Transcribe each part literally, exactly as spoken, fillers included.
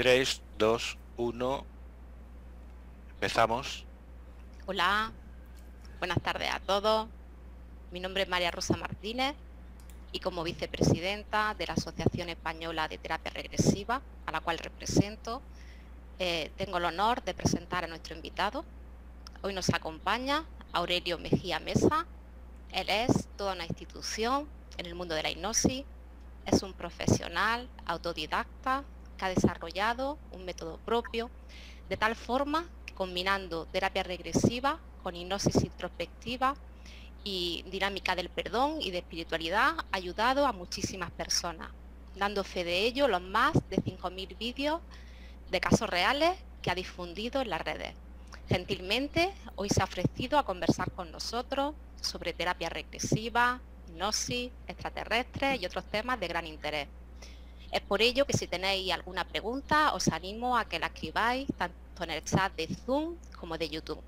tres, dos, uno. Empezamos. Hola, buenas tardes a todos. Mi nombre es María Rosa Martínez y como vicepresidenta de la Asociación Española de Terapia Regresiva, a la cual represento, eh, tengo el honor de presentar a nuestro invitado. Hoy nos acompaña Aurelio Mejía Mesa. Él es toda una institución en el mundo de la hipnosis. Es un profesional autodidacta que ha desarrollado un método propio, de tal forma que combinando terapia regresiva con hipnosis introspectiva y dinámica del perdón y de espiritualidad, ha ayudado a muchísimas personas, dando fe de ello los más de cinco mil vídeos de casos reales que ha difundido en las redes. Gentilmente, hoy se ha ofrecido a conversar con nosotros sobre terapia regresiva, hipnosis, extraterrestres y otros temas de gran interés. Es por ello que si tenéis alguna pregunta, os animo a que la escribáis tanto en el chat de Zoom como de YouTube.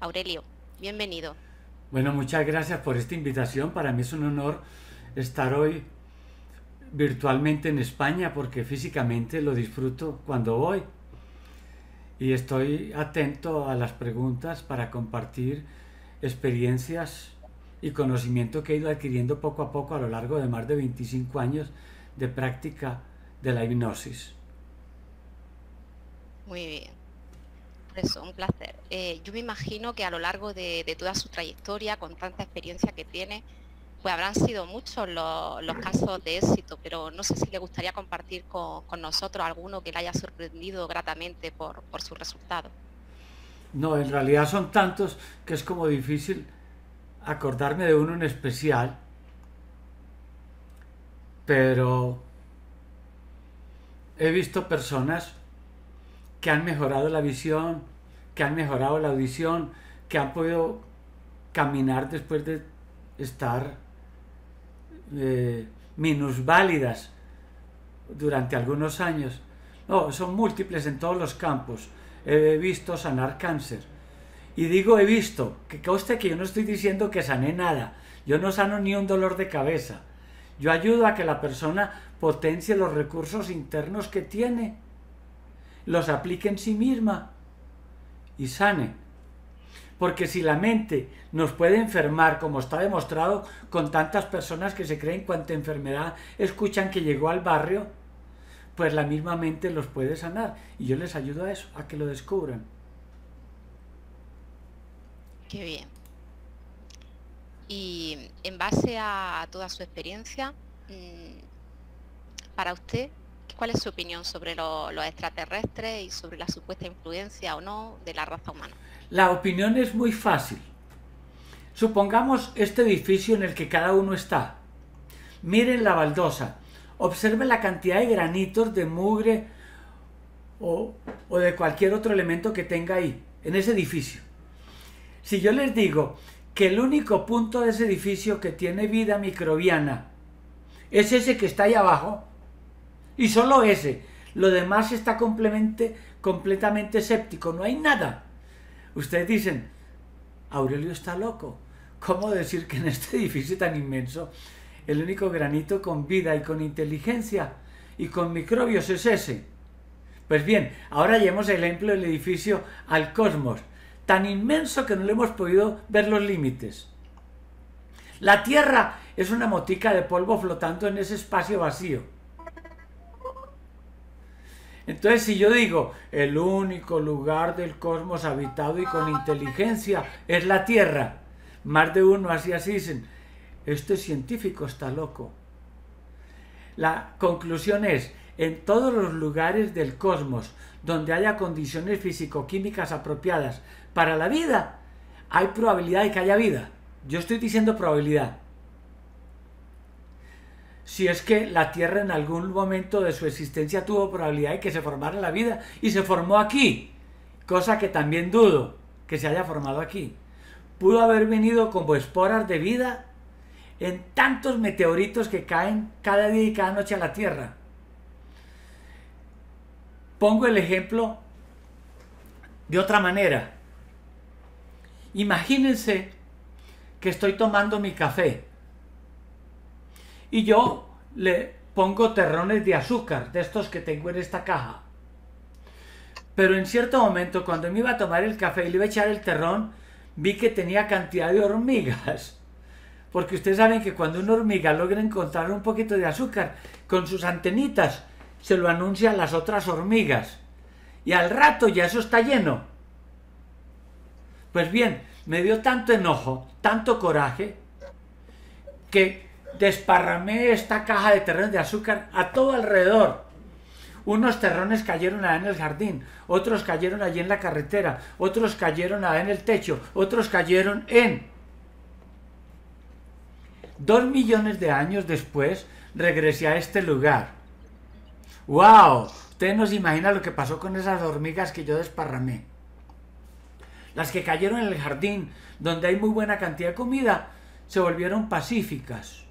Aurelio, bienvenido. Bueno, muchas gracias por esta invitación. Para mí es un honor estar hoy virtualmente en España, porque físicamente lo disfruto cuando voy. Y estoy atento a las preguntas para compartir experiencias y conocimiento que he ido adquiriendo poco a poco a lo largo de más de veinticinco años de práctica de la hipnosis. Muy bien, eso, un placer. Eh, yo me imagino que a lo largo de, de toda su trayectoria, con tanta experiencia que tiene, pues habrán sido muchos los, los casos de éxito, pero no sé si le gustaría compartir con, con nosotros alguno que le haya sorprendido gratamente por, por su resultado. No, en realidad son tantos que es como difícil acordarme de uno en especial, pero he visto personas que han mejorado la visión, que han mejorado la audición, que han podido caminar después de estar Eh, minusválidas durante algunos años. No, son múltiples en todos los campos. He visto sanar cáncer. Y digo he visto, que conste que yo no estoy diciendo que sané nada. Yo no sano ni un dolor de cabeza. Yo ayudo a que la persona potencie los recursos internos que tiene, los aplique en sí misma y sane. Porque si la mente nos puede enfermar, como está demostrado con tantas personas que se creen cuanta enfermedad escuchan que llegó al barrio, pues la misma mente los puede sanar. Y yo les ayudo a eso, a que lo descubran. Qué bien. Y en base a toda su experiencia, para usted, ¿cuál es su opinión sobre lo, los extraterrestres y sobre la supuesta influencia o no de la raza humana? La opinión es muy fácil. Supongamos este edificio en el que cada uno está. Miren la baldosa. Observen la cantidad de granitos, de mugre o, o de cualquier otro elemento que tenga ahí, en ese edificio. Si yo les digo que el único punto de ese edificio que tiene vida microbiana es ese que está ahí abajo, y solo ese, lo demás está completamente séptico, no hay nada. Ustedes dicen, Aurelio está loco. ¿Cómo decir que en este edificio tan inmenso el único granito con vida y con inteligencia y con microbios es ese? Pues bien, ahora llevemos el ejemplo del edificio al cosmos, tan inmenso que no le hemos podido ver los límites. La Tierra es una motica de polvo flotando en ese espacio vacío. Entonces, si yo digo, el único lugar del cosmos habitado y con inteligencia es la Tierra, más de uno así así dicen, este científico está loco. La conclusión es, en todos los lugares del cosmos donde haya condiciones físico-químicas apropiadas para la vida, hay probabilidad de que haya vida. Yo estoy diciendo probabilidad. Si es que la Tierra en algún momento de su existencia tuvo probabilidad de que se formara la vida y se formó aquí, cosa que también dudo que se haya formado aquí. Pudo haber venido como esporas de vida en tantos meteoritos que caen cada día y cada noche a la Tierra. Pongo el ejemplo de otra manera. Imagínense que estoy tomando mi café y yo le pongo terrones de azúcar, de estos que tengo en esta caja. Pero en cierto momento, cuando me iba a tomar el café y le iba a echar el terrón, vi que tenía cantidad de hormigas. Porque ustedes saben que cuando una hormiga logra encontrar un poquito de azúcar, con sus antenitas se lo anuncia a las otras hormigas. Y al rato ya eso está lleno. Pues bien, me dio tanto enojo, tanto coraje, que desparramé esta caja de terrones de azúcar a todo alrededor. Unos terrones cayeron allá en el jardín, otros cayeron allí en la carretera, otros cayeron allá en el techo, otros cayeron en... Dos millones de años después regresé a este lugar. ¡Wow! Ustedes no se imaginan lo que pasó con esas hormigas que yo desparramé. Las que cayeron en el jardín, donde hay muy buena cantidad de comida, se volvieron pacíficas.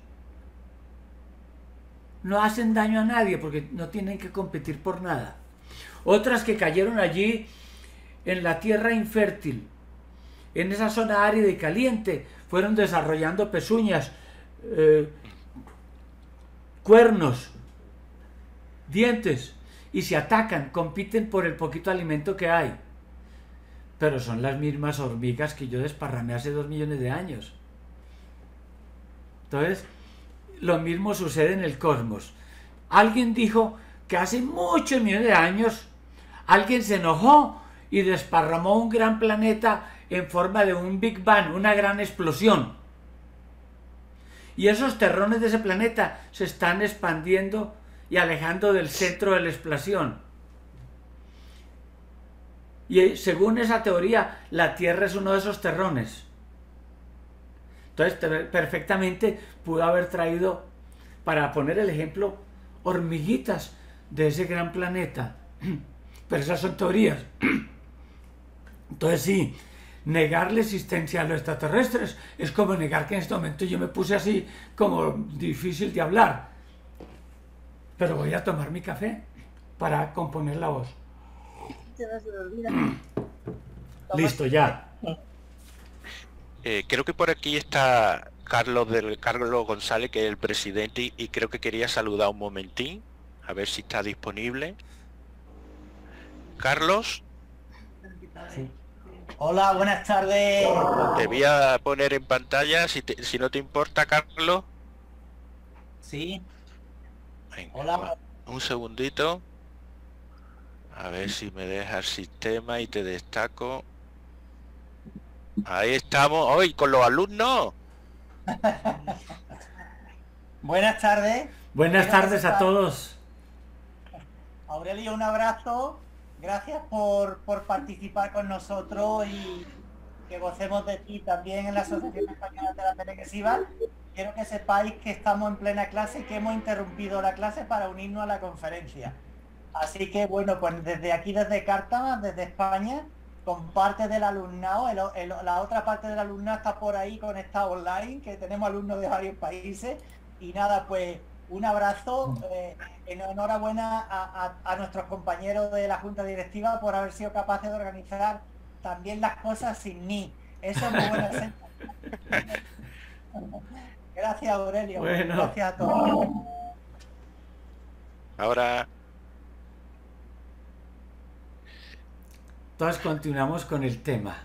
No hacen daño a nadie porque no tienen que competir por nada. Otras que cayeron allí en la tierra infértil, en esa zona árida y caliente, fueron desarrollando pezuñas, Eh, cuernos, dientes, y se atacan, compiten por el poquito alimento que hay. Pero son las mismas hormigas que yo desparramé hace dos millones de años. Entonces, lo mismo sucede en el cosmos. Alguien dijo que hace muchos millones de años alguien se enojó y desparramó un gran planeta en forma de un Big Bang, una gran explosión. Y esos terrones de ese planeta se están expandiendo y alejando del centro de la explosión. Y según esa teoría, la Tierra es uno de esos terrones. Entonces, perfectamente pudo haber traído, para poner el ejemplo, hormiguitas de ese gran planeta. Pero esas son teorías. Entonces, sí, negar la existencia a los extraterrestres es como negar que en este momento yo me puse así como difícil de hablar. Pero voy a tomar mi café para componer la voz. Listo, ya. Eh, creo que por aquí está Carlos del Carlos González, que es el presidente, y creo que quería saludar un momentín, a ver si está disponible. Carlos. Sí. Hola, buenas tardes. Te voy a poner en pantalla, si, te, si no te importa, Carlos. Sí. Venga, hola. Un segundito. A ver si me deja el sistema y te destaco. Ahí estamos, hoy con los alumnos. Buenas tardes. Buenas tardes a todos. Aurelio, un abrazo. Gracias por, por participar con nosotros y que gocemos de ti también en la Asociación Española de Terapia Regresiva. Quiero que sepáis que estamos en plena clase y que hemos interrumpido la clase para unirnos a la conferencia. Así que, bueno, pues desde aquí, desde Cártama, desde España, con parte del alumnado, el, el, la otra parte del alumnado está por ahí conectada online, que tenemos alumnos de varios países. Y nada, pues... un abrazo, eh, enhorabuena a, a, a nuestros compañeros de la Junta Directiva por haber sido capaces de organizar también las cosas sin mí. Eso es muy buena escena. Gracias, Aurelio. Bueno. Gracias a todos. Ahora... Entonces continuamos con el tema.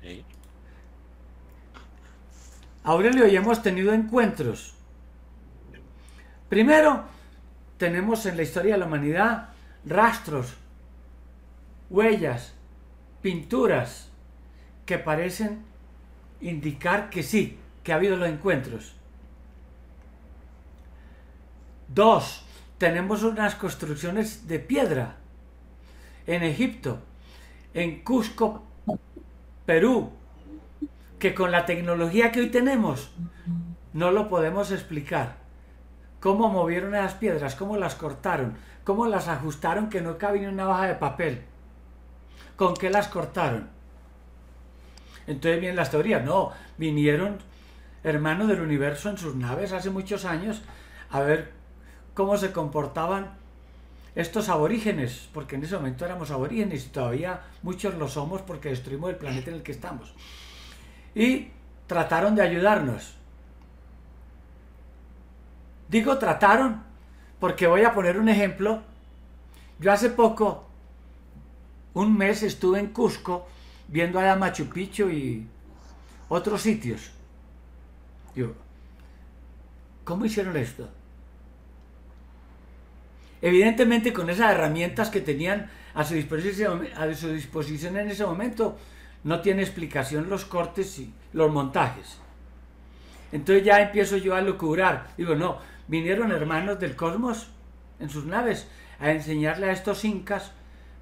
Sí. Aurelio, ya hemos tenido encuentros. Primero, tenemos en la historia de la humanidad rastros, huellas, pinturas que parecen indicar que sí, que ha habido los encuentros. Dos, tenemos unas construcciones de piedra en Egipto, en Cusco, Perú, que con la tecnología que hoy tenemos no lo podemos explicar. Cómo movieron esas piedras, cómo las cortaron, cómo las ajustaron que no cabía en una navaja de papel, con qué las cortaron. Entonces vienen las teorías, no, vinieron hermanos del universo en sus naves hace muchos años a ver cómo se comportaban estos aborígenes, porque en ese momento éramos aborígenes y todavía muchos lo somos porque destruimos el planeta en el que estamos. Y trataron de ayudarnos. Digo trataron, porque voy a poner un ejemplo. Yo hace poco un mes estuve en Cusco viendo allá Machu Picchu y otros sitios. Yo, ¿cómo hicieron esto? Evidentemente con esas herramientas que tenían a su disposición, a su disposición en ese momento, no tiene explicación los cortes y los montajes. Entonces ya empiezo yo a lucubrar. Digo, no, vinieron hermanos del cosmos en sus naves a enseñarle a estos incas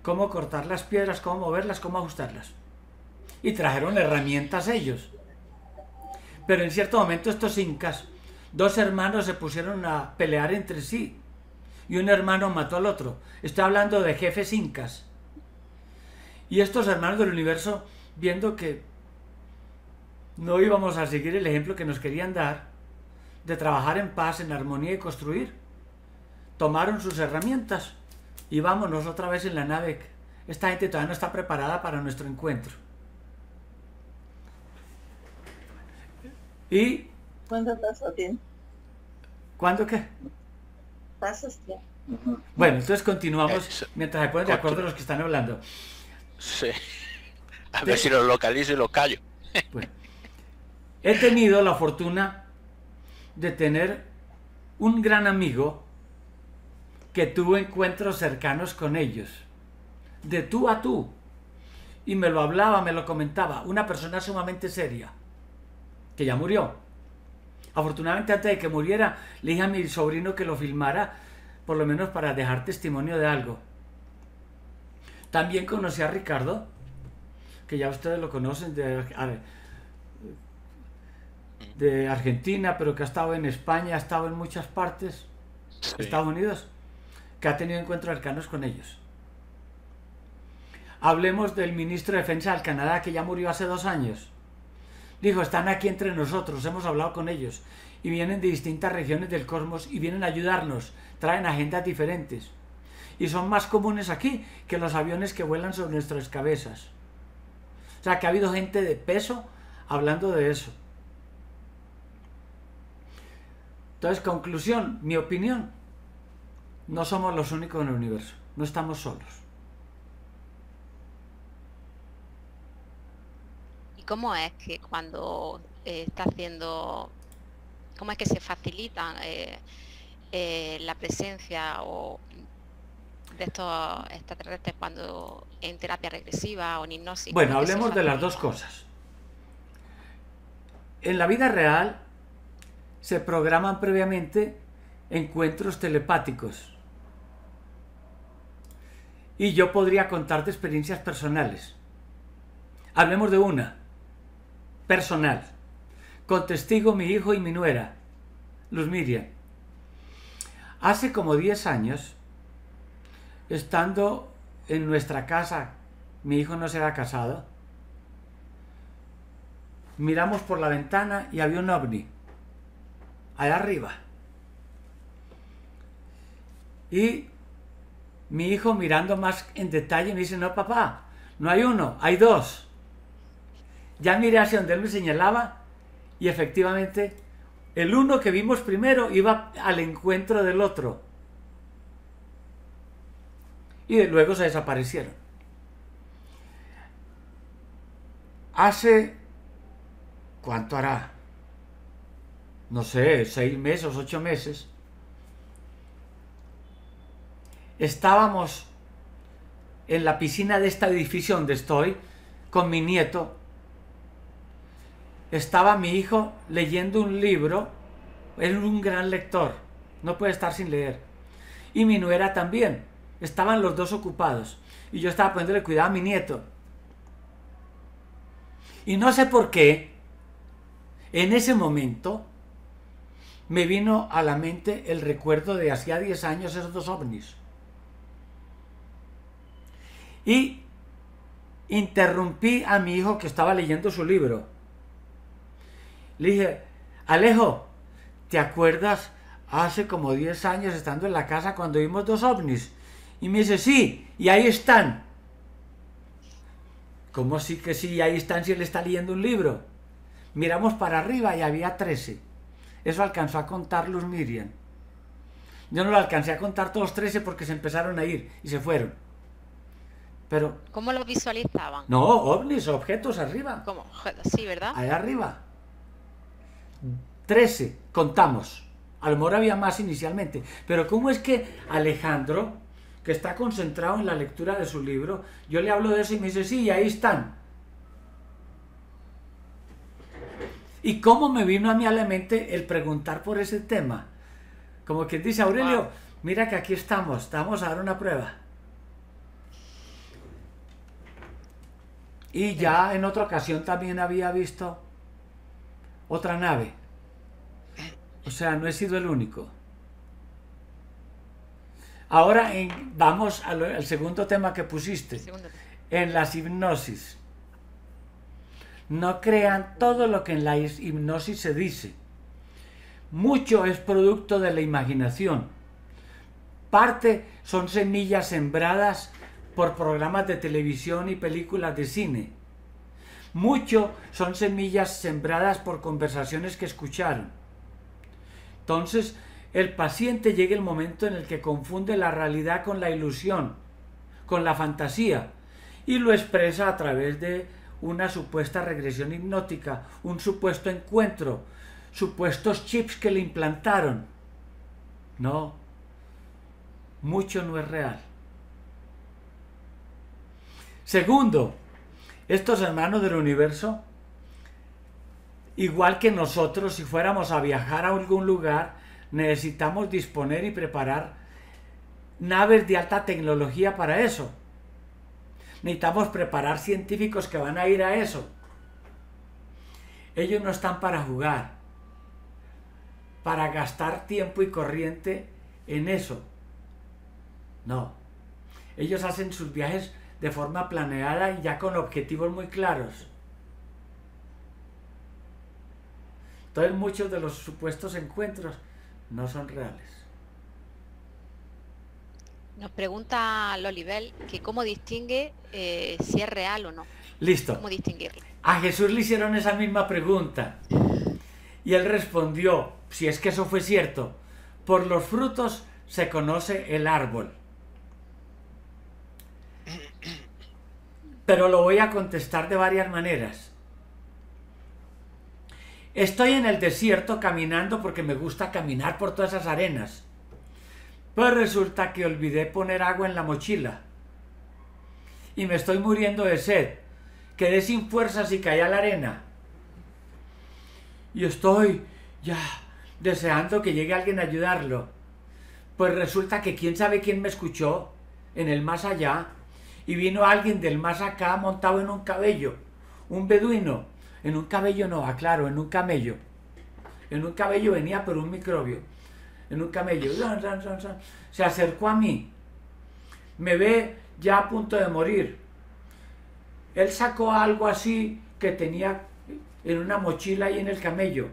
cómo cortar las piedras, cómo moverlas, cómo ajustarlas. Y trajeron herramientas ellos. Pero en cierto momento estos incas, dos hermanos se pusieron a pelear entre sí. Y un hermano mató al otro. Estoy hablando de jefes incas. Y estos hermanos del universo, viendo que no íbamos a seguir el ejemplo que nos querían dar, de trabajar en paz, en armonía y construir, tomaron sus herramientas y vámonos otra vez en la nave. Esta gente todavía no está preparada para nuestro encuentro. ¿Y cuánto paso tiene? ¿Cuánto qué? Pasos tiene. Bueno, entonces continuamos mientras se ponen de acuerdo los que están hablando. Sí. A ver si lo localizo y lo callo. Bueno, he tenido la fortuna de tener un gran amigo que tuvo encuentros cercanos con ellos, de tú a tú, y me lo hablaba, me lo comentaba, una persona sumamente seria, que ya murió. Afortunadamente antes de que muriera, le dije a mi sobrino que lo filmara, por lo menos para dejar testimonio de algo. También conocí a Ricardo, que ya ustedes lo conocen, de, de Argentina, pero que ha estado en España, ha estado en muchas partes, sí. Estados Unidos, que ha tenido encuentros cercanos con ellos. Hablemos del ministro de Defensa del Canadá, que ya murió hace dos años. Dijo, están aquí entre nosotros, hemos hablado con ellos, y vienen de distintas regiones del cosmos y vienen a ayudarnos, traen agendas diferentes. Y son más comunes aquí que los aviones que vuelan sobre nuestras cabezas. O sea, que ha habido gente de peso hablando de eso. Entonces, conclusión, mi opinión, no somos los únicos en el universo, no estamos solos. ¿Y cómo es que cuando eh, está haciendo, cómo es que se facilita eh, eh, la presencia o de estos extraterrestres cuando en terapia regresiva o en hipnosis? Bueno, hablemos de las dos cosas. En la vida real se programan previamente encuentros telepáticos. Y yo podría contarte experiencias personales. Hablemos de una, personal, con testigo mi hijo y mi nuera, Luz Miriam. Hace como diez años... estando en nuestra casa, mi hijo no se había casado, miramos por la ventana y había un ovni, allá arriba. Y mi hijo mirando más en detalle me dice, no papá, no hay uno, hay dos. Ya miré hacia donde él me señalaba y efectivamente el uno que vimos primero iba al encuentro del otro. Y luego se desaparecieron. Hace, ¿cuánto hará? No sé, seis meses, ocho meses. Estábamos en la piscina de este edificio donde estoy, con mi nieto. Estaba mi hijo leyendo un libro. Él es un gran lector, no puede estar sin leer. Y mi nuera también. Estaban los dos ocupados y yo estaba poniéndole cuidado a mi nieto. Y no sé por qué, en ese momento me vino a la mente el recuerdo de hacía diez años esos dos ovnis. Y interrumpí a mi hijo que estaba leyendo su libro. Le dije, Alejo, ¿te acuerdas hace como diez años estando en la casa cuando vimos dos ovnis? Y me dice, sí, y ahí están. ¿Cómo sí que sí, ahí están si él está leyendo un libro? Miramos para arriba y había trece. Eso alcanzó a contar Luz Miriam. Yo no lo alcancé a contar todos trece porque se empezaron a ir y se fueron. Pero, ¿cómo los visualizaban? No, ovnis, objetos arriba. ¿Cómo? Sí, ¿verdad? Allá arriba. Trece, contamos. A lo mejor había más inicialmente. Pero ¿cómo es que Alejandro, que está concentrado en la lectura de su libro, yo le hablo de eso y me dice, sí, ahí están? ¿Y cómo me vino a mí a la mente el preguntar por ese tema? Como quien dice, Aurelio, wow, mira que aquí estamos, estamos a dar una prueba. Y ya en otra ocasión también había visto otra nave. O sea, no he sido el único. Ahora en, vamos al, al segundo tema que pusiste, en las hipnosis. No crean todo lo que en la hipnosis se dice. Mucho es producto de la imaginación. Parte son semillas sembradas por programas de televisión y películas de cine. Mucho son semillas sembradas por conversaciones que escucharon. Entonces, el paciente llega el momento en el que confunde la realidad con la ilusión, con la fantasía, y lo expresa a través de una supuesta regresión hipnótica, un supuesto encuentro, supuestos chips que le implantaron. No, mucho no es real. Segundo, estos hermanos del universo, igual que nosotros, si fuéramos a viajar a algún lugar, necesitamos disponer y preparar naves de alta tecnología para eso. Necesitamos preparar científicos que van a ir a eso. Ellos no están para jugar, para gastar tiempo y corriente en eso. No. Ellos hacen sus viajes de forma planeada y ya con objetivos muy claros. Entonces muchos de los supuestos encuentros no son reales. Nos pregunta Lolibel que cómo distingue eh, si es real o no. Listo. ¿Cómo distinguirlo? A Jesús le hicieron esa misma pregunta. Y él respondió, si es que eso fue cierto, por los frutos se conoce el árbol. Pero lo voy a contestar de varias maneras. Estoy en el desierto caminando porque me gusta caminar por todas esas arenas. Pues resulta que olvidé poner agua en la mochila y me estoy muriendo de sed. Quedé sin fuerzas y caí a la arena. Y estoy ya deseando que llegue alguien a ayudarlo. Pues resulta que quién sabe quién me escuchó en el más allá y vino alguien del más acá montado en un cabello, un beduino. En un cabello no, aclaro, en un camello. En un cabello venía por un microbio. En un camello, se acercó a mí, me ve ya a punto de morir. Él sacó algo así que tenía en una mochila y en el camello.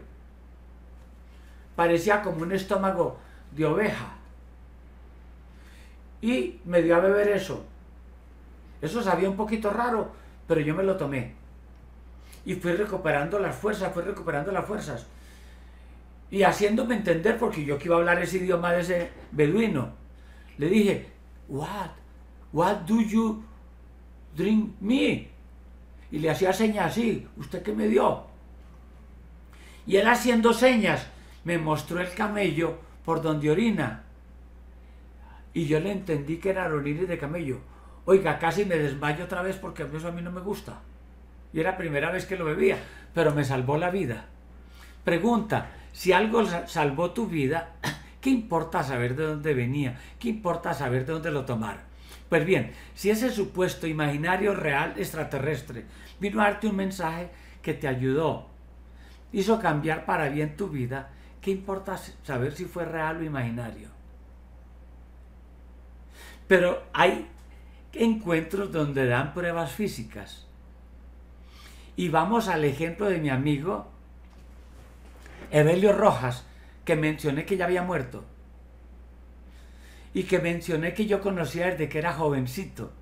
Parecía como un estómago de oveja. Y me dio a beber eso. Eso sabía un poquito raro, pero yo me lo tomé. Y fui recuperando las fuerzas, fui recuperando las fuerzas. Y haciéndome entender, porque yo que iba a hablar ese idioma de ese beduino, le dije, what, what do you drink me? Y le hacía señas así, ¿usted qué me dio? Y él haciendo señas, me mostró el camello por donde orina. Y yo le entendí que eran orines de camello. Oiga, casi me desmayo otra vez porque eso a mí no me gusta. Y era la primera vez que lo bebía, pero me salvó la vida. Pregunta, si algo salvó tu vida, ¿qué importa saber de dónde venía? ¿Qué importa saber de dónde lo tomaron? Pues bien, si ese supuesto imaginario real extraterrestre vino a darte un mensaje que te ayudó, hizo cambiar para bien tu vida, ¿qué importa saber si fue real o imaginario? Pero hay encuentros donde dan pruebas físicas. Y vamos al ejemplo de mi amigo Evelio Rojas, que mencioné que ya había muerto y que mencioné que yo conocía desde que era jovencito,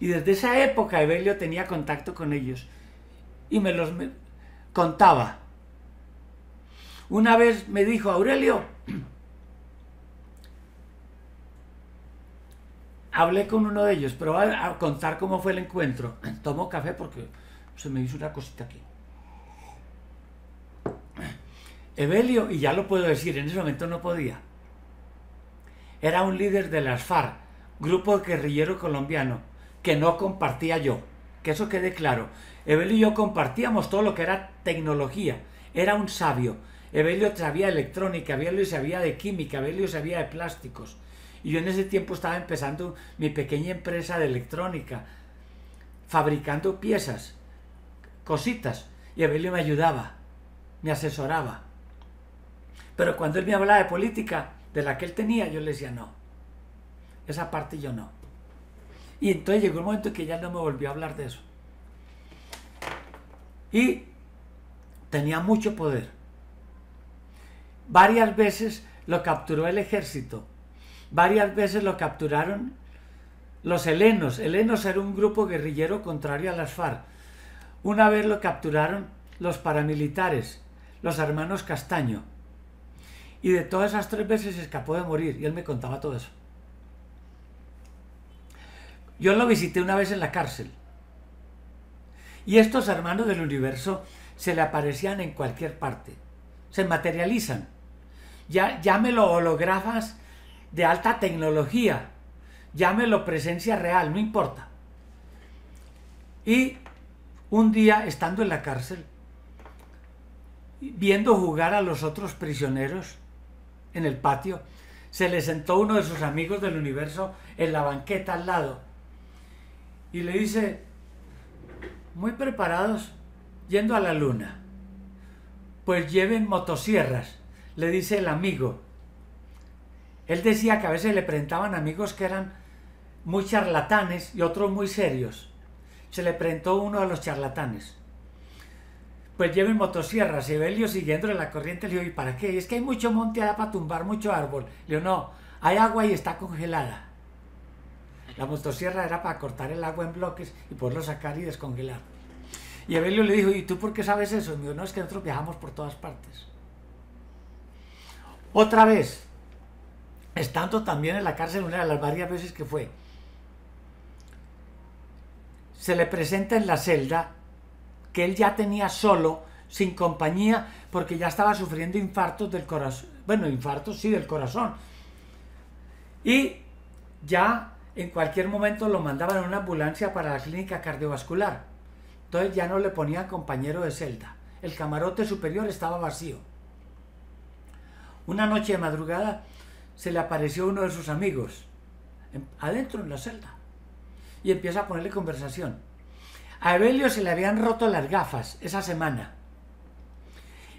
y desde esa época Evelio tenía contacto con ellos y me los me contaba. Una vez me dijo, Aurelio, hablé con uno de ellos, pero voy a contar cómo fue el encuentro. Tomo café porque se me hizo una cosita aquí. Evelio, y ya lo puedo decir, en ese momento no podía. Era un líder de las FARC, grupo guerrillero colombiano, que no compartía yo. Que eso quede claro. Evelio y yo compartíamos todo lo que era tecnología. Era un sabio. Evelio sabía de electrónica, Evelio sabía de química, Evelio sabía de plásticos. Y yo en ese tiempo estaba empezando mi pequeña empresa de electrónica, fabricando piezas, cositas. Y Evelio me ayudaba, me asesoraba. Pero cuando él me hablaba de política, de la que él tenía, yo le decía no. Esa parte yo no. Y entonces llegó un momento que ya no me volvió a hablar de eso. Y tenía mucho poder. Varias veces lo capturó el ejército. Varias veces lo capturaron los helenos. Helenos era un grupo guerrillero contrario a las FARC. Una vez lo capturaron los paramilitares, los hermanos Castaño. Y de todas esas tres veces se escapó de morir. Y él me contaba todo eso. Yo lo visité una vez en la cárcel. Y estos hermanos del universo se le aparecían en cualquier parte. Se materializan. Ya, llámelo holografas de alta tecnología, llámelo presencia real, no importa. Y un día, estando en la cárcel, viendo jugar a los otros prisioneros en el patio, se le sentó uno de sus amigos del universo en la banqueta al lado y le dice, muy preparados, yendo a la luna, pues lleven motosierras, le dice el amigo. Él decía que a veces le presentaban amigos que eran muy charlatanes y otros muy serios. Se le presentó uno a los charlatanes. Pues lleven motosierras. Evelio, siguiendo de la corriente, le dijo, ¿y para qué? Es que hay mucho monte allá para tumbar, mucho árbol. Le dijo, no, hay agua y está congelada. La motosierra era para cortar el agua en bloques y poderlo sacar y descongelar. Y Evelio le dijo, ¿y tú por qué sabes eso? Y me dijo, no, es que nosotros viajamos por todas partes. Otra vez, estando también en la cárcel, una de las varias veces que fue, se le presenta en la celda que él ya tenía solo, sin compañía, porque ya estaba sufriendo infartos del corazón, bueno, infartos sí, del corazón, y ya en cualquier momento lo mandaban a una ambulancia para la clínica cardiovascular. Entonces ya no le ponían compañero de celda, el camarote superior estaba vacío. Una noche de madrugada se le apareció uno de sus amigos adentro en la celda y empieza a ponerle conversación. A Evelio se le habían roto las gafas esa semana.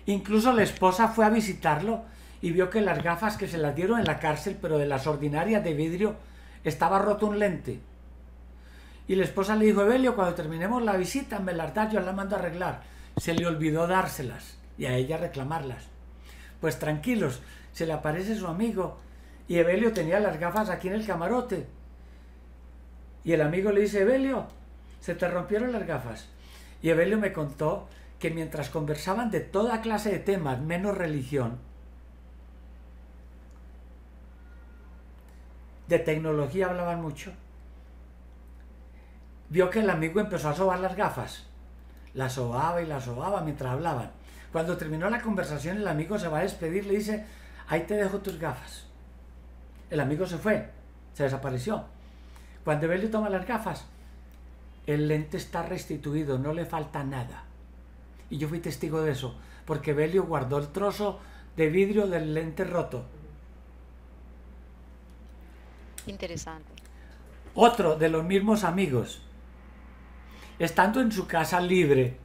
Incluso la esposa fue a visitarlo y vio que las gafas que se las dieron en la cárcel, pero de las ordinarias de vidrio, estaba roto un lente. Y la esposa le dijo, Evelio, cuando terminemos la visita me las das, yo las mando a arreglar. Se le olvidó dárselas y a ella reclamarlas. Pues tranquilos, se le aparece su amigo y Evelio tenía las gafas aquí en el camarote. Y el amigo le dice, Evelio, se te rompieron las gafas. Y Evelio me contó que mientras conversaban de toda clase de temas, menos religión, de tecnología hablaban mucho, vio que el amigo empezó a sobar las gafas. Las sobaba y las sobaba mientras hablaban. Cuando terminó la conversación, el amigo se va a despedir, le dice, ahí te dejo tus gafas. El amigo se fue, se desapareció. Cuando Evelio toma las gafas, el lente está restituido, no le falta nada. Y yo fui testigo de eso, porque Evelio guardó el trozo de vidrio del lente roto. Interesante. Otro de los mismos amigos, estando en su casa libre,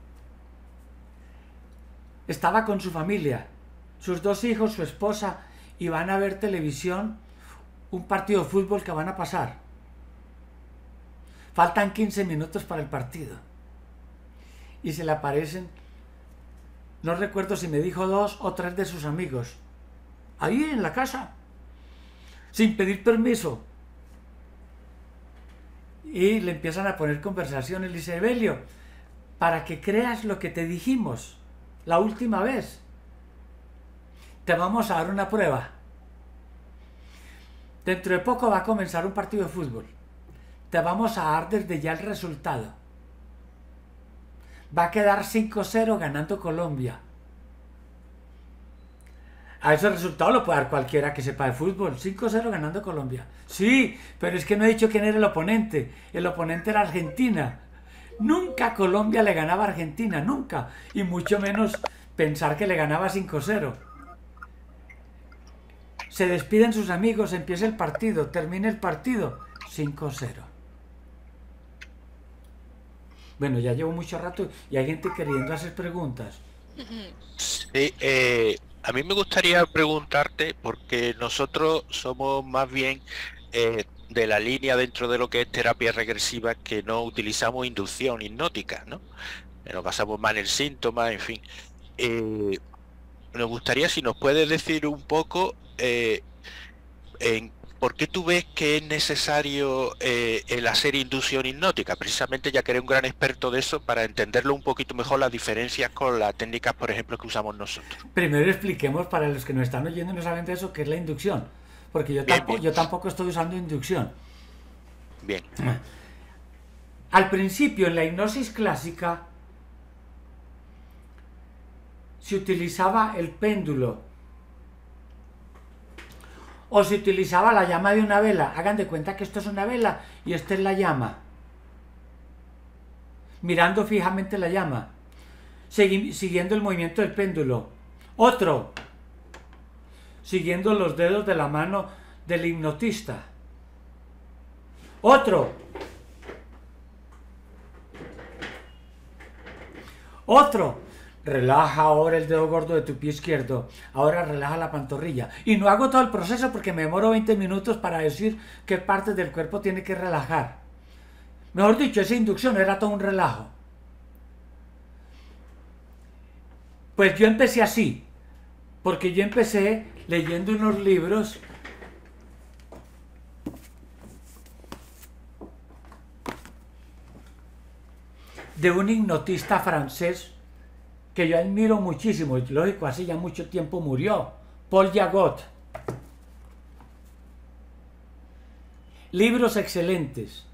estaba con su familia, sus dos hijos, su esposa, y van a ver televisión, un partido de fútbol que van a pasar. Faltan quince minutos para el partido. Y se le aparecen, no recuerdo si me dijo dos o tres de sus amigos, ahí en la casa, sin pedir permiso. Y le empiezan a poner conversaciones. Le dice, Evelio, para que creas lo que te dijimos la última vez, te vamos a dar una prueba. Dentro de poco va a comenzar un partido de fútbol. te vamos a dar desde ya el resultado. Va a quedar cinco cero ganando Colombia. A ese resultado lo puede dar cualquiera que sepa de fútbol. cinco cero ganando Colombia. Sí, pero es que no he dicho quién era el oponente. El oponente era Argentina. Nunca Colombia le ganaba a Argentina, nunca. Y mucho menos pensar que le ganaba cinco cero. Se despiden sus amigos, empieza el partido, termina el partido, cinco cero. Bueno, ya llevo mucho rato y hay gente queriendo hacer preguntas. Sí, eh... a mí me gustaría preguntarte, porque nosotros somos más bien eh, de la línea dentro de lo que es terapia regresiva, que no utilizamos inducción hipnótica, ¿no? Nos basamos más en el síntoma, en fin. Eh, nos gustaría si nos puedes decir un poco eh, en por qué tú ves que es necesario eh, el hacer inducción hipnótica, precisamente ya que eres un gran experto de eso, para entenderlo un poquito mejor, las diferencias con las técnicas, por ejemplo, que usamos nosotros. Primero expliquemos para los que nos están oyendo y no saben de eso, qué es la inducción, porque yo, bien, tampo bien. yo tampoco estoy usando inducción. Bien. Al principio, en la hipnosis clásica, se utilizaba el péndulo, o se utilizaba la llama de una vela. Hagan de cuenta que esto es una vela y esta es la llama. Mirando fijamente la llama. Segui- siguiendo el movimiento del péndulo. Otro. Siguiendo los dedos de la mano del hipnotista. Otro. Otro. Relaja ahora el dedo gordo de tu pie izquierdo, ahora relaja la pantorrilla. Y no hago todo el proceso porque me demoro veinte minutos para decir qué partes del cuerpo tiene que relajar. Mejor dicho, esa inducción era todo un relajo. Pues yo empecé así, porque yo empecé leyendo unos libros de un hipnotista francés que yo admiro muchísimo, lógico, hace ya mucho tiempo murió, Paul Yagot. Libros excelentes.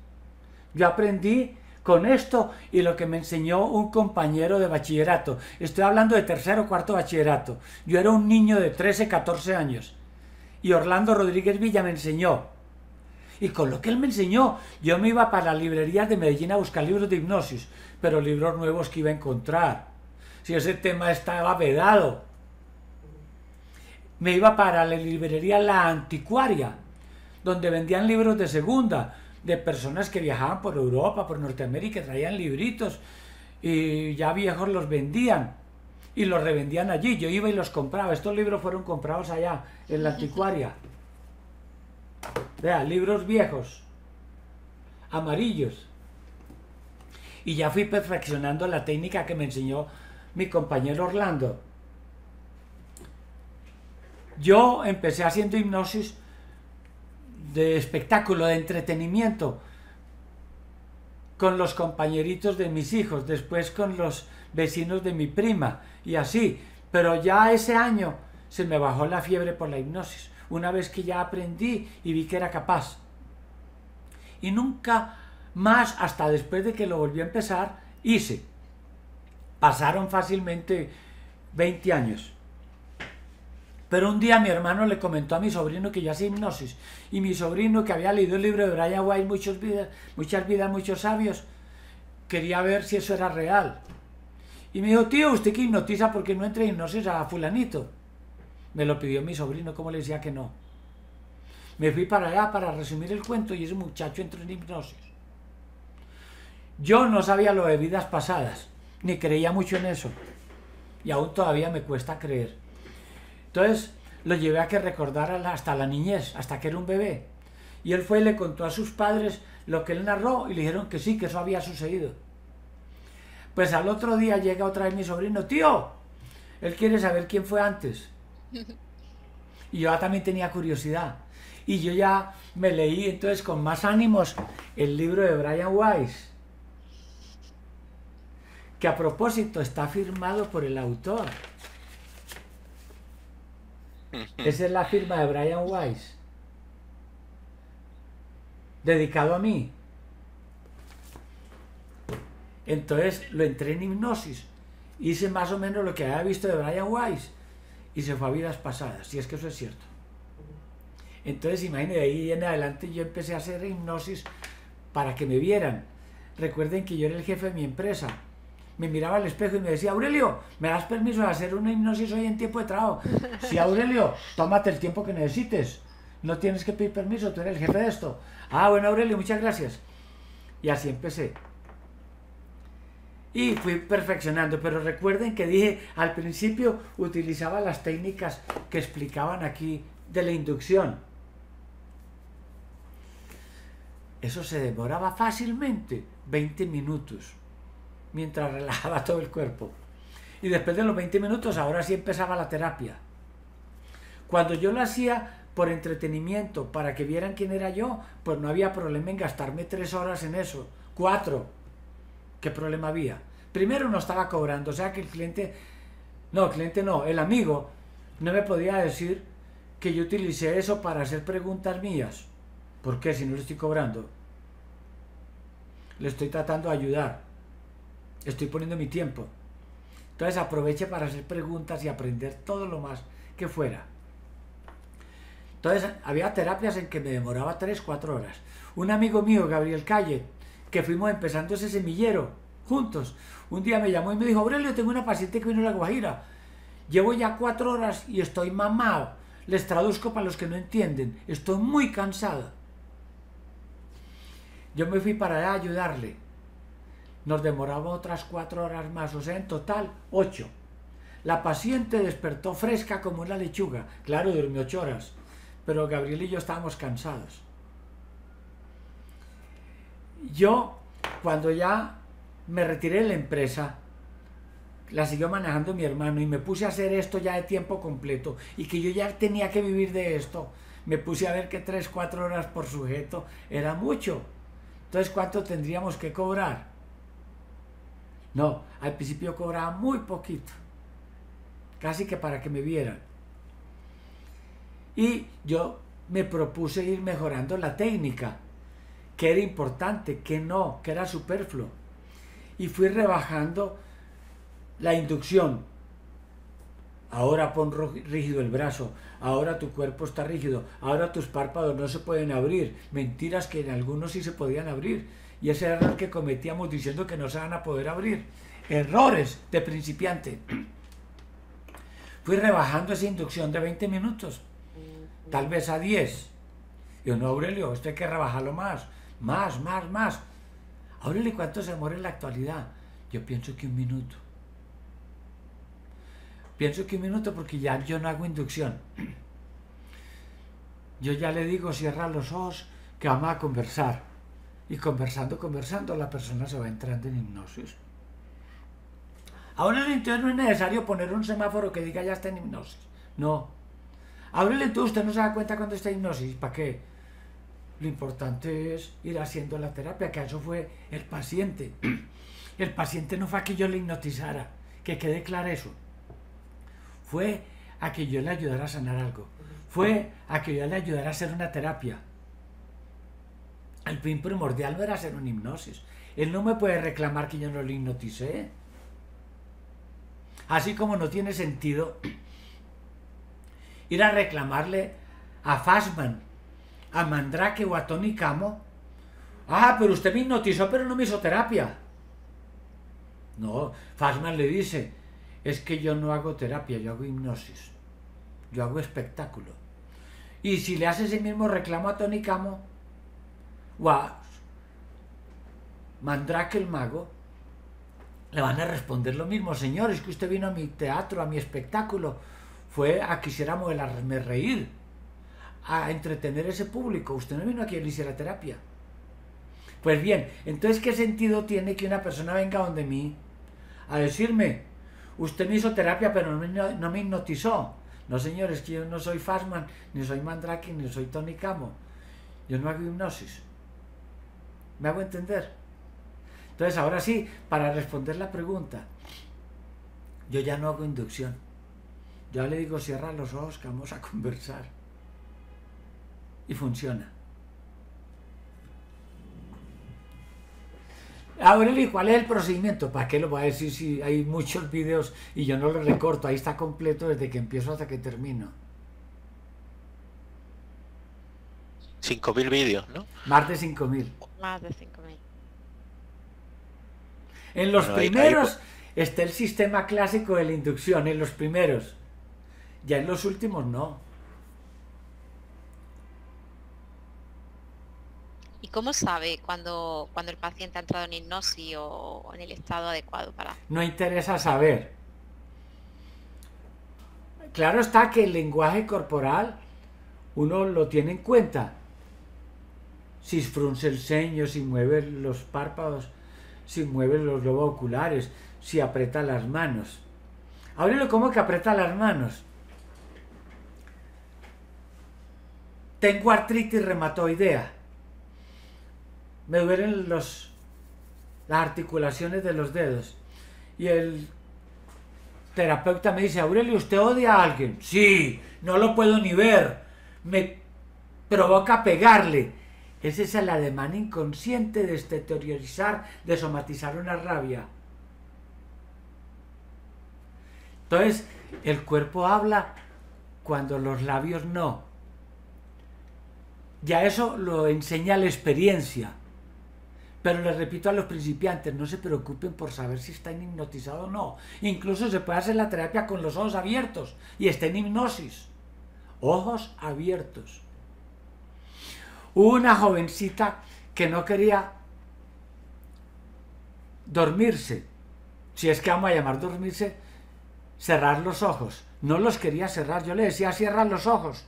Yo aprendí con esto y lo que me enseñó un compañero de bachillerato. Estoy hablando de tercero o cuarto bachillerato. Yo era un niño de trece, catorce años. Y Orlando Rodríguez Villa me enseñó. Y con lo que él me enseñó, yo me iba para las librerías de Medellín a buscar libros de hipnosis, pero libros nuevos que iba a encontrar. Si ese tema estaba vedado. Me iba para la librería La Anticuaria, donde vendían libros de segunda, de personas que viajaban por Europa, por Norteamérica, traían libritos, y ya viejos los vendían, y los revendían allí. Yo iba y los compraba. Estos libros fueron comprados allá, en La Anticuaria. Vea, libros viejos, amarillos. Y ya fui perfeccionando la técnica que me enseñó mi compañero Orlando. Yo empecé haciendo hipnosis de espectáculo, de entretenimiento, con los compañeritos de mis hijos, después con los vecinos de mi prima, y así. Pero ya ese año se me bajó la fiebre por la hipnosis, una vez que ya aprendí y vi que era capaz. Y nunca más, hasta después de que lo volví a empezar, hice. Pasaron fácilmente veinte años. Pero un día mi hermano le comentó a mi sobrino que yo hacía hipnosis. Y mi sobrino, que había leído el libro de Brian Weiss, muchas vidas, muchas vidas, muchos sabios, quería ver si eso era real. Y me dijo, tío, ¿usted que hipnotiza? ¿Por qué no entra en hipnosis a fulanito? Me lo pidió mi sobrino, ¿cómo le decía que no? Me fui para allá para resumir el cuento y ese muchacho entró en hipnosis. Yo no sabía lo de vidas pasadas, ni creía mucho en eso, y aún todavía me cuesta creer. Entonces lo llevé a que recordara hasta la niñez, hasta que era un bebé, y él fue y le contó a sus padres lo que él narró, y le dijeron que sí, que eso había sucedido. Pues al otro día llega otra vez mi sobrino, tío, él quiere saber quién fue antes. Y yo también tenía curiosidad, y yo ya me leí entonces con más ánimos el libro de Brian Weiss, que a propósito está firmado por el autor. Esa es la firma de Brian Weiss, dedicado a mí. Entonces lo entré en hipnosis, hice más o menos lo que había visto de Brian Weiss y se fue a vidas pasadas, si es que eso es cierto. Entonces imagínense, de ahí en adelante yo empecé a hacer hipnosis para que me vieran. Recuerden que yo era el jefe de mi empresa, me miraba al espejo y me decía: Aurelio, ¿me das permiso de hacer una hipnosis hoy en tiempo de trabajo? Sí, Aurelio, tómate el tiempo que necesites, no tienes que pedir permiso, tú eres el jefe de esto. Ah, bueno, Aurelio, muchas gracias. Y así empecé. Y fui perfeccionando, pero recuerden que dije, al principio utilizaba las técnicas que explicaban aquí de la inducción. Eso se demoraba fácilmente veinte minutos, mientras relajaba todo el cuerpo. Y después de los veinte minutos, ahora sí empezaba la terapia. Cuando yo lo hacía por entretenimiento, para que vieran quién era yo, pues no había problema en gastarme tres horas en eso, cuatro. ¿Qué problema había? Primero, no estaba cobrando, o sea que el cliente, no, el cliente no, el amigo no me podía decir que yo utilicé eso para hacer preguntas mías. ¿Por qué? Si no le estoy cobrando. Le estoy tratando de ayudar. Estoy poniendo mi tiempo. Entonces aproveche para hacer preguntas y aprender todo lo más que fuera. Entonces había terapias en que me demoraba tres, cuatro horas. Un amigo mío, Gabriel Calle, que fuimos empezando ese semillero juntos, un día me llamó y me dijo: Aurelio, tengo una paciente que vino a La Guajira, llevo ya cuatro horas y estoy mamado, les traduzco para los que no entienden, estoy muy cansado. Yo me fui para allá a ayudarle, nos demoraba otras cuatro horas más, o sea en total ocho. La paciente despertó fresca como una lechuga, claro, durmió ocho horas, pero Gabriel y yo estábamos cansados. Yo, cuando ya me retiré de la empresa, la siguió manejando mi hermano y me puse a hacer esto ya de tiempo completo y que yo ya tenía que vivir de esto, me puse a ver que tres, cuatro horas por sujeto era mucho. Entonces, ¿cuánto tendríamos que cobrar? No, al principio cobraba muy poquito, casi que para que me vieran. Y yo me propuse ir mejorando la técnica, que era importante, que no, que era superfluo, y fui rebajando la inducción. Ahora pon rígido el brazo, ahora tu cuerpo está rígido, ahora tus párpados no se pueden abrir, mentiras que en algunos sí se podían abrir, y ese error que cometíamos diciendo que no se van a poder abrir, errores de principiante. Fui rebajando esa inducción de veinte minutos, tal vez a diez, y yo: no, Aurelio, esto hay que rebajarlo más. Más, más, más. Aurelio, ¿cuánto se demora en la actualidad? Yo pienso que un minuto. Pienso que un minuto porque ya yo no hago inducción. Yo ya le digo: cierra los ojos, que vamos a conversar. Y conversando, conversando, la persona se va entrando en hipnosis. Ahora, entonces, no es necesario poner un semáforo que diga: ya está en hipnosis. No. Aurelio, entonces, usted no se da cuenta cuando está en hipnosis. ¿Para qué? Lo importante es ir haciendo la terapia, que eso fue el paciente. El paciente no fue a que yo le hipnotizara, que quede claro eso. Fue a que yo le ayudara a sanar algo. Fue a que yo le ayudara a hacer una terapia. El fin primordial no era hacer una hipnosis. Él no me puede reclamar que yo no lo hipnoticé. Así como no tiene sentido ir a reclamarle a Fassman, a Mandrake o a Tony Camo: ah, pero usted me hipnotizó, pero no me hizo terapia. No, Fassman le dice: es que yo no hago terapia, yo hago hipnosis, yo hago espectáculo. Y si le hace ese mismo reclamo a Tony Camo o a Mandrake el mago, le van a responder lo mismo: señor, es que usted vino a mi teatro, a mi espectáculo, fue a quisiera modelarme reír, a entretener ese público, usted no vino aquí a que le hiciera terapia. Pues bien, entonces, ¿qué sentido tiene que una persona venga donde mí a decirme: usted me hizo terapia pero no me, no me hipnotizó? No, señores, que yo no soy Fassman, ni soy Mandrake, ni soy Tony Camo, yo no hago hipnosis. ¿Me hago entender? Entonces, ahora sí, para responder la pregunta, yo ya no hago inducción, yo le digo: cierra los ojos, que vamos a conversar. Y funciona. Aurelio, ¿cuál es el procedimiento? ¿Para qué lo voy a decir si hay muchos videos y yo no los recorto? Ahí está completo desde que empiezo hasta que termino. cinco mil vídeos, ¿no? Más de cinco mil. Más de cinco mil. En los bueno, primeros ahí, ahí, pues... está el sistema clásico de la inducción, en los primeros. Ya en los últimos no. ¿Y cómo sabe cuando, cuando el paciente ha entrado en hipnosis o en el estado adecuado para...? No interesa saber. Claro está que el lenguaje corporal uno lo tiene en cuenta. Si frunce el ceño, si mueve los párpados, si mueve los globos oculares, si aprieta las manos. Ábrelo, ¿cómo que aprieta las manos? Tengo artritis reumatoidea. Me duelen los, las articulaciones de los dedos. Y el terapeuta me dice, Aurelio, ¿usted odia a alguien? Sí, no lo puedo ni ver. Me provoca pegarle. Ese es el ademán inconsciente de exteriorizar, de somatizar una rabia. Entonces, el cuerpo habla cuando los labios no. Ya eso lo enseña la experiencia. Pero les repito a los principiantes, no se preocupen por saber si están hipnotizados o no. Incluso se puede hacer la terapia con los ojos abiertos y está en hipnosis. Ojos abiertos. Hubo una jovencita que no quería dormirse, si es que vamos a llamar dormirse, cerrar los ojos. No los quería cerrar, yo le decía, cierra los ojos.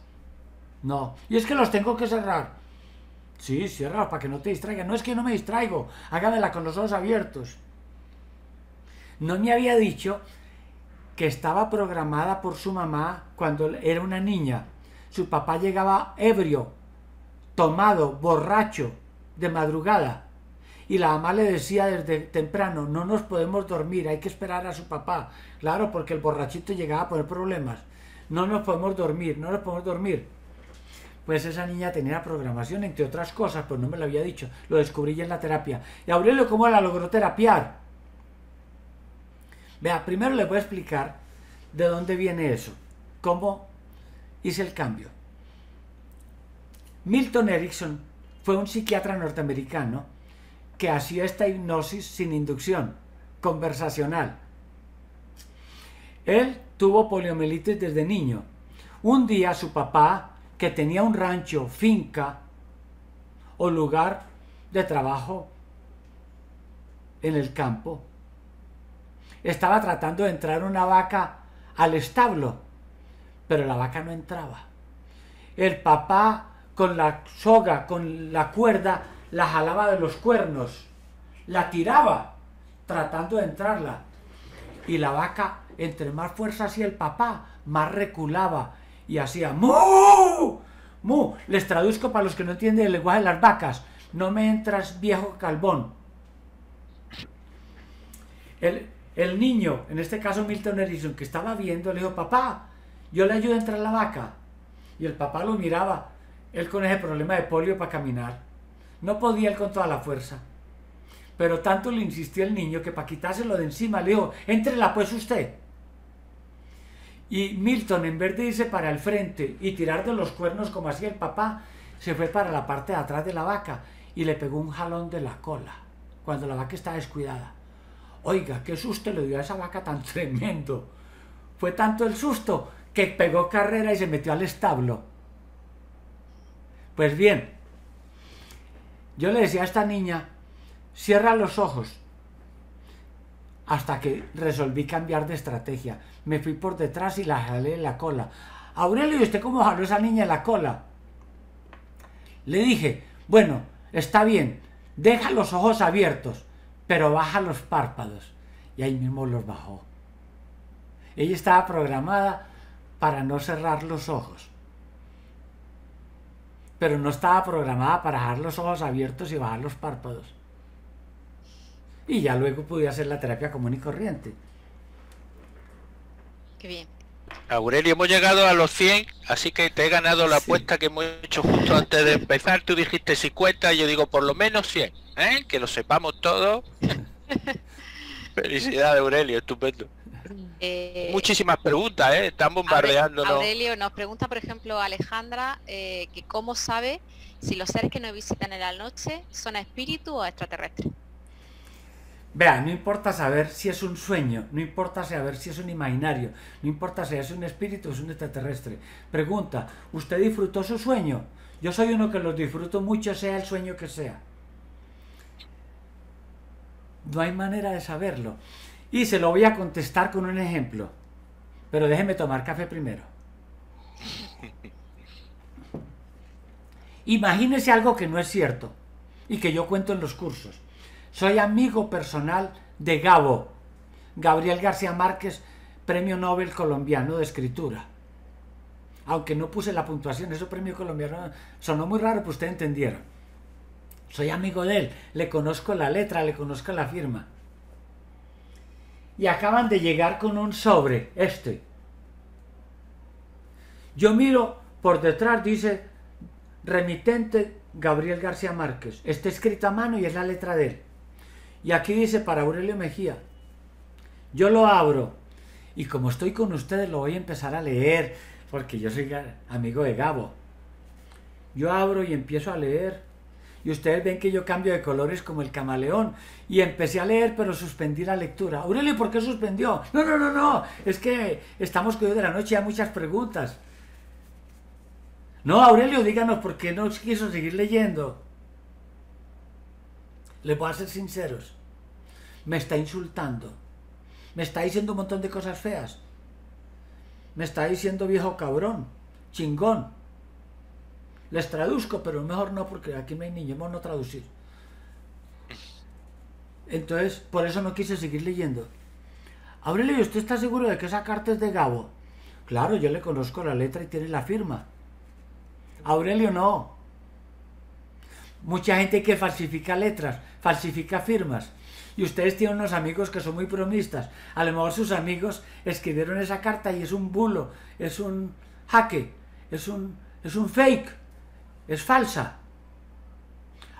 No, y es que los tengo que cerrar. Sí, cierra para que no te distraiga. No, es que no me distraigo, hágamela con los ojos abiertos. No me había dicho que estaba programada por su mamá cuando era una niña. Su papá llegaba ebrio, tomado, borracho, de madrugada. Y la mamá le decía desde temprano, no nos podemos dormir, hay que esperar a su papá. Claro, porque el borrachito llegaba a poner problemas. No nos podemos dormir, no nos podemos dormir. Pues esa niña tenía programación, entre otras cosas, pues no me lo había dicho, lo descubrí ya en la terapia. Y Aurelio, ¿cómo la logró terapiar? Vea, primero les voy a explicar de dónde viene eso, cómo hice el cambio. Milton Erickson fue un psiquiatra norteamericano que hacía esta hipnosis sin inducción, conversacional. Él tuvo poliomielitis desde niño. Un día su papá, que tenía un rancho, finca o lugar de trabajo en el campo, estaba tratando de entrar una vaca al establo, pero la vaca no entraba. El papá con la soga, con la cuerda, la jalaba de los cuernos, la tiraba tratando de entrarla, y la vaca, entre más fuerza hacía el papá, más reculaba y hacía mu, mu. Les traduzco para los que no entienden el lenguaje de las vacas. No me entras, viejo calbón. El, el niño, en este caso Milton Erickson, que estaba viendo, le dijo, papá, yo le ayudo a entrar a la vaca. Y el papá lo miraba, él con ese problema de polio para caminar. No podía él con toda la fuerza. Pero tanto le insistió el niño que para quitárselo de encima le dijo, éntrela pues usted. Y Milton, en vez de irse para el frente y tirar de los cuernos como hacía el papá, se fue para la parte de atrás de la vaca y le pegó un jalón de la cola cuando la vaca estaba descuidada. Oiga, qué susto le dio a esa vaca tan tremendo. Fue tanto el susto que pegó carrera y se metió al establo. Pues bien, yo le decía a esta niña, cierra los ojos, hasta que resolví cambiar de estrategia. Me fui por detrás y la jalé en la cola. Aurelio, ¿y usted cómo jaló a esa niña en la cola? Le dije, bueno, está bien, deja los ojos abiertos, pero baja los párpados. Y ahí mismo los bajó. Ella estaba programada para no cerrar los ojos, pero no estaba programada para dejar los ojos abiertos y bajar los párpados. Y ya luego pude hacer la terapia común y corriente. Qué bien. Aurelio, hemos llegado a los cien, así que te he ganado la sí. apuesta que hemos hecho justo antes de empezar. Tú dijiste cincuenta, yo digo por lo menos cien, ¿eh? Que lo sepamos todos. Felicidades, Aurelio, estupendo. Eh, Muchísimas preguntas, ¿eh? Están bombardeándonos. Aurelio nos pregunta, por ejemplo, Alejandra, eh, que cómo sabe si los seres que nos visitan en la noche son espíritus o extraterrestres. Verá, no importa saber si es un sueño, no importa saber si es un imaginario, no importa si es un espíritu o es un extraterrestre. Pregunta, ¿usted disfrutó su sueño? Yo soy uno que los disfruto mucho, sea el sueño que sea. No hay manera de saberlo. Y se lo voy a contestar con un ejemplo. Pero déjeme tomar café primero. Imagínese algo que no es cierto y que yo cuento en los cursos. Soy amigo personal de Gabo, Gabriel García Márquez, premio Nobel colombiano de escritura. Aunque no puse la puntuación, eso premio colombiano sonó muy raro, pues ustedes entendieron. Soy amigo de él, le conozco la letra, le conozco la firma. Y acaban de llegar con un sobre, este. Yo miro por detrás, dice, remitente Gabriel García Márquez. Está escrita a mano y es la letra de él. Y aquí dice para Aurelio Mejía. Yo lo abro y como estoy con ustedes lo voy a empezar a leer porque yo soy amigo de Gabo. Yo abro y empiezo a leer y ustedes ven que yo cambio de colores como el camaleón y empecé a leer pero suspendí la lectura. Aurelio, ¿por qué suspendió? No, no, no, no, es que estamos cuidados de la noche y hay muchas preguntas. No, Aurelio, díganos por qué no quiso seguir leyendo. Les voy a ser sinceros. Me está insultando. Me está diciendo un montón de cosas feas. Me está diciendo viejo cabrón, chingón. Les traduzco, pero mejor no, porque aquí no hay niños, vamos a no traducir. Entonces, por eso no quise seguir leyendo. Aurelio, ¿usted está seguro de que esa carta es de Gabo? Claro, yo le conozco la letra y tiene la firma. Aurelio, no. Mucha gente que falsifica letras, falsifica firmas. Y ustedes tienen unos amigos que son muy bromistas. A lo mejor sus amigos escribieron esa carta y es un bulo, es un jaque, es un, es un fake, es falsa.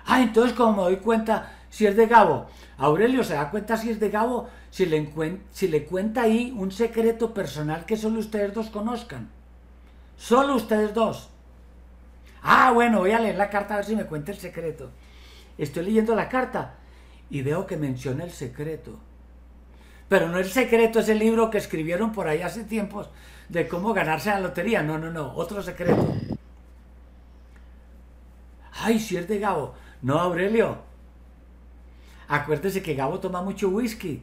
Ah, entonces como me doy cuenta si es de Gabo. Aurelio se da cuenta si es de Gabo, si le, si le cuenta ahí un secreto personal que solo ustedes dos conozcan. Solo ustedes dos. Ah, bueno, voy a leer la carta a ver si me cuenta el secreto. Estoy leyendo la carta y veo que menciona el secreto. Pero no el secreto, es el libro que escribieron por ahí hace tiempos de cómo ganarse la lotería. No, no, no, otro secreto. Ay, si es de Gabo. No, Aurelio. Acuérdese que Gabo toma mucho whisky.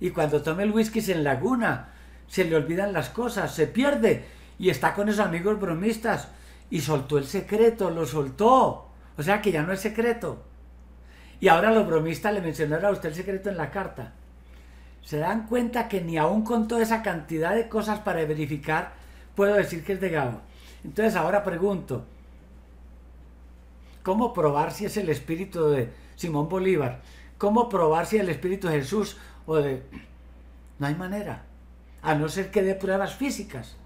Y cuando toma el whisky se enlaguna, se le olvidan las cosas, se pierde. Y está con esos amigos bromistas. Y soltó el secreto, lo soltó. O sea que ya no es secreto. Y ahora los bromistas le mencionaron a usted el secreto en la carta. Se dan cuenta que ni aún con toda esa cantidad de cosas para verificar, puedo decir que es de Gabo. Entonces ahora pregunto, ¿cómo probar si es el espíritu de Simón Bolívar? ¿Cómo probar si es el espíritu de Jesús o de...? No hay manera. A no ser que dé pruebas físicas.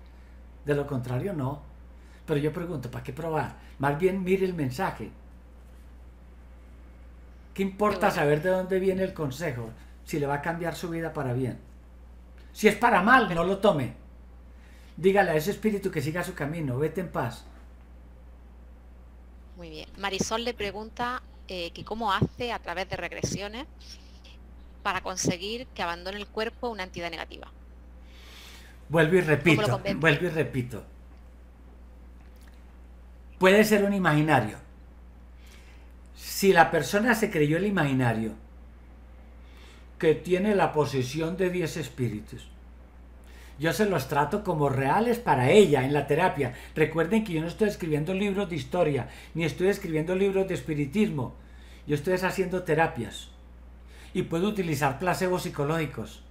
De lo contrario, no. Pero yo pregunto, ¿para qué probar? Más bien mire el mensaje. ¿Qué importa saber de dónde viene el consejo? Si le va a cambiar su vida para bien. Si es para mal, no lo tome. Dígale a ese espíritu que siga su camino, vete en paz. Muy bien. Marisol le pregunta eh, que cómo hace a través de regresiones para conseguir que abandone el cuerpo una entidad negativa. Vuelvo y repito, vuelvo y repito. Puede ser un imaginario. Si la persona se creyó el imaginario que tiene la posesión de diez espíritus, yo se los trato como reales para ella en la terapia. Recuerden que yo no estoy escribiendo libros de historia, ni estoy escribiendo libros de espiritismo. Yo estoy haciendo terapias y puedo utilizar placebos psicológicos.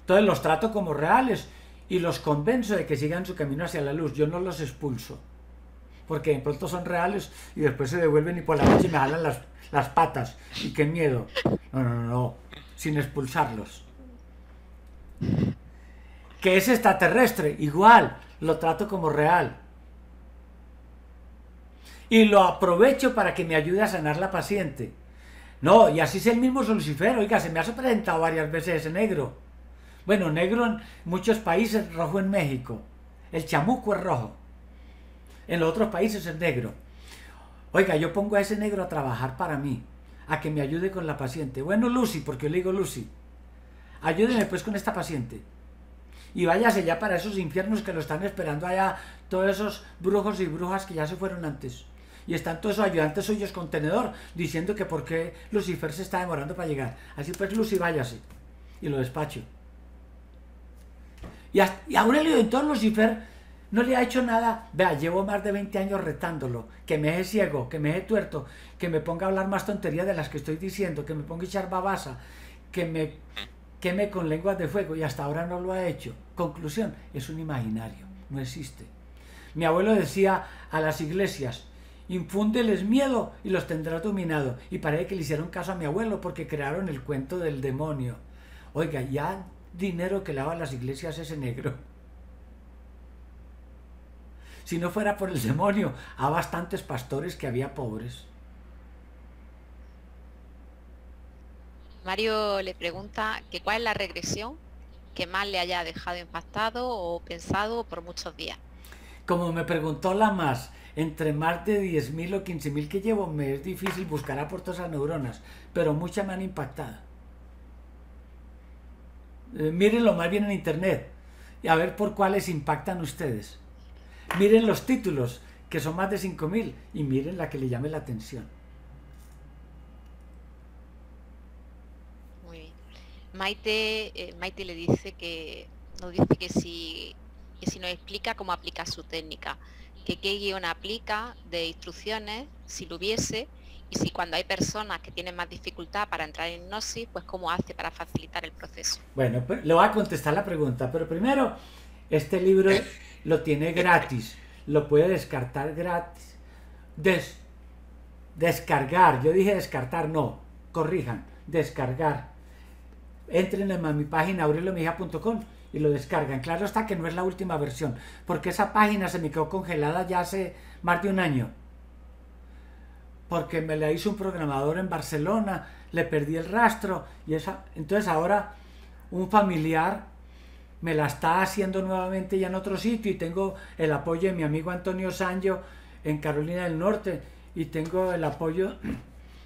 Entonces los trato como reales y los convenzo de que sigan su camino hacia la luz. Yo no los expulso, porque de pronto son reales y después se devuelven y por la noche me jalan las, las patas. Y qué miedo. No, no, no, no, sin expulsarlos. que es extraterrestre, igual, lo trato como real. Y lo aprovecho para que me ayude a sanar la paciente. No, y así es el mismo Lucifer, oiga, se me ha presentado varias veces ese negro. Bueno, negro en muchos países, rojo en México. El chamuco es rojo. En los otros países es negro. Oiga, yo pongo a ese negro a trabajar para mí, a que me ayude con la paciente. Bueno, Lucy, porque yo le digo Lucy, ayúdeme pues con esta paciente. Y váyase ya para esos infiernos que lo están esperando allá, todos esos brujos y brujas que ya se fueron antes. Y están todos esos ayudantes suyos con tenedor, diciendo que por qué Lucifer se está demorando para llegar. Así pues, Lucy, váyase. Y lo despacho. Y, hasta, y Aurelio, entonces Lucifer no le ha hecho nada. Vea, llevo más de veinte años retándolo. Que me deje ciego, que me deje tuerto, que me ponga a hablar más tonterías de las que estoy diciendo, que me ponga a echar babasa, que me queme con lenguas de fuego. Y hasta ahora no lo ha hecho. Conclusión, es un imaginario. No existe. Mi abuelo decía a las iglesias: infúndeles miedo y los tendrás dominado. Y parece que le hicieron caso a mi abuelo porque crearon el cuento del demonio. Oiga, ya dinero que lava las iglesias ese negro. Si no fuera por el demonio, a bastantes pastores que había pobres. Mario le pregunta que cuál es la regresión que más le haya dejado impactado o pensado por muchos días. Como me preguntó la más, entre más de diez mil o quince mil que llevo, me es difícil buscar a por todas las neuronas, pero muchas me han impactado. Eh, mírenlo más bien en internet y a ver por cuáles impactan ustedes. Miren los títulos, que son más de cinco mil, y miren la que le llame la atención. Muy bien. Maite, eh, Maite le dice que nos dice que si, que si nos explica cómo aplica su técnica, que qué guión aplica de instrucciones, si lo hubiese, y si cuando hay personas que tienen más dificultad para entrar en hipnosis, pues cómo hace para facilitar el proceso. Bueno, pues le voy a contestar la pregunta, pero primero, este libro lo tiene gratis, lo puede descartar gratis. Des, descargar, yo dije descartar, no, corrijan, descargar. Entren a mi página aurelio mejía punto com y lo descargan. Claro está que no es la última versión, porque esa página se me quedó congelada ya hace más de un año, porque me la hizo un programador en Barcelona, le perdí el rastro, y esa, entonces ahora un familiar me la está haciendo nuevamente ya en otro sitio, y tengo el apoyo de mi amigo Antonio Sancho en Carolina del Norte, y tengo el apoyo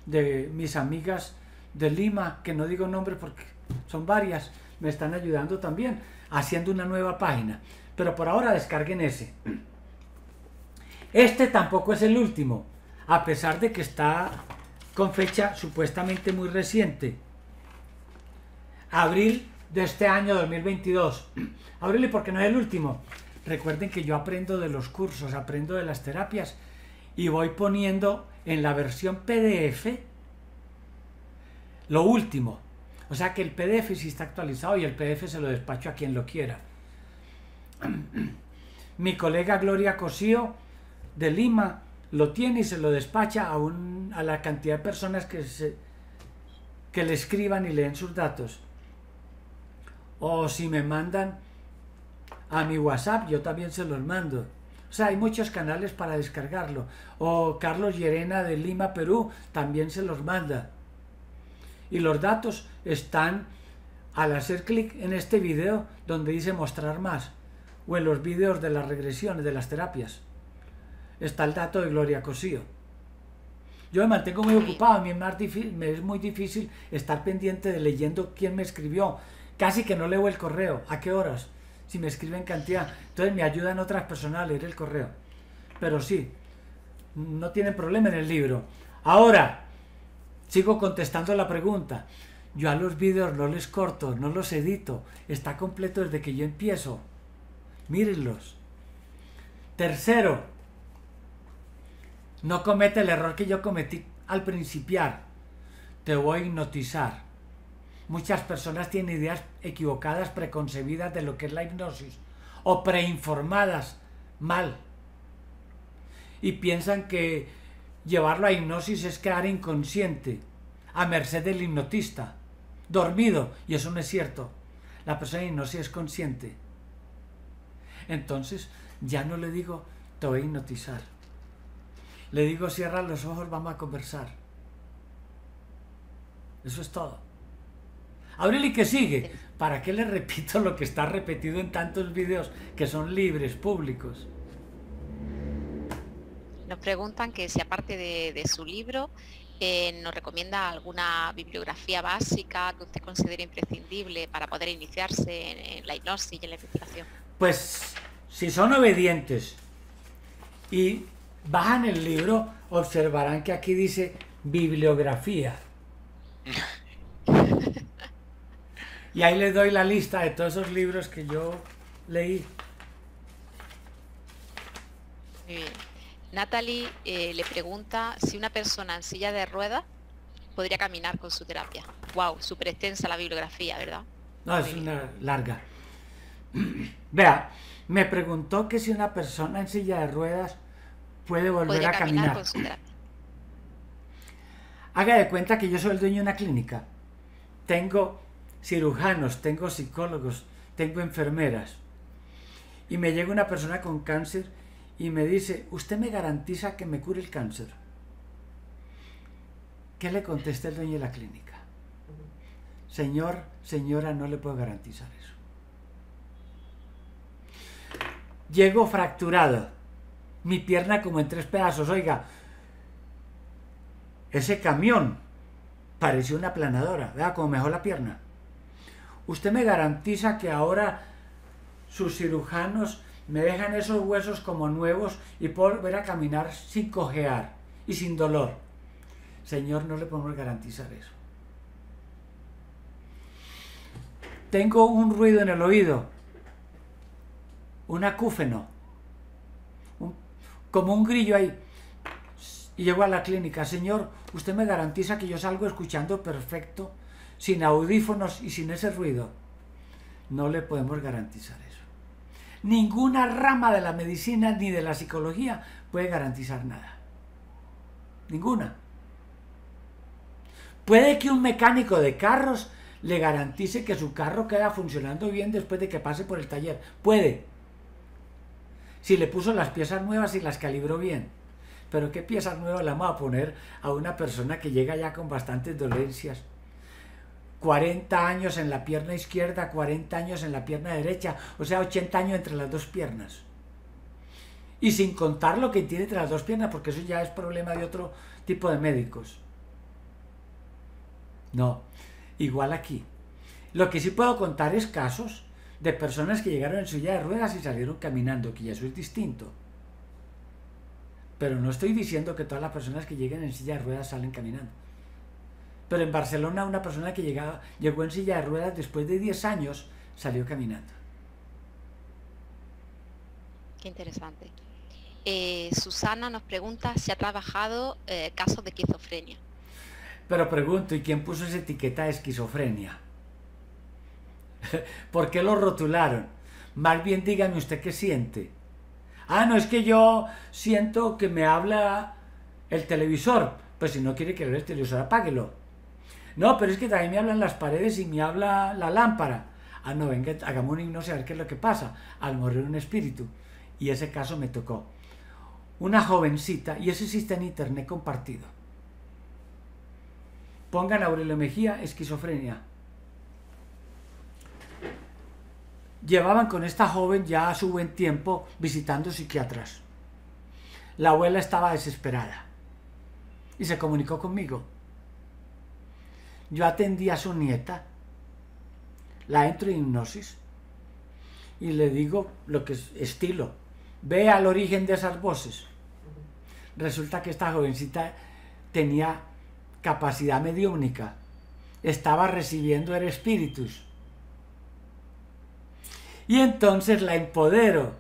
de mis amigas de Lima, que no digo nombres porque son varias, me están ayudando también, haciendo una nueva página. Pero por ahora descarguen ese. Este tampoco es el último, a pesar de que está con fecha supuestamente muy reciente. Abril de este año dos mil veintidós. Aurelio, porque no es el último. Recuerden que yo aprendo de los cursos, aprendo de las terapias, y voy poniendo en la versión P D F lo último. O sea que el P D F sí está actualizado, y el P D F se lo despacho a quien lo quiera. Mi colega Gloria Cosío de Lima lo tiene y se lo despacha a, un, a la cantidad de personas que, se, que le escriban y leen sus datos. O si me mandan a mi WhatsApp, yo también se los mando. O sea, hay muchos canales para descargarlo. O Carlos Llerena de Lima, Perú, también se los manda. Y los datos están al hacer clic en este video donde dice mostrar más, o en los videos de las regresiones, de las terapias. Está el dato de Gloria Cosío. Yo me mantengo muy ocupado, a mí me es muy difícil estar pendiente de leyendo quién me escribió. Casi que no leo el correo. ¿A qué horas? Si me escriben cantidad. Entonces me ayudan otras personas a leer el correo. Pero sí, no tienen problema en el libro. Ahora, sigo contestando la pregunta. Yo a los vídeos no les corto, no los edito. Está completo desde que yo empiezo. Mírenlos. Tercero, no comete el error que yo cometí al principiar. Te voy a hipnotizar. Muchas personas tienen ideas equivocadas, preconcebidas de lo que es la hipnosis, o preinformadas mal, y piensan que llevarlo a hipnosis es quedar inconsciente, a merced del hipnotista, dormido, y eso no es cierto. La persona en hipnosis es consciente, Entonces ya no le digo, te voy a hipnotizar. Le digo, cierra los ojos, vamos a conversar. Eso es todo. Ábrele y que sigue. ¿Para qué le repito lo que está repetido en tantos videos que son libres, públicos? Nos preguntan que si aparte de, de su libro, eh, nos recomienda alguna bibliografía básica que usted considere imprescindible para poder iniciarse en, en la hipnosis y en la investigación. Pues si son obedientes y bajan el libro, observarán que aquí dice bibliografía. Y ahí les doy la lista de todos esos libros que yo leí. Muy bien. Natalie eh, le pregunta si una persona en silla de ruedas podría caminar con su terapia. Wow, súper extensa la bibliografía, ¿verdad? No, es una larga. Vea, me preguntó que si una persona en silla de ruedas puede volver a caminar. Con su terapia. Haga de cuenta que yo soy el dueño de una clínica. Tengo cirujanos, tengo psicólogos, tengo enfermeras. Y me llega una persona con cáncer y me dice, ¿usted me garantiza que me cure el cáncer? ¿Qué le contesta el dueño de la clínica? Señor, señora, no le puedo garantizar eso. Llego fracturado, mi pierna como en tres pedazos. Oiga, ese camión pareció una aplanadora, vea cómo mejoró la pierna. ¿Usted me garantiza que ahora sus cirujanos me dejan esos huesos como nuevos y puedo volver a caminar sin cojear y sin dolor? Señor, no le podemos garantizar eso. Tengo un ruido en el oído, un acúfeno, un, como un grillo ahí. Y llego a la clínica, señor, ¿usted me garantiza que yo salgo escuchando perfecto, sin audífonos y sin ese ruido? No le podemos garantizar eso. Ninguna rama de la medicina ni de la psicología puede garantizar nada. Ninguna. Puede que un mecánico de carros le garantice que su carro queda funcionando bien después de que pase por el taller. Puede. Si le puso las piezas nuevas y las calibró bien. Pero ¿qué piezas nuevas le vamos a poner a una persona que llega ya con bastantes dolencias? cuarenta años en la pierna izquierda, cuarenta años en la pierna derecha, o sea, ochenta años entre las dos piernas. Y sin contar lo que tiene entre las dos piernas, porque eso ya es problema de otro tipo de médicos. No, igual aquí. Lo que sí puedo contar es casos de personas que llegaron en silla de ruedas y salieron caminando, que ya eso es distinto. Pero no estoy diciendo que todas las personas que lleguen en silla de ruedas salen caminando. Pero en Barcelona una persona que llegaba, llegó en silla de ruedas después de diez años salió caminando. Qué interesante. Eh, Susana nos pregunta si ha trabajado eh, casos de esquizofrenia. Pero pregunto, ¿y quién puso esa etiqueta de esquizofrenia? ¿Por qué lo rotularon? Más bien dígame usted qué siente. Ah, no, es que yo siento que me habla el televisor. Pues si no quiere que el televisor, apáguelo. No, pero es que también me hablan las paredes y me habla la lámpara. Ah, no, venga, hagamos un hipnosis a ver qué es lo que pasa. Al morir un espíritu. Y ese caso me tocó. Una jovencita, y eso existe en internet compartido. Pongan Aurelio Mejía, esquizofrenia. Llevaban con esta joven ya a su buen tiempo visitando psiquiatras. La abuela estaba desesperada. Y se comunicó conmigo. Yo atendí a su nieta, la entro en hipnosis y le digo lo que es estilo. Ve al origen de esas voces. Resulta que esta jovencita tenía capacidad mediúmnica. Estaba recibiendo el espíritus. Y entonces la empodero,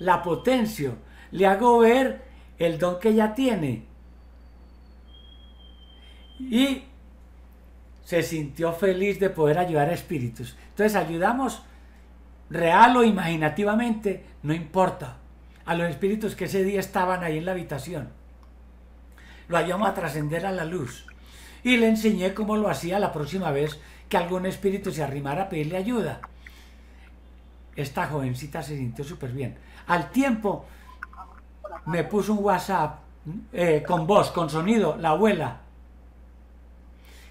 la potencio, le hago ver el don que ella tiene. Y se sintió feliz de poder ayudar a espíritus. Entonces ayudamos real o imaginativamente, no importa, a los espíritus que ese día estaban ahí en la habitación. Lo ayudamos a trascender a la luz. Y le enseñé cómo lo hacía la próxima vez que algún espíritu se arrimara a pedirle ayuda. esta jovencita se sintió súper bien. Al tiempo me puso un WhatsApp eh, con voz, con sonido, la abuela,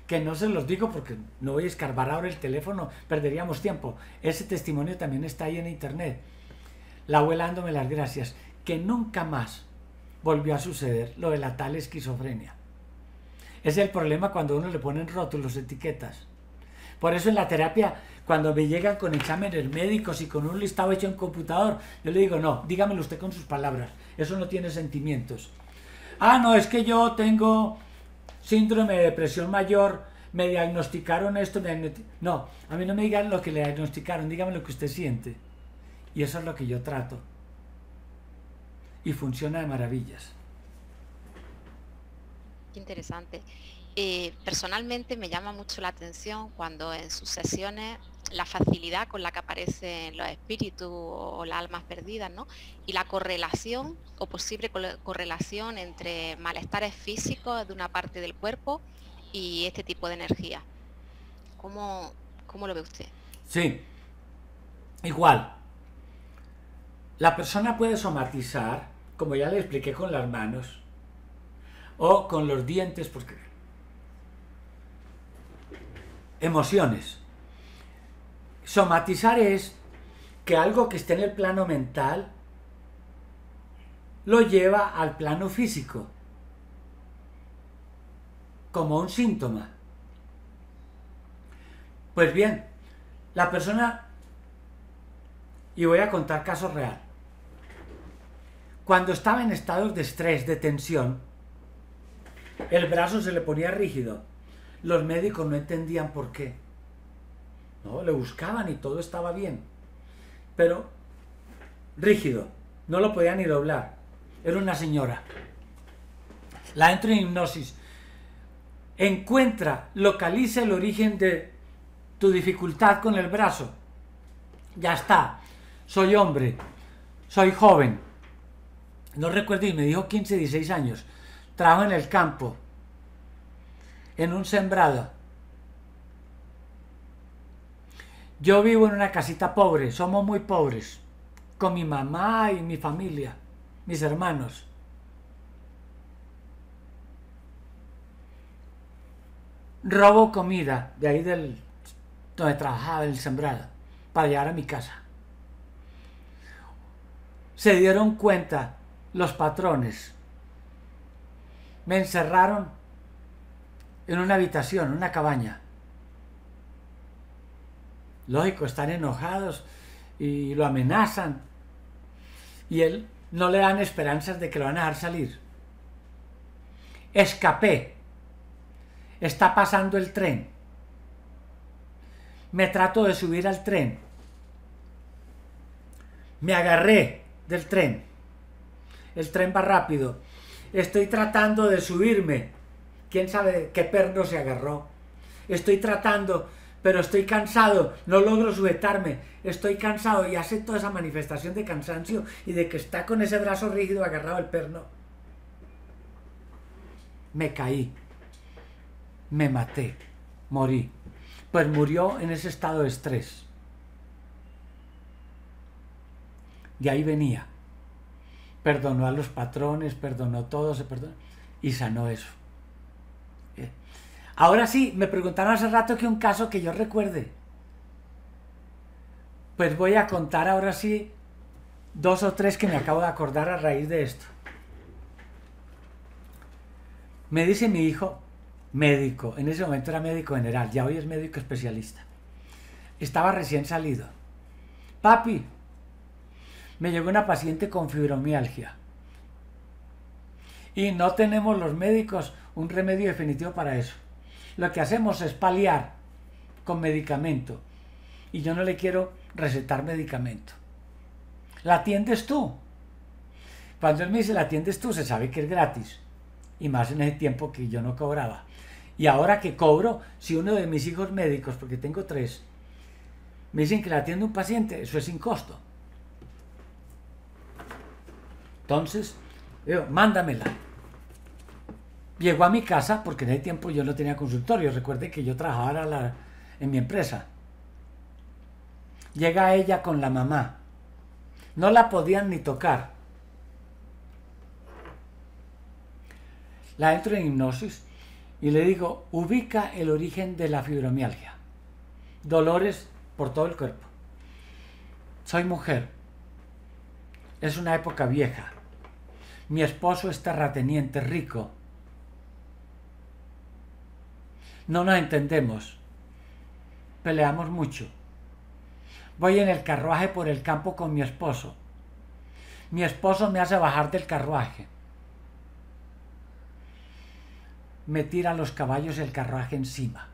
que no se los digo porque no voy a escarbar ahora el teléfono, perderíamos tiempo. Ese testimonio también está ahí en internet. La abuela dándome las gracias, que nunca más volvió a suceder lo de la tal esquizofrenia. Es el problema cuando a uno le ponen rótulos, etiquetas. Por eso en la terapia, cuando me llegan con exámenes médicos y con un listado hecho en computador, yo le digo, no, dígamelo usted con sus palabras, eso no tiene sentimientos. Ah, no, es que yo tengo síndrome de depresión mayor, me diagnosticaron esto, me... no, a mí no me digan lo que le diagnosticaron, dígame lo que usted siente. Y eso es lo que yo trato. Y funciona de maravillas. Qué interesante. Eh, personalmente me llama mucho la atención cuando en sus sesiones la facilidad con la que aparecen los espíritus o las almas perdidas, ¿no? Y la correlación o posible correlación entre malestares físicos de una parte del cuerpo y este tipo de energía. ¿Cómo, cómo lo ve usted? Sí, igual. La persona puede somatizar, como ya le expliqué, con las manos o con los dientes, porque emociones. Somatizar es que algo que esté en el plano mental lo lleva al plano físico, como un síntoma. Pues bien, la persona, y voy a contar casos reales, cuando estaba en estados de estrés, de tensión, el brazo se le ponía rígido. Los médicos no entendían por qué. No, le buscaban y todo estaba bien. Pero rígido, no lo podía ni doblar. Era una señora. La entra en hipnosis. Encuentra, localiza el origen de tu dificultad con el brazo. Ya está. Soy hombre, soy joven. No recuerdo, y me dijo quince, dieciséis años. Trabajo en el campo, en un sembrado. Yo vivo en una casita pobre, somos muy pobres, con mi mamá y mi familia, mis hermanos. Robo comida de ahí del, donde trabajaba, el sembrado, para llegar a mi casa. Se dieron cuenta los patrones. Me encerraron en una habitación, una cabaña. Lógico, están enojados y lo amenazan. Y él no le dan esperanzas de que lo van a dejar salir. Escapé. Está pasando el tren. Me trato de subir al tren. Me agarré del tren. El tren va rápido. Estoy tratando de subirme. ¿Quién sabe qué perno se agarró? Estoy tratando, pero estoy cansado. No logro sujetarme. Estoy cansado. Y hace toda esa manifestación de cansancio y de que está con ese brazo rígido agarrado al perno. Me caí. Me maté. Morí. Pues murió en ese estado de estrés. De ahí venía. Perdonó a los patrones, perdonó todo, se perdonó y sanó eso. Bien. Ahora sí, me preguntaron hace rato que un caso que yo recuerde. Pues voy a contar ahora sí dos o tres que me acabo de acordar a raíz de esto. Me dice mi hijo, médico, en ese momento era médico general, ya hoy es médico especialista. Estaba recién salido. Papi, me llegó una paciente con fibromialgia y no tenemos los médicos un remedio definitivo para eso. Lo que hacemos es paliar con medicamento y yo no le quiero recetar medicamento. ¿La atiendes tú? Cuando él me dice, ¿la atiendes tú? Se sabe que es gratis, y más en ese tiempo que yo no cobraba. Y ahora que cobro, si uno de mis hijos médicos, porque tengo tres, me dicen que la atiende un paciente, eso es sin costo. Entonces, yo, mándamela. Llegó a mi casa, porque en ese tiempo yo no tenía consultorio. Recuerde que yo trabajaba la, en mi empresa. Llega ella con la mamá. No la podían ni tocar. La entro en hipnosis y le digo, ubica el origen de la fibromialgia. Dolores por todo el cuerpo. Soy mujer. Es una época vieja. Mi esposo es terrateniente rico. No nos entendemos. Peleamos mucho. Voy en el carruaje por el campo con mi esposo. Mi esposo me hace bajar del carruaje. Me tiran los caballos el carruaje encima.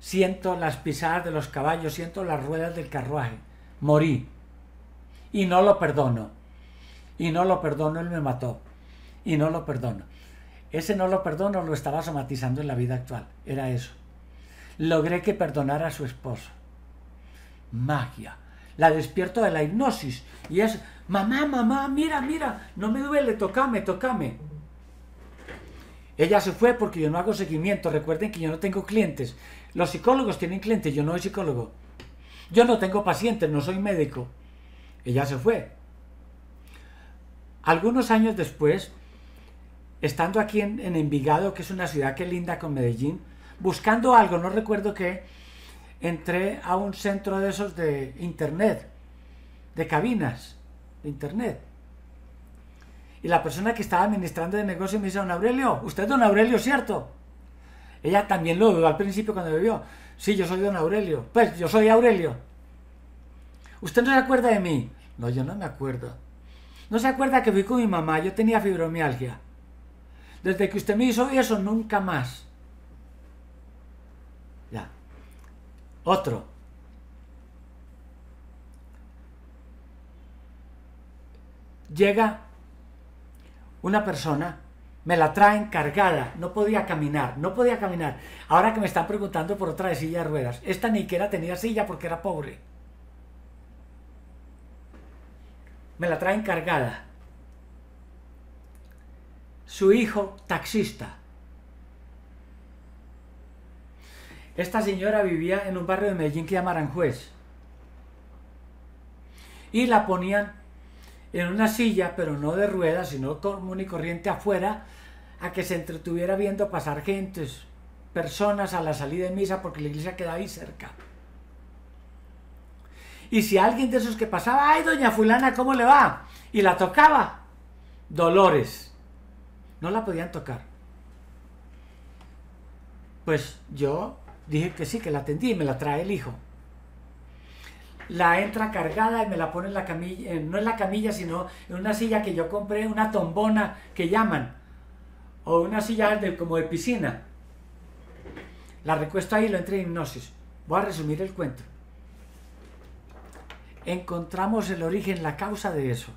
Siento las pisadas de los caballos, siento las ruedas del carruaje. Morí. Y no lo perdono. Y no lo perdono, él me mató. Y no lo perdono. Ese no lo perdono lo estaba somatizando en la vida actual. Era eso. Logré que perdonara a su esposo. Magia. La despierto de la hipnosis y es, mamá, mamá, mira, mira, no me duele, tocame, tocame. Ella se fue porque yo no hago seguimiento. Recuerden que yo no tengo clientes. Los psicólogos tienen clientes, yo no soy psicólogo. Yo no tengo pacientes, no soy médico. Ella se fue. Algunos años después, estando aquí en, en Envigado, que es una ciudad que linda con Medellín, buscando algo, no recuerdo qué, entré a un centro de esos de internet, de cabinas, de internet. Y la persona que estaba administrando el negocio me dice, don Aurelio, usted es don Aurelio, ¿cierto? Ella también lo dudó al principio cuando me vio. Sí, yo soy don Aurelio. Pues, yo soy Aurelio. ¿Usted no se acuerda de mí? No, yo no me acuerdo. ¿No se acuerda que fui con mi mamá? Yo tenía fibromialgia. Desde que usted me hizo eso, nunca más. Ya. Otro. Llega una persona, me la traen cargada, no podía caminar, no podía caminar. Ahora que me están preguntando por otra de silla de ruedas. Esta ni siquiera tenía silla porque era pobre. Me la traen cargada. Su hijo, taxista. Esta señora vivía en un barrio de Medellín que se llama Aranjuez. Y la ponían en una silla, pero no de ruedas, sino común y corriente afuera, a que se entretuviera viendo pasar gentes, personas a la salida de misa, porque la iglesia quedaba ahí cerca. Y si alguien de esos que pasaba, ¡ay, doña fulana, cómo le va! Y la tocaba. Dolores. No la podían tocar. Pues yo dije que sí, que la atendí y me la trae el hijo. La entra cargada y me la pone en la camilla, eh, no en la camilla, sino en una silla que yo compré, una tombona que llaman, o una silla de, como de piscina. La recuesto ahí y lo entra en hipnosis. Voy a resumir el cuento. Encontramos el origen, la causa de eso.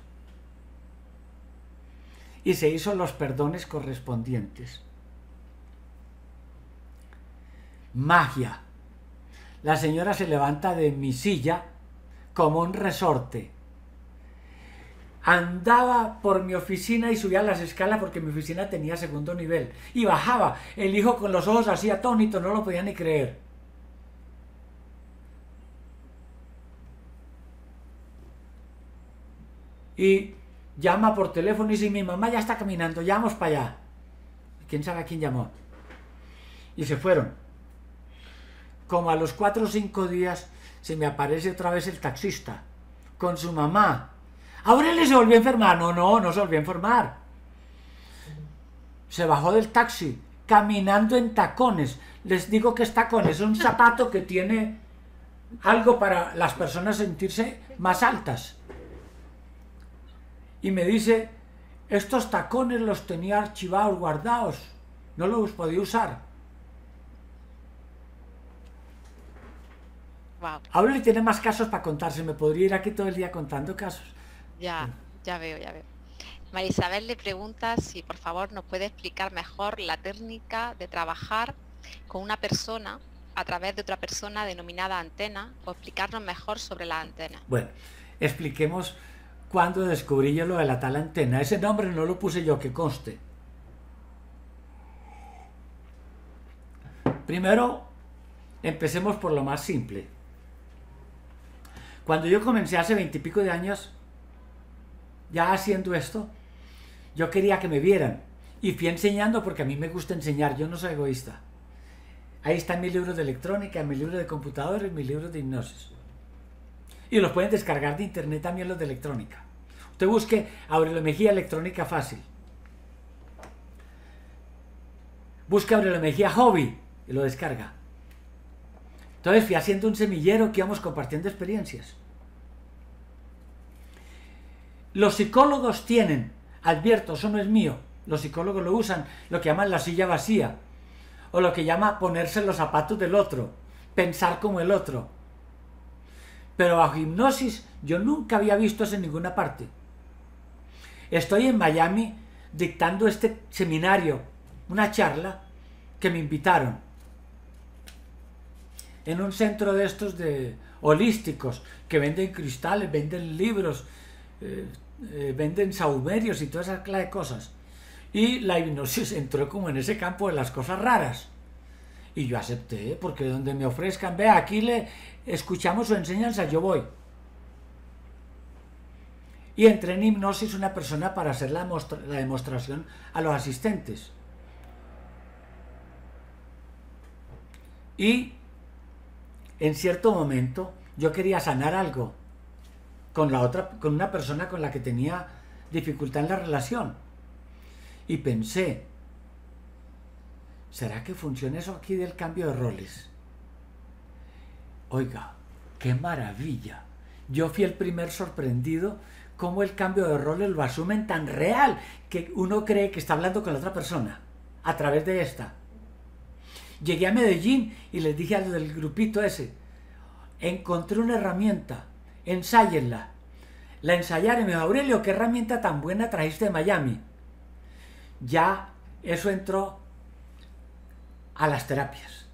Y se hizo los perdones correspondientes. Magia. La señora se levanta de mi silla como un resorte. Andaba por mi oficina y subía las escalas porque mi oficina tenía segundo nivel. Y bajaba. El hijo con los ojos así atónito, no lo podía ni creer. Y llama por teléfono y dice, mi mamá ya está caminando, ya vamos para allá. ¿Quién sabe a quién llamó? Y se fueron. Como a los cuatro o cinco días se me aparece otra vez el taxista con su mamá. Aurelio se volvió a enfermar. No, no, no se volvió a enfermar. Se bajó del taxi, caminando en tacones. Les digo que es tacones, es un zapato que tiene algo para las personas sentirse más altas. Y me dice, estos tacones los tenía archivados, guardados, no los podía usar. Wow. Ahora le tiene más casos para contarse, me podría ir aquí todo el día contando casos. Ya, ya veo, ya veo. María Isabel le pregunta si por favor nos puede explicar mejor la técnica de trabajar con una persona a través de otra persona denominada antena, o explicarnos mejor sobre la antena. Bueno, expliquemos. Cuando descubrí yo lo de la tal antena, ese nombre no lo puse yo, que conste. Primero, empecemos por lo más simple. Cuando yo comencé hace veintipico de años ya haciendo esto, yo quería que me vieran y fui enseñando porque a mí me gusta enseñar, yo no soy egoísta. Ahí están mis libros de electrónica, mis libros de computadores, mis libros de hipnosis. Y los pueden descargar de internet también los de electrónica. Usted busque Aurelio Mejía Electrónica Fácil. Busca Aurelio Mejía Hobby y lo descarga. Entonces fui haciendo un semillero que íbamos compartiendo experiencias. Los psicólogos tienen, advierto, eso no es mío, los psicólogos lo usan, lo que llaman la silla vacía, o lo que llama ponerse los zapatos del otro, pensar como el otro. Pero bajo hipnosis yo nunca había visto eso en ninguna parte. Estoy en Miami dictando este seminario, una charla que me invitaron en un centro de estos de holísticos que venden cristales, venden libros, eh, eh, venden saumerios y toda esa clase de cosas. Y la hipnosis entró como en ese campo de las cosas raras. Y yo acepté, porque donde me ofrezcan, vea, aquí le escuchamos su enseñanza, yo voy. Y entré en hipnosis una persona para hacer la, la demostración a los asistentes. Y en cierto momento yo quería sanar algo con, la otra, con una persona con la que tenía dificultad en la relación. Y pensé, ¿será que funciona eso aquí del cambio de roles? Oiga, qué maravilla. Yo fui el primer sorprendido cómo el cambio de roles lo asumen tan real que uno cree que está hablando con la otra persona a través de esta. Llegué a Medellín y les dije a los del grupito ese, encontré una herramienta, ensáyenla. La ensayaron y me dijo, Aurelio, ¿qué herramienta tan buena trajiste de Miami? Ya eso entró a las terapias.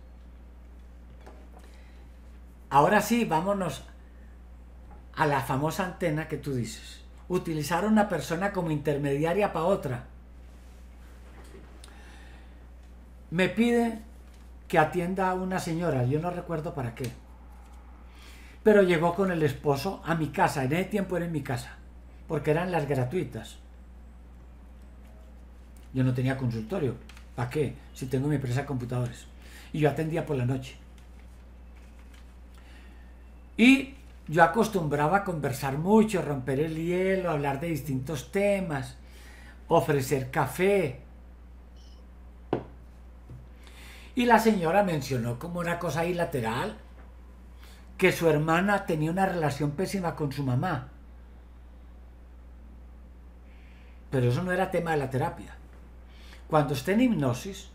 Ahora sí, vámonos a la famosa antena que tú dices. Utilizar a una persona como intermediaria para otra. Me pide que atienda a una señora, yo no recuerdo para qué. Pero llegó con el esposo a mi casa, en ese tiempo era en mi casa, porque eran las gratuitas. Yo no tenía consultorio, ¿para qué? Si tengo mi empresa de computadores. Y yo atendía por la noche. Y yo acostumbraba a conversar mucho, romper el hielo, hablar de distintos temas, ofrecer café. Y la señora mencionó como una cosa bilateral que su hermana tenía una relación pésima con su mamá. Pero eso no era tema de la terapia. Cuando esté en hipnosis,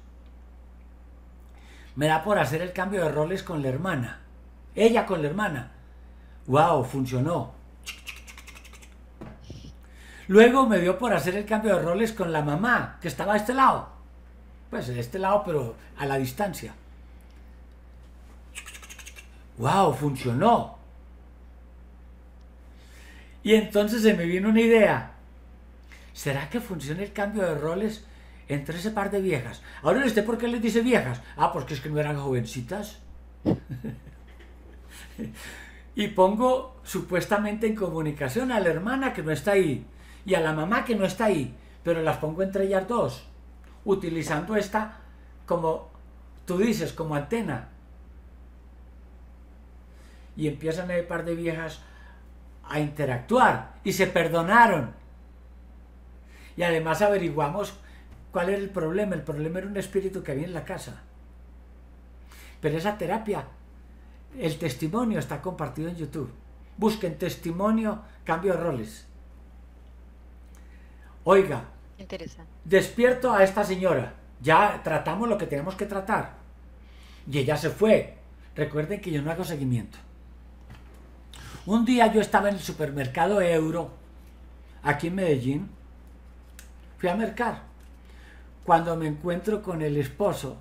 me da por hacer el cambio de roles con la hermana. Ella con la hermana. ¡Wow! Funcionó. Luego me dio por hacer el cambio de roles con la mamá, que estaba a este lado. Pues de este lado, pero a la distancia. ¡Wow! Funcionó. Y entonces se me vino una idea. ¿Será que funciona el cambio de roles entre ese par de viejas? Ahora, ¿usted por qué les dice viejas? Ah, porque es que no eran jovencitas. Y pongo supuestamente en comunicación a la hermana que no está ahí y a la mamá que no está ahí, pero las pongo entre ellas dos, utilizando esta, como tú dices, como antena. Y empiezan el par de viejas a interactuar y se perdonaron. Y además averiguamos ¿cuál era el problema? El problema era un espíritu que había en la casa. Pero esa terapia, el testimonio está compartido en YouTube. Busquen testimonio, cambio de roles. Oiga, interesante. Despierto a esta señora. Ya tratamos lo que tenemos que tratar. Y ella se fue. Recuerden que yo no hago seguimiento. Un día yo estaba en el supermercado Euro, aquí en Medellín. Fui a mercar. Cuando me encuentro con el esposo,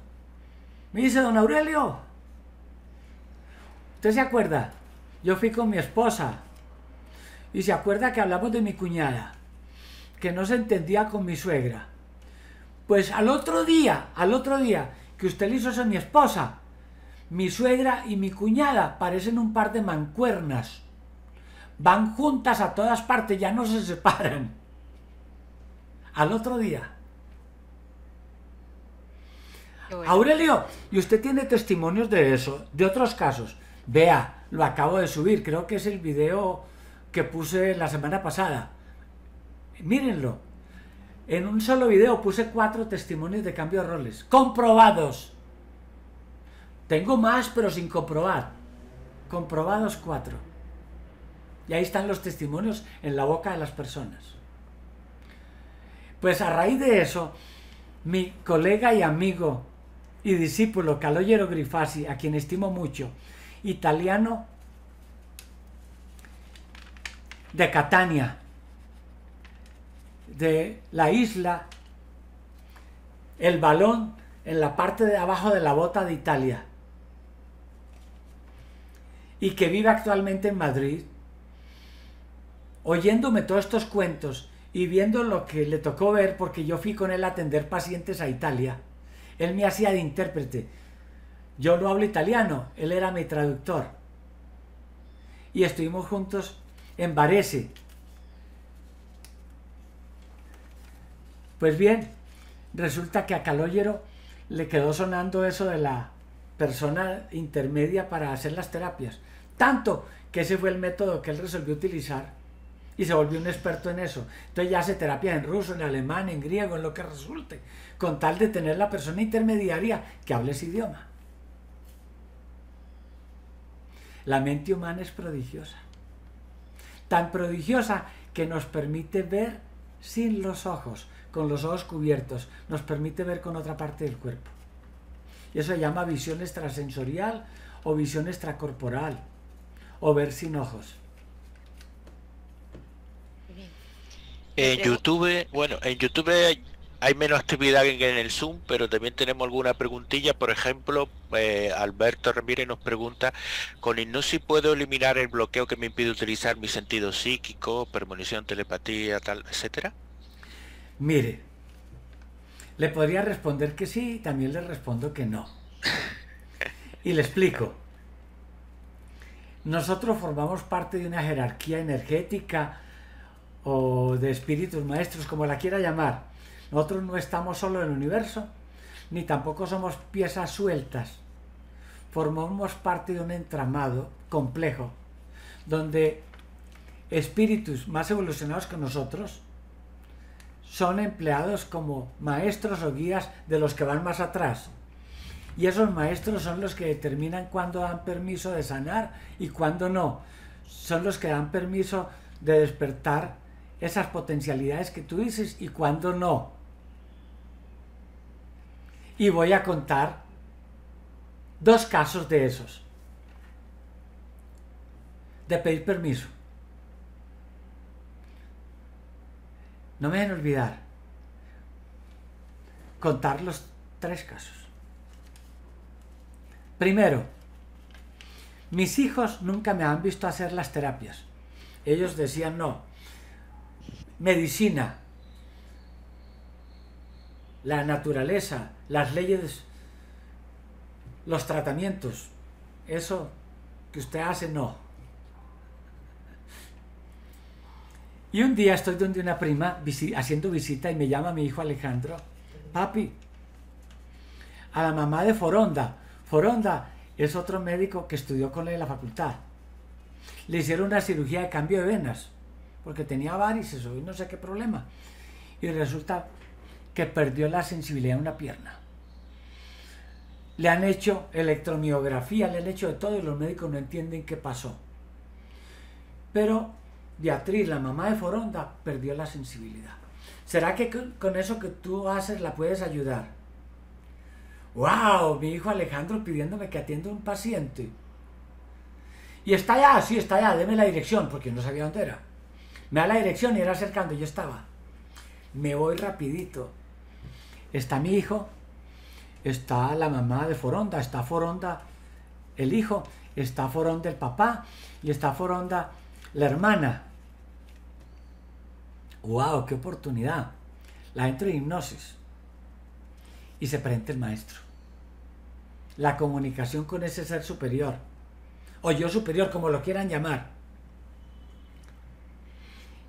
me dice, don Aurelio, ¿usted se acuerda? Yo fui con mi esposa y se acuerda que hablamos de mi cuñada, que no se entendía con mi suegra. Pues al otro día, al otro día que usted le hizo eso a mi esposa, mi suegra y mi cuñada parecen un par de mancuernas. van juntas a todas partes, ya no se separan. Al otro día. Bueno. Aurelio, y usted tiene testimonios de eso, de otros casos. Vea, lo acabo de subir, creo que es el video que puse la semana pasada. Mírenlo. En un solo video puse cuatro testimonios de cambio de roles, comprobados. Tengo más, pero sin comprobar. Comprobados cuatro. Y ahí están los testimonios en la boca de las personas. Pues a raíz de eso, mi colega y amigo y discípulo Calogero Grifasi, a quien estimo mucho, italiano de Catania, de la isla El Balón, en la parte de abajo de la bota de Italia, y que vive actualmente en Madrid, oyéndome todos estos cuentos y viendo lo que le tocó ver, porque yo fui con él a atender pacientes a Italia, él me hacía de intérprete, yo no hablo italiano, él era mi traductor, y estuvimos juntos en Varese. Pues bien, resulta que a Calogero le quedó sonando eso de la persona intermedia para hacer las terapias, tanto que ese fue el método que él resolvió utilizar y se volvió un experto en eso. Entonces ya hace terapias en ruso, en alemán, en griego, en lo que resulte, con tal de tener la persona intermediaria que hable ese idioma. La mente humana es prodigiosa, tan prodigiosa que nos permite ver sin los ojos, con los ojos cubiertos, nos permite ver con otra parte del cuerpo. Y eso se llama visión extrasensorial o visión extracorporal o ver sin ojos. En YouTube, bueno, en YouTube hay, hay menos actividad que en el Zoom, pero también tenemos alguna preguntilla. Por ejemplo, eh, Alberto Ramírez nos pregunta: ¿con hipnosis puedo eliminar el bloqueo que me impide utilizar mi sentido psíquico, premonición, telepatía, tal, etcétera? Mire, le podría responder que sí, también le respondo que no. Y le explico. Nosotros formamos parte de una jerarquía energética o de espíritus maestros, como la quiera llamar. Nosotros no estamos solo en el universo, ni tampoco somos piezas sueltas. Formamos parte de un entramado complejo, donde espíritus más evolucionados que nosotros son empleados como maestros o guías de los que van más atrás. Y esos maestros son los que determinan cuándo dan permiso de sanar y cuándo no. Son los que dan permiso de despertar esas potencialidades que tú dices y cuándo no. Y voy a contar dos casos de esos. De pedir permiso. No me dejen olvidar contar los tres casos. Primero, mis hijos nunca me han visto hacer las terapias. Ellos decían no. Medicina, la naturaleza, las leyes, los tratamientos, eso que usted hace no. Y un día estoy donde una prima visi- haciendo visita y me llama mi hijo Alejandro: papi, a la mamá de Foronda. Foronda es otro médico que estudió con él en la facultad. Le hicieron una cirugía de cambio de venas, porque tenía varices o no sé qué problema. Y resulta que perdió la sensibilidad en una pierna. Le han hecho electromiografía, le han hecho de todo y los médicos no entienden qué pasó. Pero Beatriz, la mamá de Foronda, perdió la sensibilidad. ¿Será que con eso que tú haces la puedes ayudar? ¡Wow! Mi hijo Alejandro pidiéndome que atienda a un paciente. Y está allá, sí, está allá, deme la dirección, porque no sabía dónde era. Me da la dirección y era acercando, yo estaba. Me voy rapidito. Está mi hijo, está la mamá de Foronda, está Foronda el hijo, está Foronda el papá y está Foronda la hermana. ¡Wow! ¡Qué oportunidad! La entro en hipnosis y se prende el maestro. La comunicación con ese ser superior o yo superior, como lo quieran llamar.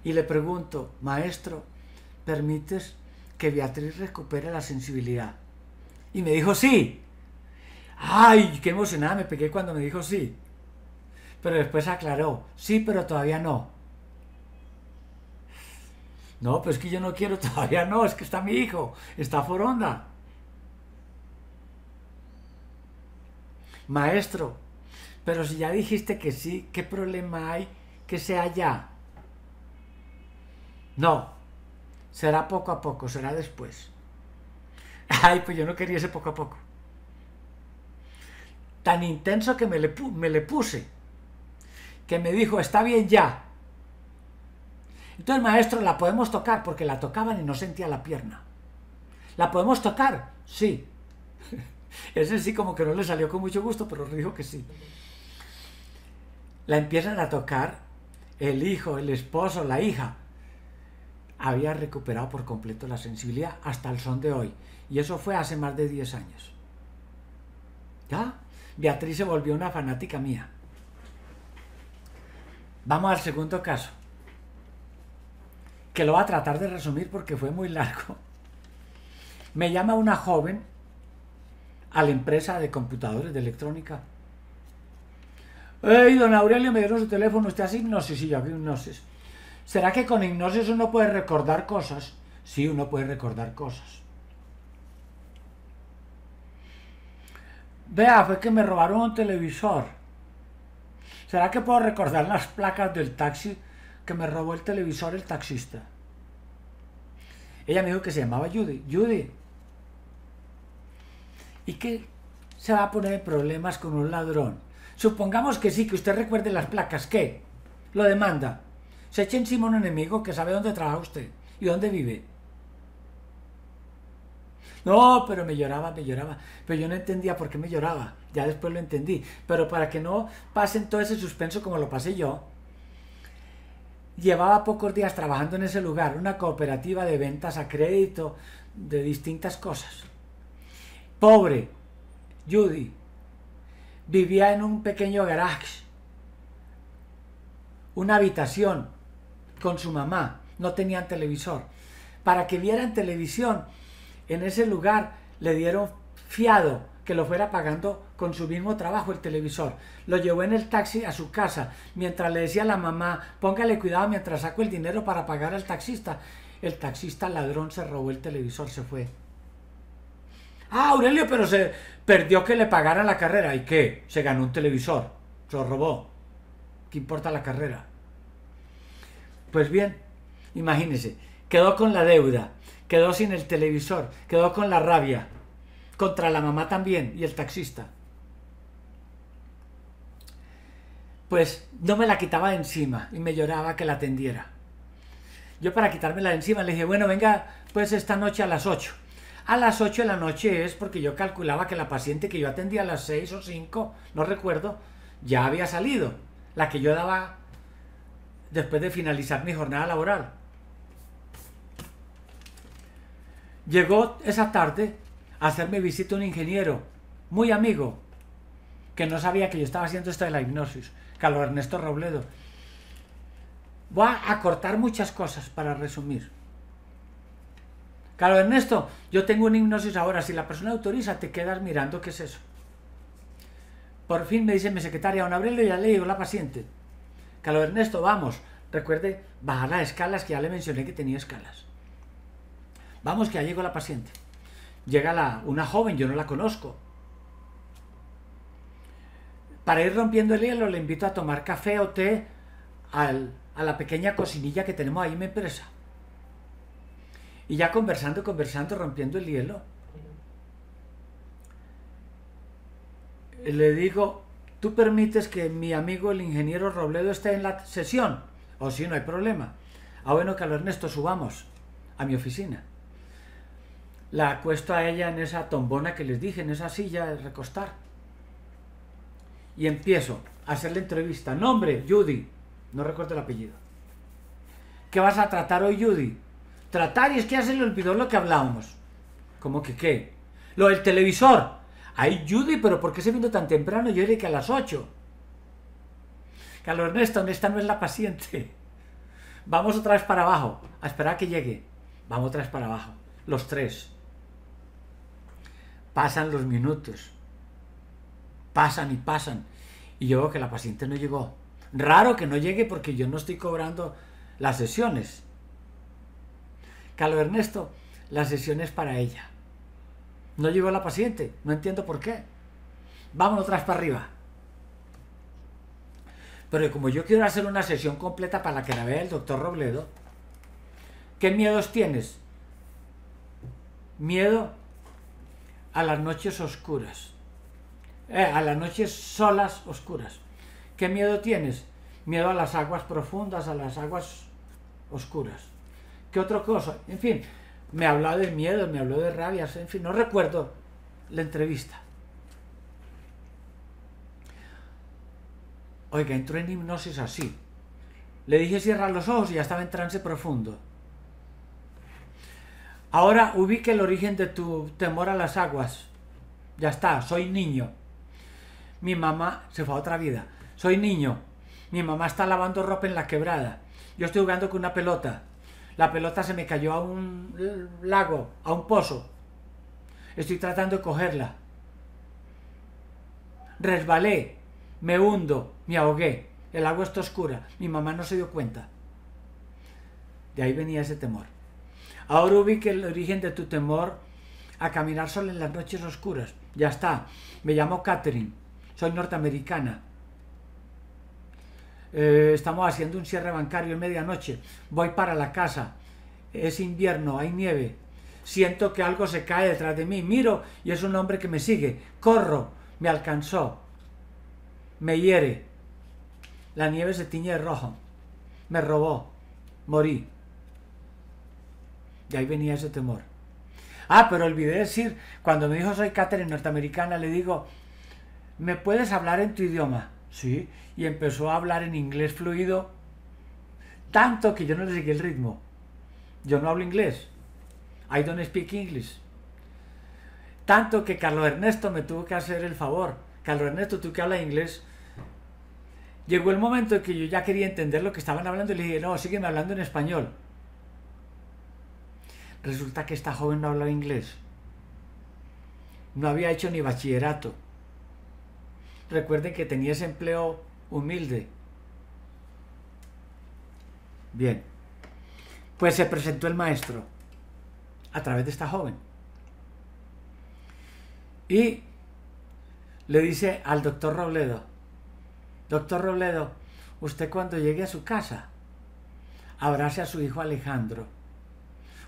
y le pregunto, maestro, ¿permites que Beatriz recupere la sensibilidad? Y me dijo sí. ¡Ay, qué emocionada me pegué cuando me dijo sí! Pero después aclaró, sí, pero todavía no. No, pues que yo no quiero todavía no, es que está mi hijo, está Foronda. Maestro, pero si ya dijiste que sí, ¿qué problema hay que sea ya? No, será poco a poco, será después. Ay, pues yo no quería ese poco a poco. Tan intenso que me le, me le puse, que me dijo, está bien ya. Entonces, maestro, ¿la podemos tocar? Porque la tocaban y no sentía la pierna. ¿La podemos tocar? Sí. Ese sí como que no le salió con mucho gusto, pero dijo que sí. La empiezan a tocar, el hijo, el esposo, la hija. Había recuperado por completo la sensibilidad hasta el son de hoy. Y eso fue hace más de diez años. ¿Ya? Beatriz se volvió una fanática mía. Vamos al segundo caso, que lo voy a tratar de resumir porque fue muy largo. Me llama una joven a la empresa de computadores de electrónica. Hey, don Aurelio, me dieron su teléfono, ¿usted hace hipnosis? Sí, yo hago hipnosis. ¿Será que con hipnosis uno puede recordar cosas? Sí, uno puede recordar cosas. Vea, fue que me robaron un televisor. ¿Será que puedo recordar las placas del taxi que me robó el televisor el taxista? Ella me dijo que se llamaba Judy. Judy, ¿y qué se va a poner en problemas con un ladrón? Supongamos que sí, que usted recuerde las placas. ¿Qué? Lo demanda. Se echa encima un enemigo que sabe dónde trabaja usted y dónde vive. No, pero me lloraba, me lloraba. Pero yo no entendía por qué me lloraba. Ya después lo entendí. Pero para que no pasen todo ese suspenso como lo pasé yo, llevaba pocos días trabajando en ese lugar, una cooperativa de ventas a crédito de distintas cosas. Pobre Judy vivía en un pequeño garage, una habitación con su mamá, no tenían televisor. Para que vieran televisión en ese lugar le dieron fiado que lo fuera pagando con su mismo trabajo el televisor. Lo llevó en el taxi a su casa mientras le decía a la mamá, póngale cuidado mientras saco el dinero para pagar al taxista. El taxista ladrón se robó el televisor, se fue. Ah, Aurelio, pero se perdió que le pagaran la carrera. ¿Y qué? Se ganó un televisor, se lo robó. ¿Qué importa la carrera? Pues bien, imagínense, quedó con la deuda, quedó sin el televisor, quedó con la rabia, contra la mamá también y el taxista. Pues no me la quitaba de encima y me lloraba que la atendiera. Yo para quitármela de encima le dije, bueno, venga, pues esta noche a las ocho. A las ocho de la noche es porque yo calculaba que la paciente que yo atendía a las seis o cinco, no recuerdo, ya había salido. La que yo daba después de finalizar mi jornada laboral. Llegó esa tarde a hacerme visita un ingeniero, muy amigo, que no sabía que yo estaba haciendo esto de la hipnosis, Carlos Ernesto Robledo. Voy a cortar muchas cosas para resumir. Carlos Ernesto, yo tengo una hipnosis ahora, si la persona autoriza te quedas mirando qué es eso. Por fin me dice mi secretaria, don Aurelio, ya le llegó la paciente. Carlos Ernesto, vamos, recuerde bajar las escalas, que ya le mencioné que tenía escalas. Vamos, que ya llegó la paciente. Llega la, una joven, yo no la conozco. Para ir rompiendo el hielo le invito a tomar café o té al, a la pequeña cocinilla que tenemos ahí en mi empresa. Y ya conversando, conversando, rompiendo el hielo, le digo, ¿tú permites que mi amigo el ingeniero Robledo esté en la sesión? O si, no hay problema. Ah, bueno, Carlos Ernesto, subamos a mi oficina. La acuesto a ella en esa tombona que les dije, en esa silla de recostar. Y empiezo a hacerle entrevista. Nombre, Judy. No recuerdo el apellido. ¿Qué vas a tratar hoy, Judy? Tratar, y es que ya se le olvidó lo que hablábamos. ¿Cómo que qué? Lo del televisor. Ay, Judy, pero ¿por qué se vino tan temprano? Yo dije que a las ocho. Carlos Ernesto, esta no es la paciente. Vamos otra vez para abajo, a esperar a que llegue. Vamos otra vez para abajo, los tres. Pasan los minutos, pasan y pasan, y yo veo que la paciente no llegó. Raro que no llegue porque yo no estoy cobrando las sesiones. Carlos Ernesto, la sesión es para ella. No llegó la paciente, no entiendo por qué. Vámonos atrás para arriba. Pero como yo quiero hacer una sesión completa para la que la vea el doctor Robledo, ¿qué miedos tienes? Miedo a las noches oscuras. Eh, a las noches solas oscuras. ¿Qué miedo tienes? Miedo a las aguas profundas, a las aguas oscuras. ¿Qué otra cosa? En fin, me habló de miedo, me habló de rabias, en fin, no recuerdo la entrevista. Oiga, entró en hipnosis así. Le dije cierra los ojos y ya estaba en trance profundo. Ahora ubique el origen de tu temor a las aguas. Ya está, soy niño. Mi mamá se fue a otra vida. Soy niño, mi mamá está lavando ropa en la quebrada, yo estoy jugando con una pelota, la pelota se me cayó a un lago, a un pozo, estoy tratando de cogerla, resbalé, me hundo, me ahogué, el agua está oscura, mi mamá no se dio cuenta. De ahí venía ese temor. Ahora ubique el origen de tu temor a caminar sola en las noches oscuras. Ya está, me llamo Catherine, soy norteamericana. Eh, estamos haciendo un cierre bancario en medianoche, voy para la casa, es invierno, hay nieve, siento que algo se cae detrás de mí, miro y es un hombre que me sigue, corro, me alcanzó, me hiere, la nieve se tiñe de rojo, me robó, morí. De ahí venía ese temor. Ah, pero olvidé decir, cuando me dijo soy Catherine norteamericana, le digo, ¿me puedes hablar en tu idioma? Sí, y empezó a hablar en inglés fluido, tanto que yo no le seguí el ritmo. Yo no hablo inglés. I don't speak English. Tanto que Carlos Ernesto me tuvo que hacer el favor. Carlos Ernesto, tú que hablas inglés. Llegó el momento en que yo ya quería entender lo que estaban hablando y le dije, no, sígueme hablando en español. Resulta que esta joven no hablaba inglés. No había hecho ni bachillerato. Recuerden que tenía ese empleo humilde. Bien. Pues se presentó el maestro a través de esta joven. Y le dice al doctor Robledo, doctor Robledo, usted cuando llegue a su casa, abrace a su hijo Alejandro.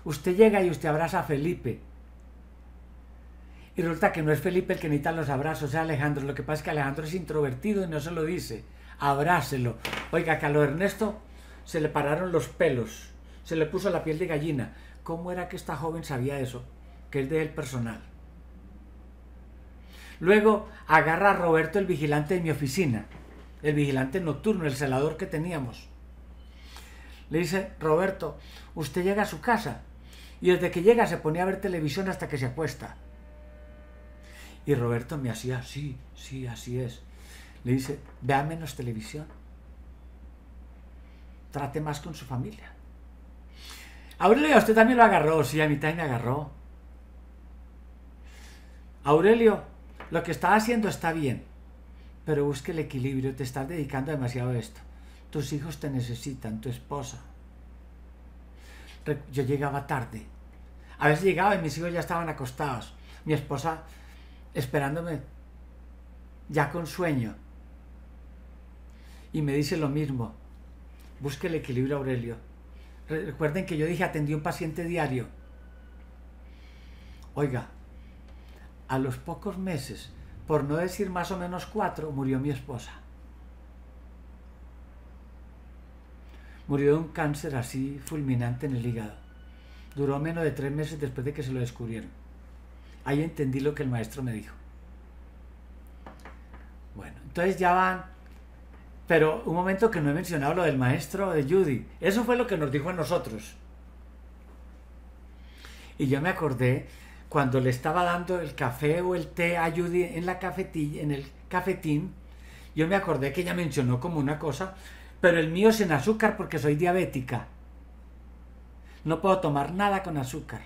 Usted llega y usted abraza a Felipe. Y resulta que no es Felipe el que necesita los abrazos, es Alejandro. Lo que pasa es que Alejandro es introvertido y no se lo dice. Abrácelo. Oiga, que a lo Ernesto se le pararon los pelos, se le puso la piel de gallina. ¿Cómo era que esta joven sabía eso? Que es de él personal. Luego agarra a Roberto, el vigilante de mi oficina, el vigilante nocturno, el celador que teníamos. Le dice, Roberto, usted llega a su casa y desde que llega se pone a ver televisión hasta que se acuesta. Y Roberto me hacía, sí, sí, así es. Le dice, vea menos televisión. Trate más con su familia. Aurelio, usted también lo agarró. Sí, a mí también me agarró. Aurelio, lo que está haciendo está bien, pero busque el equilibrio. Te estás dedicando demasiado a esto. Tus hijos te necesitan, tu esposa. Yo llegaba tarde. A veces llegaba y mis hijos ya estaban acostados. Mi esposa esperándome ya con sueño, y me dice lo mismo, busque el equilibrio, Aurelio. Recuerden que yo dije atendí a un paciente diario. Oiga, a los pocos meses, por no decir más o menos cuatro, murió mi esposa, murió de un cáncer así fulminante en el hígado. Duró menos de tres meses después de que se lo descubrieron. Ahí entendí lo que el maestro me dijo. Bueno, entonces ya van. Pero un momento que no he mencionado lo del maestro de Judy. Eso fue lo que nos dijo a nosotros. Y yo me acordé cuando le estaba dando el café o el té a Judy en, la cafetilla, en el cafetín. Yo me acordé que ella mencionó como una cosa pero el mío es sin azúcar porque soy diabética. No puedo tomar nada con azúcar.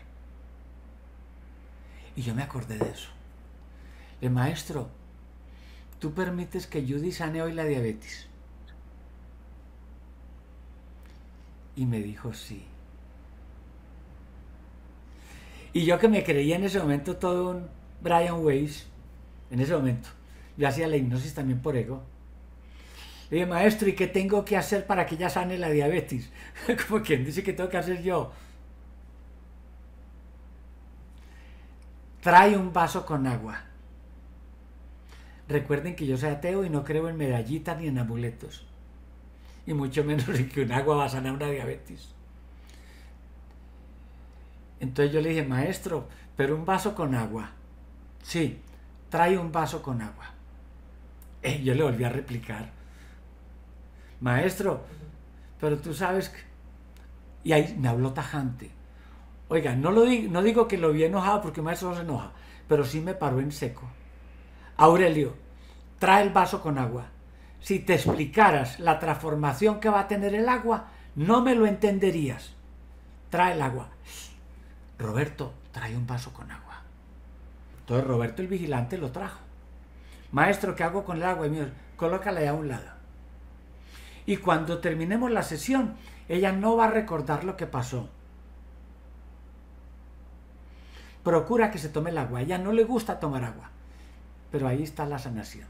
Y yo me acordé de eso. Le dije, maestro, ¿tú permites que Judy sane hoy la diabetes? Y me dijo sí. Y yo que me creía en ese momento todo un Brian Weiss, en ese momento, yo hacía la hipnosis también por ego. Le dije, maestro, ¿y qué tengo que hacer para que ella sane la diabetes? Como quien dice, ¿qué tengo que hacer yo? Trae un vaso con agua. Recuerden que yo soy ateo y no creo en medallitas ni en amuletos. Y mucho menos en que un agua va a sanar una diabetes. Entonces yo le dije, maestro, pero un vaso con agua. Sí, trae un vaso con agua. Y yo le volví a replicar. Maestro, pero tú sabes que... Y ahí me habló tajante. Oiga, no, lo di- no digo que lo vi enojado porque un maestro no se enoja, pero sí me paró en seco. Aurelio, trae el vaso con agua. Si te explicaras la transformación que va a tener el agua, no me lo entenderías. Trae el agua. Roberto, trae un vaso con agua. Entonces Roberto el vigilante lo trajo. Maestro, ¿qué hago con el agua? Y me dijo, colócala ya a un lado. Y cuando terminemos la sesión, ella no va a recordar lo que pasó. Procura que se tome el agua. A ella no le gusta tomar agua. Pero ahí está la sanación.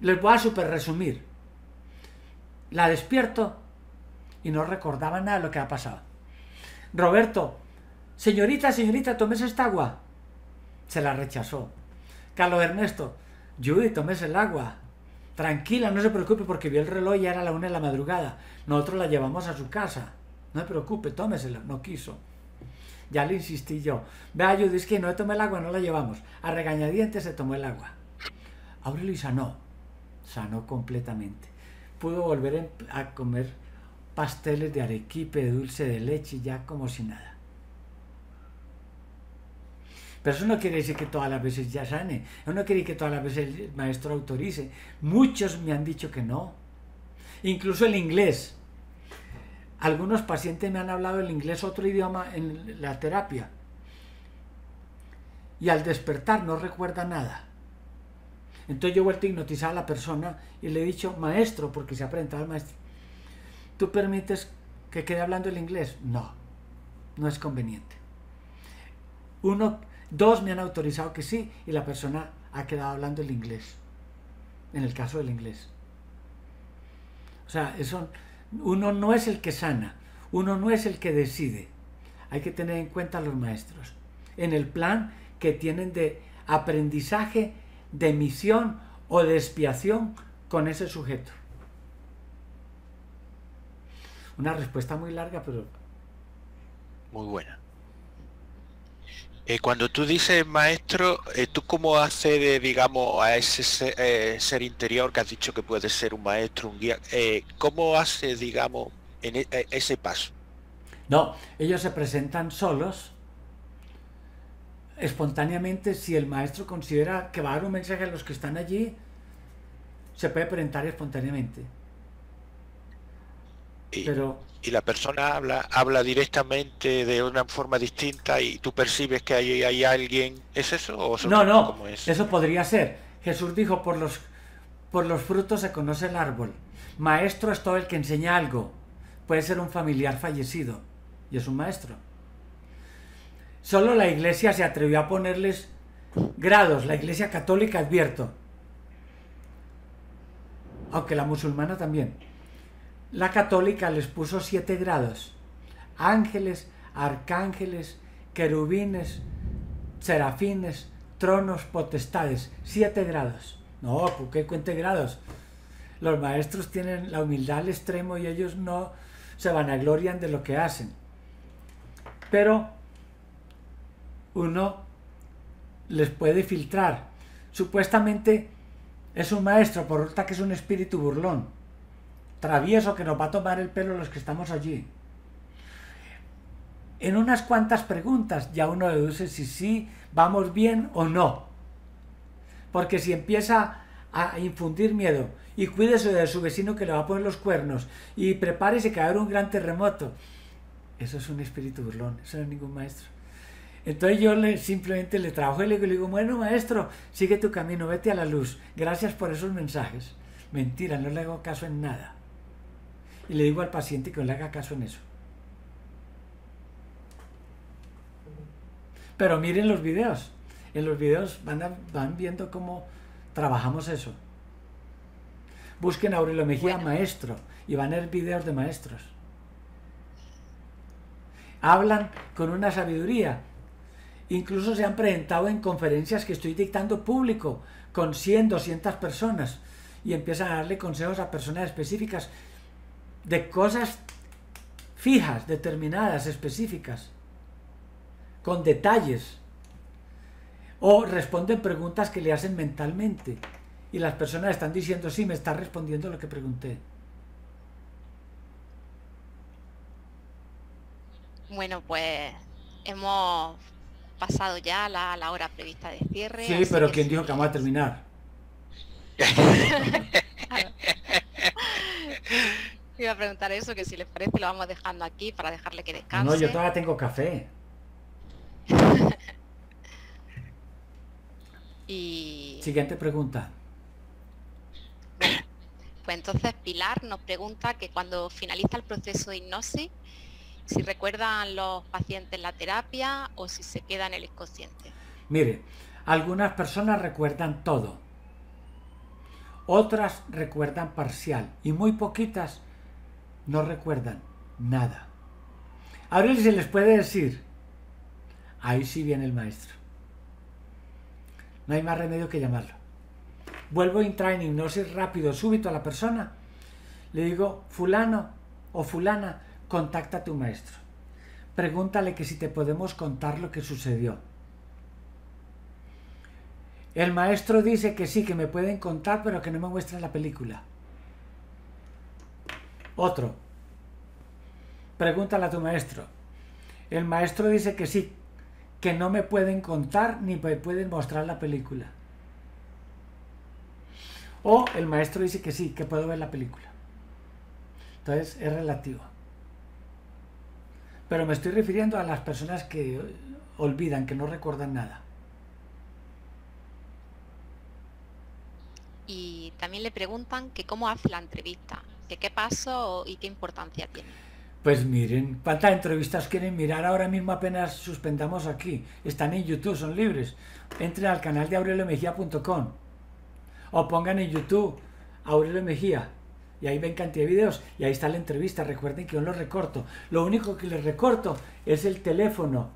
Les voy a super resumir. La despierto y no recordaba nada de lo que ha pasado. Roberto, señorita, señorita, tómese esta agua. Se la rechazó. Carlos Ernesto, Judy, tómese el agua. Tranquila, no se preocupe porque vio el reloj y ya era la una de la madrugada. Nosotros la llevamos a su casa. No se preocupe, tómesela. No quiso. Ya le insistí yo. Vea, Judy, es que no tomé el agua, no la llevamos. A regañadientes se tomó el agua. Aurelio sanó. Sanó completamente. Pudo volver a comer pasteles de arequipe, de dulce de leche, ya como si nada. Pero eso no quiere decir que todas las veces ya sane. Eso no quiere decir que todas las veces el maestro autorice. Muchos me han dicho que no. Incluso el inglés. Algunos pacientes me han hablado el inglés, otro idioma, en la terapia. Y al despertar no recuerda nada. Entonces yo he vuelto a hipnotizar a la persona y le he dicho, maestro, porque se ha presentado al maestro, ¿tú permites que quede hablando el inglés? No, no es conveniente. Uno, dos me han autorizado que sí y la persona ha quedado hablando el inglés, en el caso del inglés. O sea, eso... Uno no es el que sana, uno no es el que decide. Hay que tener en cuenta a los maestros en el plan que tienen de aprendizaje, de misión o de expiación con ese sujeto. Una respuesta muy larga, pero... Muy buena. Eh, cuando tú dices, maestro, eh, ¿tú cómo haces, eh, digamos, a ese ser, eh, ser interior que has dicho que puede ser un maestro, un guía? Eh, ¿Cómo haces, digamos, en e ese paso? No, ellos se presentan solos, espontáneamente. Si el maestro considera que va a dar un mensaje a los que están allí, se puede presentar espontáneamente. Y, pero, y la persona habla habla directamente de una forma distinta y tú percibes que hay, hay alguien. ¿Es eso? ¿O eso no, no, ¿cómo es? Eso podría ser. Jesús dijo, por los, por los frutos se conoce el árbol. Maestro es todo el que enseña algo. Puede ser un familiar fallecido y es un maestro. Solo la iglesia se atrevió a ponerles grados. La iglesia católica, advierto, aunque la musulmana también. La católica les puso siete grados: ángeles, arcángeles, querubines, serafines, tronos, potestades. Siete grados. No, ¿por qué cuente grados? Los maestros tienen la humildad al extremo y ellos no se vanaglorian de lo que hacen. Pero uno les puede filtrar. Supuestamente es un maestro, por resulta que es un espíritu burlón, travieso, que nos va a tomar el pelo los que estamos allí. En unas cuantas preguntas ya uno deduce si sí vamos bien o no, porque si empieza a infundir miedo y cuídese de su vecino que le va a poner los cuernos y prepárese que va a haber un gran terremoto. Eso es un espíritu burlón, eso no es ningún maestro. Entonces yo le, simplemente le trabajo y le digo, bueno maestro, sigue tu camino, vete a la luz, gracias por esos mensajes. Mentira, no le hago caso en nada. Y le digo al paciente que no le haga caso en eso. Pero miren los videos, en los videos van, a, van viendo cómo trabajamos eso. Busquen a Aurelio Mejía bueno. Maestro y van a ver videos de maestros. Hablan con una sabiduría, incluso se han presentado en conferencias que estoy dictando público con cien, doscientas personas y empiezan a darle consejos a personas específicas de cosas fijas, determinadas, específicas, con detalles, o responden preguntas que le hacen mentalmente y las personas están diciendo sí, me está respondiendo lo que pregunté. Bueno, pues hemos pasado ya a la, la hora prevista de cierre. Sí, pero ¿quién dijo que vamos a terminar? Iba a preguntar eso, que si les parece lo vamos dejando aquí para dejarle que descanse. No, yo todavía tengo café. Y... siguiente pregunta. Bueno, pues entonces Pilar nos pregunta que cuando finaliza el proceso de hipnosis, si recuerdan los pacientes la terapia o si se queda en el inconsciente. Mire, algunas personas recuerdan todo, otras recuerdan parcial y muy poquitas no recuerdan nada. Ahora se les puede decir, ahí sí viene el maestro. No hay más remedio que llamarlo. Vuelvo a entrar en hipnosis rápido, súbito a la persona, le digo, fulano o fulana, contacta a tu maestro. Pregúntale que si te podemos contar lo que sucedió. El maestro dice que sí, que me pueden contar, pero que no me muestren la película. Otro. Pregúntale a tu maestro. El maestro dice que sí, que no me pueden contar ni me pueden mostrar la película. O el maestro dice que sí, que puedo ver la película. Entonces es relativo. Pero me estoy refiriendo a las personas que olvidan, que no recuerdan nada. Y también le preguntan que cómo hace la entrevista, que qué paso y qué importancia tiene. Pues miren, ¿cuántas entrevistas quieren mirar ahora mismo? Apenas suspendamos aquí. Están en YouTube, son libres. Entren al canal de aurelio mejía punto com o pongan en YouTube Aurelio Mejía. Y ahí ven cantidad de videos y ahí está la entrevista. Recuerden que yo no los recorto. Lo único que les recorto es el teléfono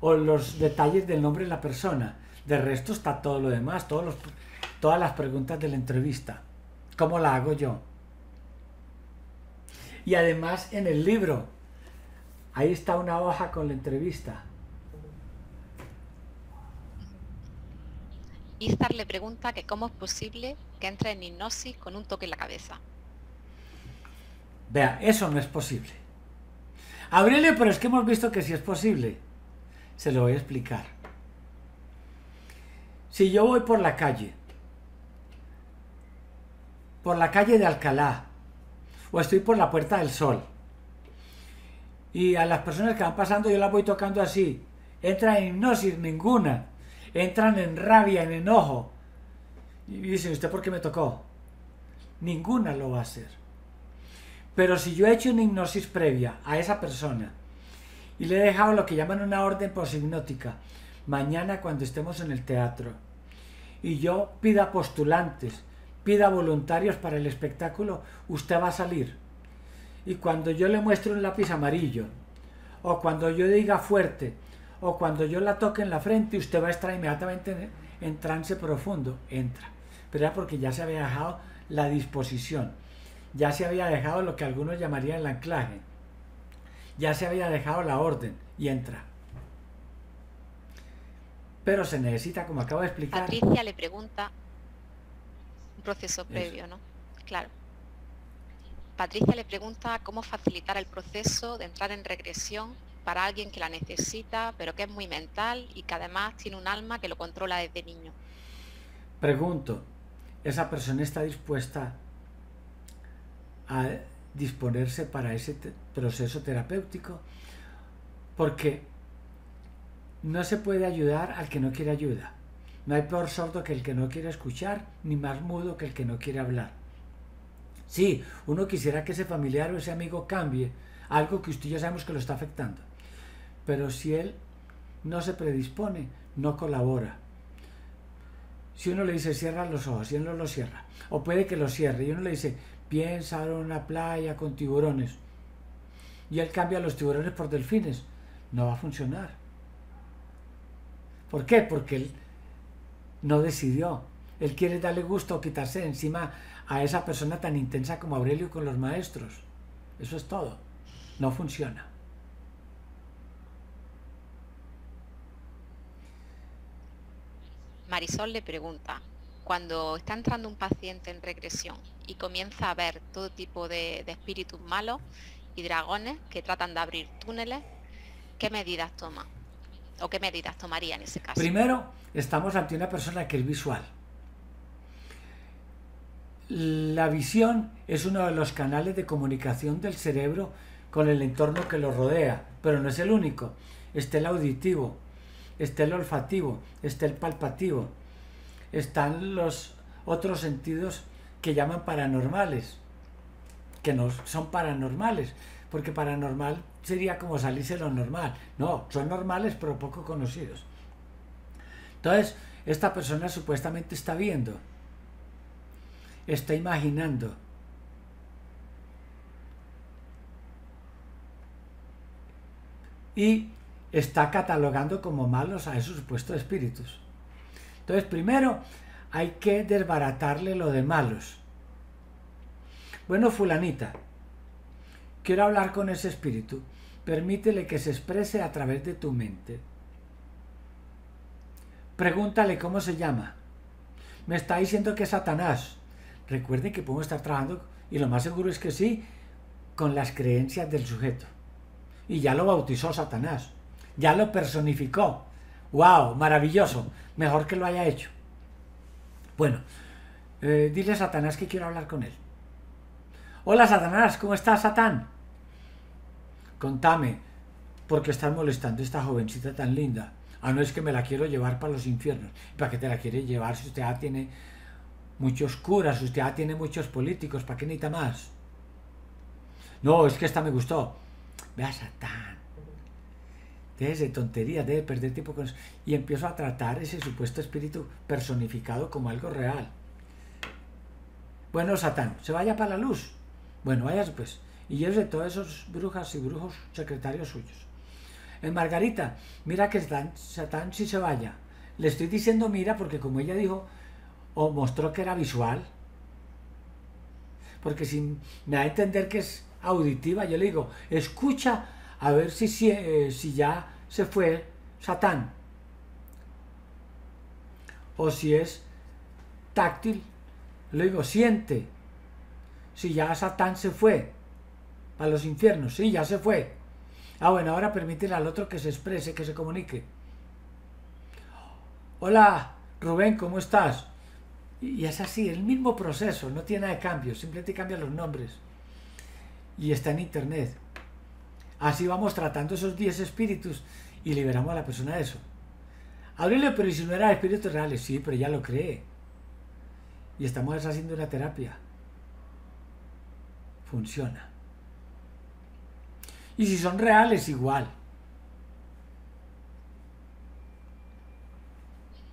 o los detalles del nombre de la persona. De resto está todo lo demás, todos los, todas las preguntas de la entrevista. ¿Cómo la hago yo? Y además en el libro, ahí está una hoja con la entrevista. Izar le pregunta que cómo es posible que entre en hipnosis con un toque en la cabeza. Vea, eso no es posible. Aurelio, pero es que hemos visto que sí es posible. Se lo voy a explicar. Si yo voy por la calle, por la calle de Alcalá, o estoy por la Puerta del Sol, y a las personas que van pasando yo las voy tocando así, entran en hipnosis, ninguna, entran en rabia, en enojo, y dicen, ¿usted por qué me tocó? Ninguna lo va a hacer. Pero si yo he hecho una hipnosis previa a esa persona y le he dejado lo que llaman una orden poshipnótica, mañana cuando estemos en el teatro y yo pida postulantes, pida voluntarios para el espectáculo, usted va a salir. Y cuando yo le muestre un lápiz amarillo, o cuando yo diga fuerte, o cuando yo la toque en la frente, usted va a estar inmediatamente en, en trance profundo. Entra. Pero era porque ya se había dejado la disposición. Ya se había dejado lo que algunos llamarían el anclaje. Ya se había dejado la orden y entra. Pero se necesita, como acabo de explicar... Patricia le pregunta un proceso previo, eso. ¿No? Claro. Patricia le pregunta cómo facilitar el proceso de entrar en regresión para alguien que la necesita, pero que es muy mental y que además tiene un alma que lo controla desde niño. Pregunto, ¿esa persona está dispuesta a disponerse para ese te- proceso terapéutico, porque no se puede ayudar al que no quiere ayuda. No hay peor sordo que el que no quiere escuchar, ni más mudo que el que no quiere hablar. Sí, uno quisiera que ese familiar o ese amigo cambie algo que usted y yo sabemos que lo está afectando, pero si él no se predispone, no colabora. Si uno le dice cierra los ojos, si él no los cierra, o puede que los cierre, y uno le dice piensa en una playa con tiburones, y él cambia los tiburones por delfines, no va a funcionar. ¿Por qué? Porque él no decidió. Él quiere darle gusto o quitarse de encima a esa persona tan intensa como Aurelio con los maestros. Eso es todo. No funciona. Marisol le pregunta, cuando está entrando un paciente en regresión y comienza a ver todo tipo de, de espíritus malos y dragones que tratan de abrir túneles, ¿qué medidas toma? ¿O qué medidas tomaría en ese caso? Primero, estamos ante una persona que es visual. La visión es uno de los canales de comunicación del cerebro con el entorno que lo rodea, pero no es el único. Está el auditivo, está el olfativo, está el palpativo, están los otros sentidos que llaman paranormales, que no son paranormales, porque paranormal sería como salirse de lo normal. No, son normales pero poco conocidos. Entonces, esta persona supuestamente está viendo, está imaginando, y está catalogando como malos a esos supuestos espíritus. Entonces, primero hay que desbaratarle lo de malos. Bueno, fulanita, quiero hablar con ese espíritu. Permítele que se exprese a través de tu mente. Pregúntale cómo se llama. Me está diciendo que es Satanás. Recuerden que podemos estar trabajando, y lo más seguro es que sí, con las creencias del sujeto. Y ya lo bautizó Satanás. Ya lo personificó. ¡Wow! Maravilloso. Mejor que lo haya hecho. Bueno, eh, dile a Satanás que quiero hablar con él. Hola, Satanás. ¿Cómo estás, Satán? Contame, ¿por qué estás molestando a esta jovencita tan linda? Ah, no, es que me la quiero llevar para los infiernos. ¿Para qué te la quiere llevar si usted ya tiene muchos curas, usted ya tiene muchos políticos? ¿Para qué necesita más? No, es que esta me gustó. Vea, Satán, deje de tonterías, deje de perder tiempo con eso. Y empiezo a tratar ese supuesto espíritu personificado como algo real. Bueno, Satán, se vaya para la luz. Bueno, váyase pues. Y yo de todos esos brujas y brujos secretarios suyos. En Margarita, mira que Satán, Satán sí se vaya. Le estoy diciendo mira porque como ella dijo o mostró que era visual, porque si me da a entender que es auditiva, yo le digo, escucha a ver si, si, eh, si ya se fue Satán, o si es táctil, le digo, siente si ya Satán se fue a los infiernos. Sí, ya se fue. Ah, bueno, ahora permítele al otro que se exprese, que se comunique. Hola, Rubén, ¿cómo estás? Y es así, el mismo proceso, no tiene nada de cambio, simplemente cambian los nombres. Y está en internet. Así vamos tratando esos diez espíritus y liberamos a la persona de eso. Aurelio, pero si no eran espíritus reales, sí, pero ya lo cree. Y estamos haciendo una terapia. Funciona. Y si son reales, igual.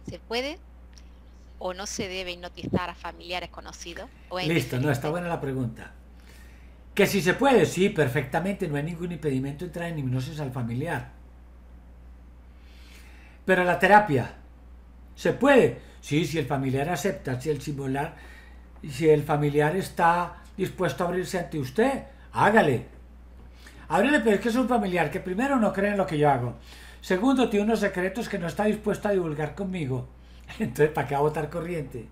¿Se puede o no se debe hipnotizar a familiares conocidos? ¿O es listo, no, está buena la pregunta. Que si se puede, sí, perfectamente, no hay ningún impedimento entrar en hipnosis al familiar. Pero la terapia, ¿se puede? Sí, si el familiar acepta, si el simular, si el familiar está dispuesto a abrirse ante usted, hágale. Ábrele, pero es que es un familiar que primero no cree en lo que yo hago. Segundo, tiene unos secretos que no está dispuesto a divulgar conmigo. Entonces, ¿para qué va a botar corriente?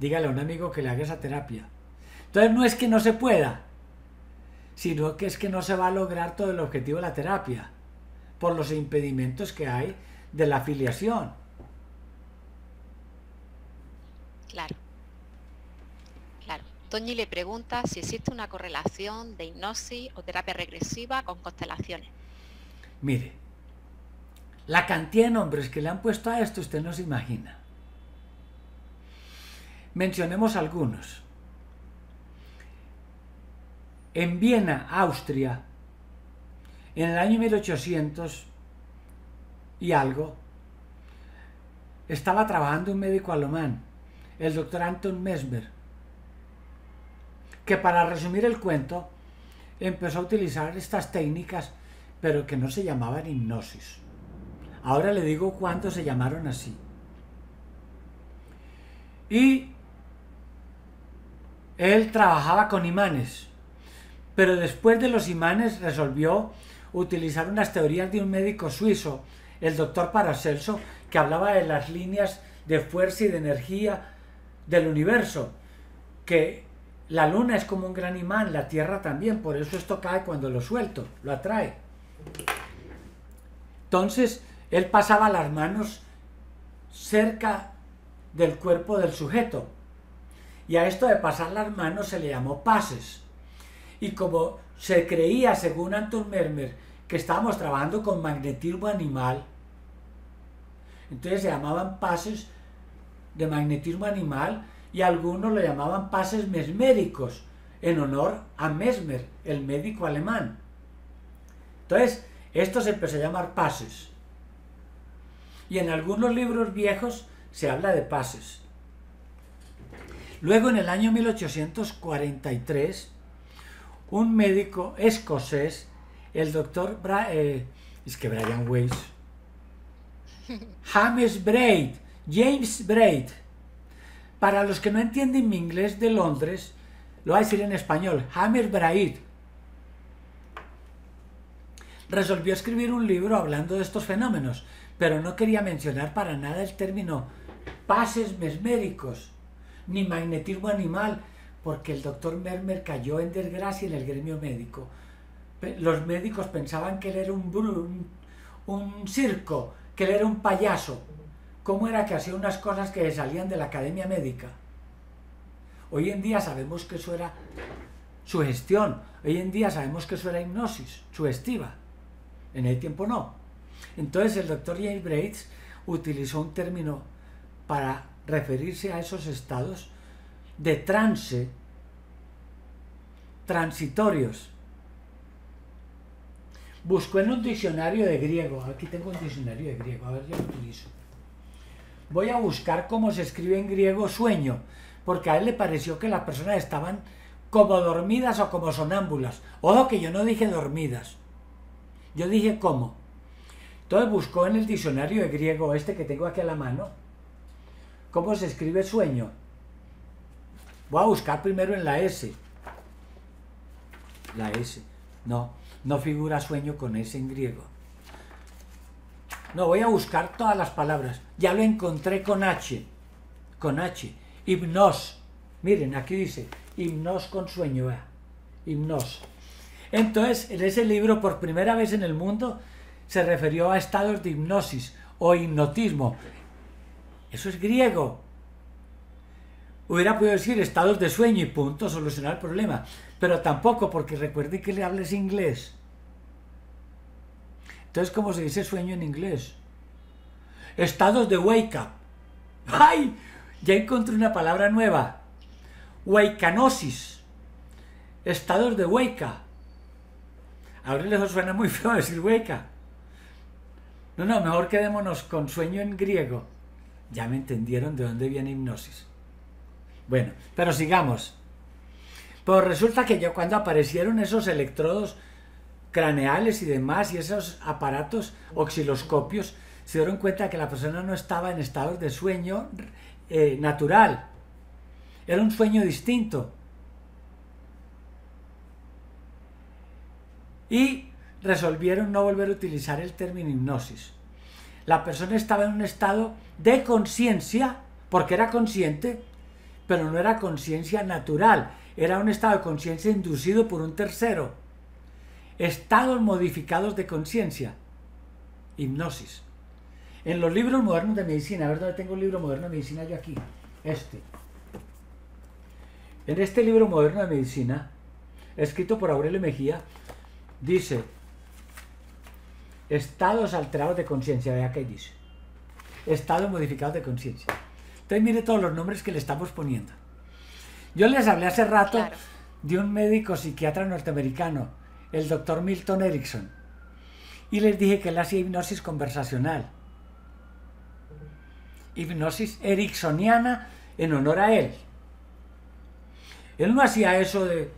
Dígale a un amigo que le haga esa terapia. Entonces, no es que no se pueda, sino que es que no se va a lograr todo el objetivo de la terapia, por los impedimentos que hay de la afiliación. Claro. Claro. Toñi le pregunta si existe una correlación de hipnosis o terapia regresiva con constelaciones. Mire, la cantidad de nombres que le han puesto a esto usted no se imagina. Mencionemos algunos. En Viena, Austria, en el año mil ochocientos y algo, estaba trabajando un médico alemán, el doctor Anton Mesmer, que para resumir el cuento empezó a utilizar estas técnicas, pero que no se llamaban hipnosis. Ahora le digo cuándo se llamaron así. Y él trabajaba con imanes, pero después de los imanes resolvió utilizar unas teorías de un médico suizo, el doctor Paracelso, que hablaba de las líneas de fuerza y de energía del universo, que la luna es como un gran imán, la tierra también, por eso esto cae cuando lo suelto, lo atrae. Entonces, él pasaba las manos cerca del cuerpo del sujeto, y a esto de pasar las manos se le llamó pases. Y como se creía, según Anton Mesmer, que estábamos trabajando con magnetismo animal, entonces se llamaban pases de magnetismo animal, y algunos lo llamaban pases mesméricos, en honor a Mesmer, el médico alemán. Entonces, esto se empezó a llamar pases. Y en algunos libros viejos se habla de pases. Luego, en el año mil ochocientos cuarenta y tres, un médico escocés, el doctor Bra eh, es que Brian Weiss, James Braid, James Braid, para los que no entienden mi inglés de Londres, lo voy a decir en español, James Braid, resolvió escribir un libro hablando de estos fenómenos, pero no quería mencionar para nada el término pases mesméricos, ni magnetismo animal, porque el doctor Mesmer cayó en desgracia en el gremio médico. Los médicos pensaban que él era un, un, un circo, que él era un payaso. ¿Cómo era que hacía unas cosas que salían de la academia médica? Hoy en día sabemos que eso era sugestión, hoy en día sabemos que eso era hipnosis sugestiva, en el tiempo no. Entonces el doctor James Braid utilizó un término para referirse a esos estados de trance, transitorios. Buscó en un diccionario de griego, aquí tengo un diccionario de griego, a ver, yo lo utilizo. Voy a buscar cómo se escribe en griego sueño, porque a él le pareció que las personas estaban como dormidas o como sonámbulas. Ojo que yo no dije dormidas, yo dije cómo. Entonces buscó en el diccionario de griego este que tengo aquí a la mano, cómo se escribe sueño. Voy a buscar primero en la S. La S. No, no figura sueño con S en griego. No, voy a buscar todas las palabras. Ya lo encontré con H. Con H. Hipnos. Miren, aquí dice hipnos con sueño. ¿eh? Hipnos. Entonces, en ese libro, por primera vez en el mundo, se refirió a estados de hipnosis o hipnotismo. Eso es griego. Hubiera podido decir estados de sueño y punto, solucionar el problema, pero tampoco, porque recuerden que le hables inglés. Entonces, ¿cómo se dice sueño en inglés? Estados de wake up. ¡Ay! Ya encontré una palabra nueva. Wakenosis. Estados de wake up. Ahora les suena muy feo decir wake up. No, no, mejor quedémonos con sueño en griego. Ya me entendieron de dónde viene hipnosis. Bueno, pero sigamos. Pues resulta que yo, cuando aparecieron esos electrodos craneales y demás, y esos aparatos osciloscopios, se dieron cuenta que la persona no estaba en estados de sueño eh, natural. Era un sueño distinto. Y resolvieron no volver a utilizar el término hipnosis. La persona estaba en un estado de conciencia, porque era consciente, pero no era conciencia natural, era un estado de conciencia inducido por un tercero. Estados modificados de conciencia, hipnosis. En los libros modernos de medicina, a ver dónde tengo el libro moderno de medicina yo aquí, este. En este libro moderno de medicina, escrito por Aurelio Mejía, dice, estados alterados de conciencia, vea qué dice, estados modificados de conciencia. Entonces mire todos los nombres que le estamos poniendo. Yo les hablé hace rato claro. de un médico psiquiatra norteamericano, el doctor Milton Erickson, y les dije que él hacía hipnosis conversacional, hipnosis ericksoniana en honor a él. Él no hacía eso de,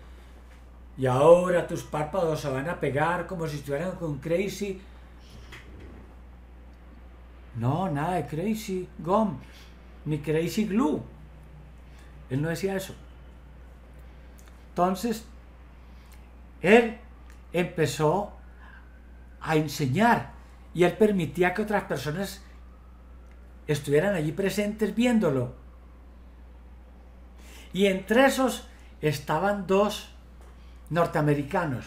y ahora tus párpados se van a pegar como si estuvieran con crazy. No, nada de crazy gum, ni crazy glue. Él no decía eso. Entonces, él empezó a enseñar y él permitía que otras personas estuvieran allí presentes viéndolo. Y entre esos estaban dos norteamericanos.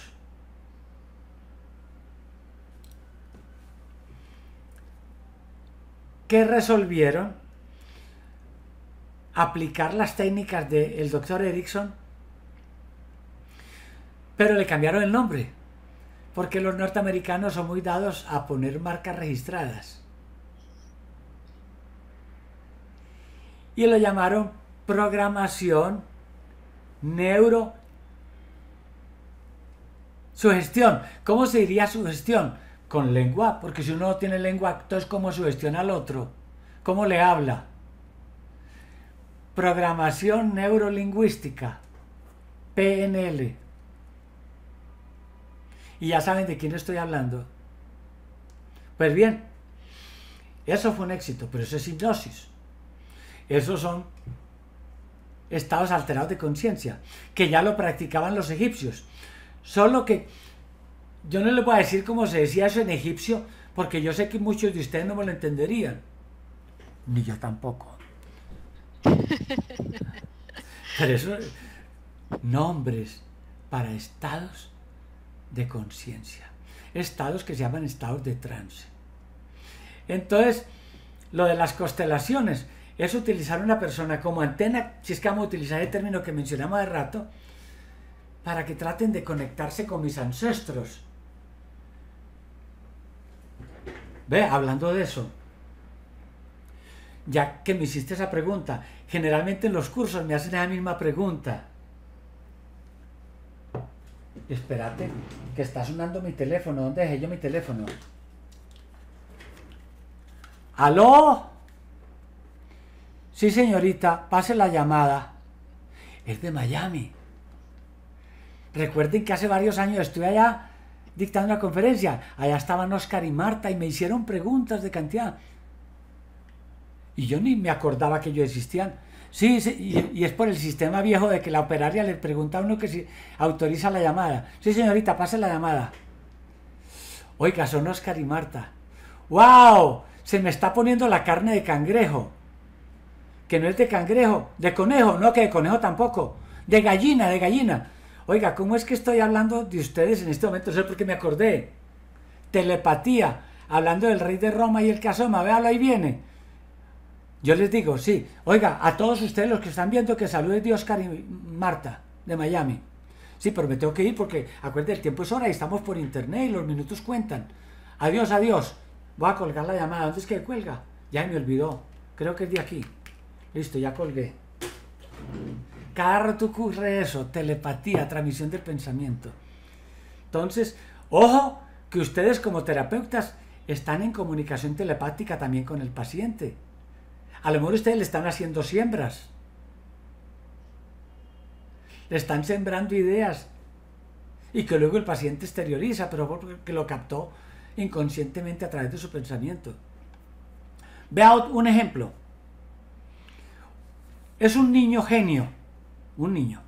Que resolvieron aplicar las técnicas del doctor Erickson, pero le cambiaron el nombre, porque los norteamericanos son muy dados a poner marcas registradas. Y lo llamaron programación neurosugestión. ¿Cómo se diría sugestión? Con lengua, porque si uno no tiene lengua, entonces ¿cómo sugestiona al otro? ¿Cómo le habla? Programación neurolingüística, P N L. Y ya saben de quién estoy hablando. Pues bien, eso fue un éxito, pero eso es hipnosis. Esos son estados alterados de conciencia, que ya lo practicaban los egipcios. Solo que yo no les voy a decir cómo se decía eso en egipcio, porque yo sé que muchos de ustedes no me lo entenderían. Ni yo tampoco. Pero eso, nombres para estados de conciencia. Estados que se llaman estados de trance. Entonces, lo de las constelaciones es utilizar una persona como antena, si es que vamos a utilizar el término que mencionamos hace rato, para que traten de conectarse con mis ancestros. Ve, hablando de eso, ya que me hiciste esa pregunta, generalmente en los cursos me hacen esa misma pregunta. Espérate, que está sonando mi teléfono. ¿Dónde dejé yo mi teléfono? ¿Aló? Sí, señorita, pase la llamada. Es de Miami. Recuerden que hace varios años estuve allá dictando una conferencia. Allá estaban Oscar y Marta y me hicieron preguntas de cantidad. Y yo ni me acordaba que ellos existían. Sí, sí, y, y es por el sistema viejo de que la operaria le pregunta a uno que si autoriza la llamada. Sí, señorita, pase la llamada. Oiga, son Oscar y Marta. ¡Wow! Se me está poniendo la carne de cangrejo. Que no es de cangrejo, de conejo, no, que de conejo tampoco, de gallina, de gallina. Oiga, ¿cómo es que estoy hablando de ustedes en este momento? No sé por qué me acordé. Telepatía, hablando del rey de Roma y el que asoma, véalo, ahí viene. Yo les digo, sí, oiga, a todos ustedes los que están viendo, que saludes de Oscar y Marta, de Miami. Sí, pero me tengo que ir porque, acuérdense, el tiempo es hora y estamos por internet y los minutos cuentan. Adiós, adiós. Voy a colgar la llamada. ¿Dónde es que cuelga? Ya me olvidó. Creo que es de aquí. Listo, ya colgué. Cada rato ocurre eso, telepatía, transmisión del pensamiento. Entonces, ojo, que ustedes como terapeutas están en comunicación telepática también con el paciente. A lo mejor ustedes le están haciendo siembras. Le están sembrando ideas. Y que luego el paciente exterioriza, pero porque lo captó inconscientemente a través de su pensamiento. Vea un ejemplo. Es un niño genio, un niño.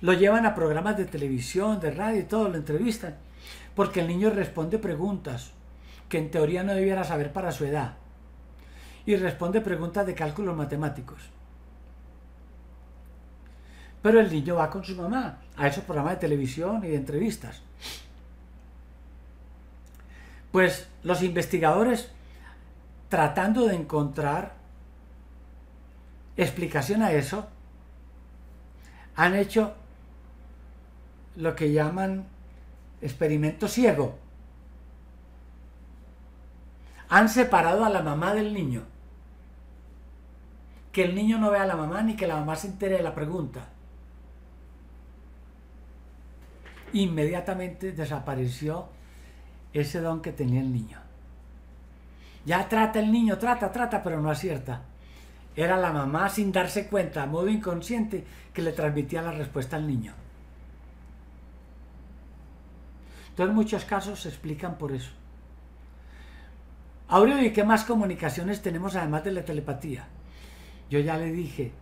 Lo llevan a programas de televisión, de radio y todo, lo entrevistan, porque el niño responde preguntas que en teoría no debiera saber para su edad. Y responde preguntas de cálculos matemáticos. Pero el niño va con su mamá a esos programas de televisión y de entrevistas. Pues los investigadores, tratando de encontrar explicación a eso, han hecho lo que llaman experimento ciego. Han separado a la mamá del niño. Que el niño no vea a la mamá ni que la mamá se entere de la pregunta. Inmediatamente desapareció ese don que tenía el niño. Ya trata el niño, trata, trata, pero no acierta. Era la mamá sin darse cuenta, a modo inconsciente, que le transmitía la respuesta al niño. Entonces muchos casos se explican por eso. Aurelio, ¿y qué más comunicaciones tenemos además de la telepatía? Yo ya le dije,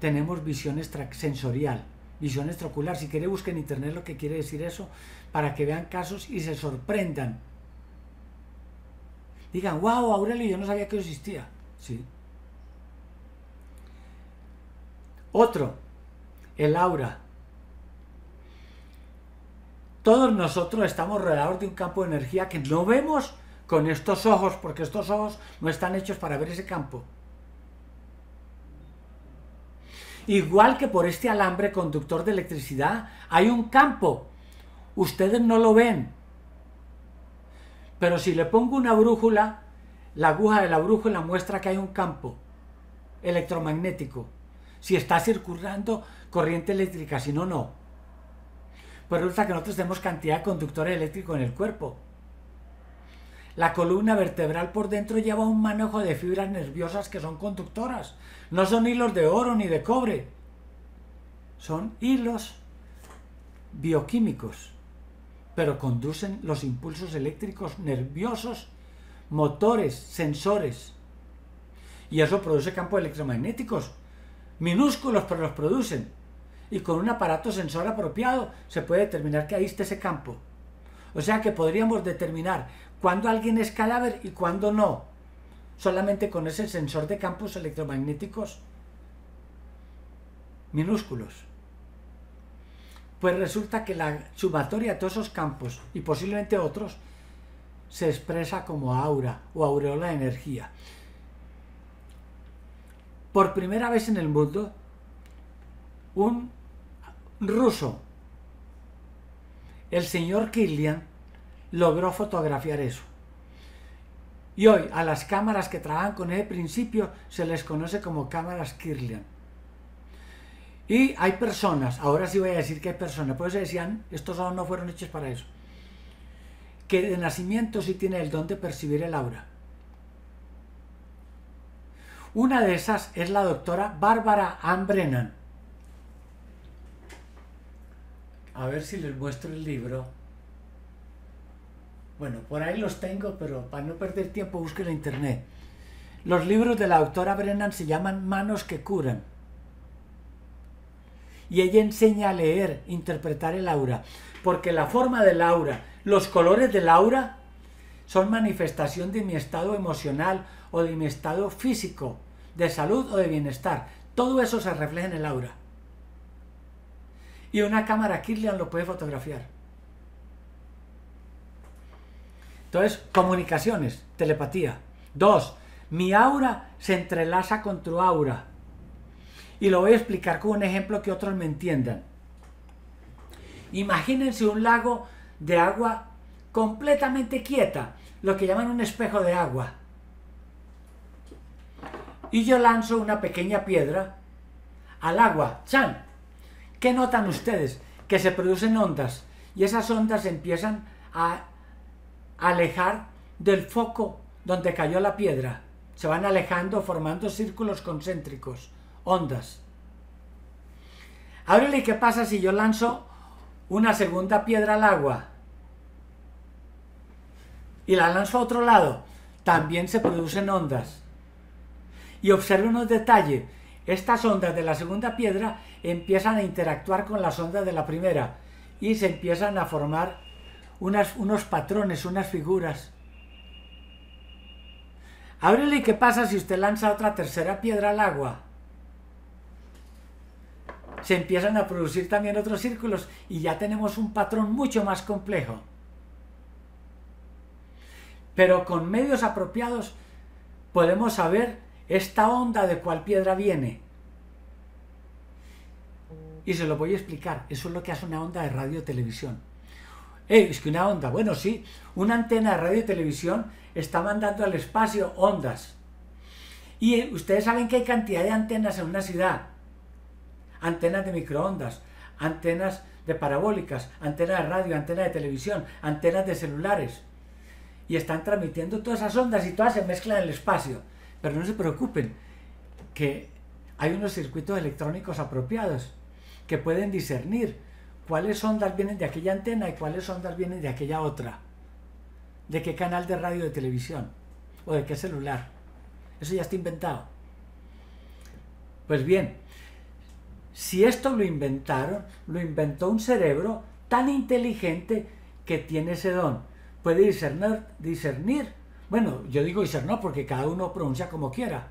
tenemos visión extrasensorial, visión extraocular. Si quiere busquen en internet lo que quiere decir eso, para que vean casos y se sorprendan. Digan, wow, Aurelio, yo no sabía que existía. Sí. Otro, el aura. Todos nosotros estamos rodeados de un campo de energía que no vemos con estos ojos, porque estos ojos no están hechos para ver ese campo. Igual que por este alambre conductor de electricidad, hay un campo. Ustedes no lo ven. Pero si le pongo una brújula, la aguja de la brújula muestra que hay un campo electromagnético. Si está circulando corriente eléctrica, si no, no. Pero resulta que nosotros tenemos cantidad de conductores eléctricos en el cuerpo. La columna vertebral por dentro lleva un manojo de fibras nerviosas que son conductoras. No son hilos de oro ni de cobre. Son hilos bioquímicos, pero conducen los impulsos eléctricos nerviosos, motores, sensores. Y eso produce campos electromagnéticos, minúsculos, pero los producen. Y con un aparato sensor apropiado se puede determinar que ahí está ese campo. O sea que podríamos determinar cuándo alguien es cadáver y cuándo no, solamente con ese sensor de campos electromagnéticos minúsculos. Pues resulta que la sumatoria de todos esos campos y posiblemente otros se expresa como aura o aureola de energía. Por primera vez en el mundo, un ruso, el señor Kirlian, logró fotografiar eso. Y hoy a las cámaras que trabajan con ese principio se les conoce como cámaras Kirlian. Y hay personas, ahora sí voy a decir que hay personas, por eso decían, estos aún no fueron hechos para eso, que de nacimiento sí tiene el don de percibir el aura. Una de esas es la doctora Bárbara Ann Brennan. A ver si les muestro el libro. Bueno, por ahí los tengo, pero para no perder tiempo busquen en internet. Los libros de la doctora Brennan se llaman Manos que curan. Y ella enseña a leer, interpretar el aura. Porque la forma del aura, los colores del aura, son manifestación de mi estado emocional o de mi estado físico, de salud o de bienestar. Todo eso se refleja en el aura. Y una cámara Kirlian lo puede fotografiar. Entonces, comunicaciones, telepatía. Dos, mi aura se entrelaza con tu aura. Y lo voy a explicar con un ejemplo que otros me entiendan. Imagínense un lago de agua completamente quieta, lo que llaman un espejo de agua. Y yo lanzo una pequeña piedra al agua, ¡chan! ¿Qué notan ustedes? Que se producen ondas y esas ondas empiezan a alejar del foco donde cayó la piedra. Se van alejando formando círculos concéntricos, ondas. Ábrele, ¿qué pasa si yo lanzo una segunda piedra al agua? Y la lanzo a otro lado. También se producen ondas. Y observe unos detalles. Estas ondas de la segunda piedra empiezan a interactuar con las ondas de la primera y se empiezan a formar unas, unos patrones, unas figuras. Ábrele, ¿qué pasa si usted lanza otra tercera piedra al agua? Se empiezan a producir también otros círculos y ya tenemos un patrón mucho más complejo. Pero con medios apropiados podemos saber esta onda de cuál piedra viene. y se lo voy a explicar. Eso es lo que hace una onda de radio-televisión. Hey, es que una onda, bueno, sí, una antena de radio-televisión está mandando al espacio ondas. Y ustedes saben que hay cantidad de antenas en una ciudad. Antenas de microondas, antenas de parabólicas, antenas de radio, antenas de televisión, antenas de celulares. Y están transmitiendo todas esas ondas y todas se mezclan en el espacio. Pero no se preocupen, que hay unos circuitos electrónicos apropiados que pueden discernir cuáles ondas vienen de aquella antena y cuáles ondas vienen de aquella otra, de qué canal de radio, de televisión o de qué celular. Eso ya está inventado. Pues bien, si esto lo inventaron, lo inventó un cerebro tan inteligente que tiene ese don. Puede discernir, discernir. Bueno, yo digo discernir porque cada uno pronuncia como quiera.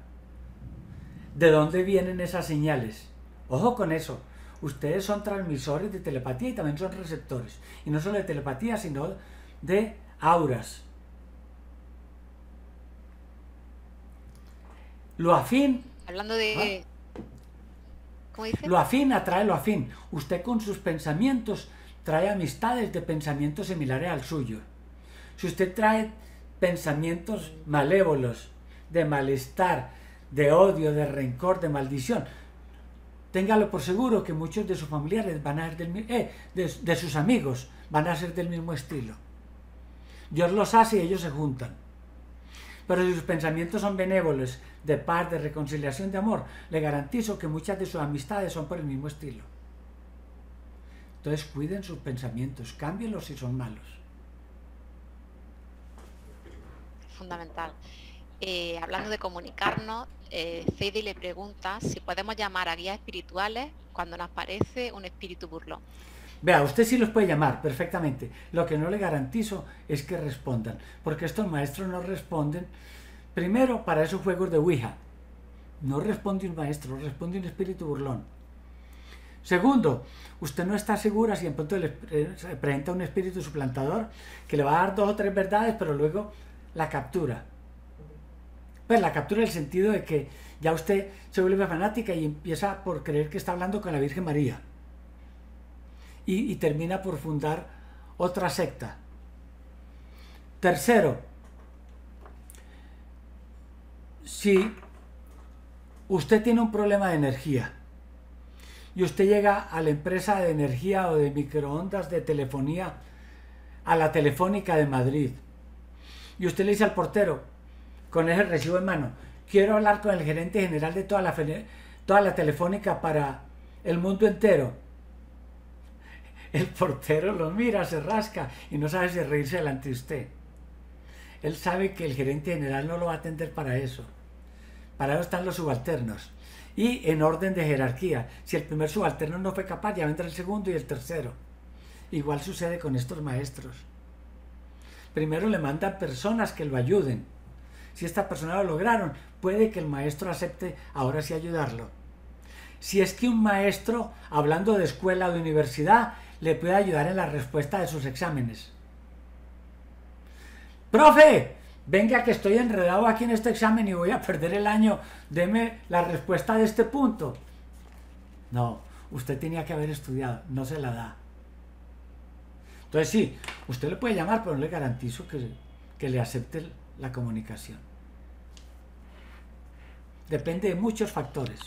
¿De dónde vienen esas señales? Ojo con eso. Ustedes son transmisores de telepatía y también son receptores. Y no solo de telepatía, sino de auras. Lo afín... Hablando de... ¿Ah? ¿Cómo dice? Lo afín atrae lo afín. Usted con sus pensamientos trae amistades de pensamientos similares al suyo. Si usted trae pensamientos malévolos, de malestar, de odio, de rencor, de maldición, téngalo por seguro que muchos de sus familiares van a ser del, eh, de, de sus amigos van a ser del mismo estilo. Dios los hace y ellos se juntan. Pero si sus pensamientos son benévolos, de paz, de reconciliación, de amor, le garantizo que muchas de sus amistades son por el mismo estilo. Entonces cuiden sus pensamientos, cámbienlos si son malos. Fundamental. Eh, hablando de comunicarnos, eh, Heidi le pregunta si podemos llamar a guías espirituales cuando nos aparece un espíritu burlón. Vea, usted sí los puede llamar perfectamente. Lo que no le garantizo es que respondan, porque estos maestros no responden. Primero, para esos juegos de Ouija, no responde un maestro, responde un espíritu burlón. Segundo, usted no está segura si de pronto le presenta un espíritu suplantador que le va a dar dos o tres verdades, pero luego la captura. Pues la captura en el sentido de que ya usted se vuelve fanática y empieza por creer que está hablando con la Virgen María y, y termina por fundar otra secta. Tercero, si usted tiene un problema de energía y usted llega a la empresa de energía o de microondas de telefonía, a la Telefónica de Madrid, y usted le dice al portero con ese recibo en mano: quiero hablar con el gerente general de toda la, toda la telefónica para el mundo entero. El portero lo mira, se rasca y no sabe si reírse delante de usted. Él sabe que el gerente general no lo va a atender para eso. Para eso están los subalternos. Y en orden de jerarquía, si el primer subalterno no fue capaz, ya vendrá el segundo y el tercero. Igual sucede con estos maestros. Primero le mandan personas que lo ayuden. Si esta persona lo lograron, puede que el maestro acepte ahora sí ayudarlo. Si es que un maestro, hablando de escuela o de universidad, le puede ayudar en la respuesta de sus exámenes. Profe, venga que estoy enredado aquí en este examen y voy a perder el año, deme la respuesta de este punto. No, usted tenía que haber estudiado, no se la da. Entonces sí, usted le puede llamar, pero no le garantizo que, que le acepte el... la comunicación. Depende de muchos factores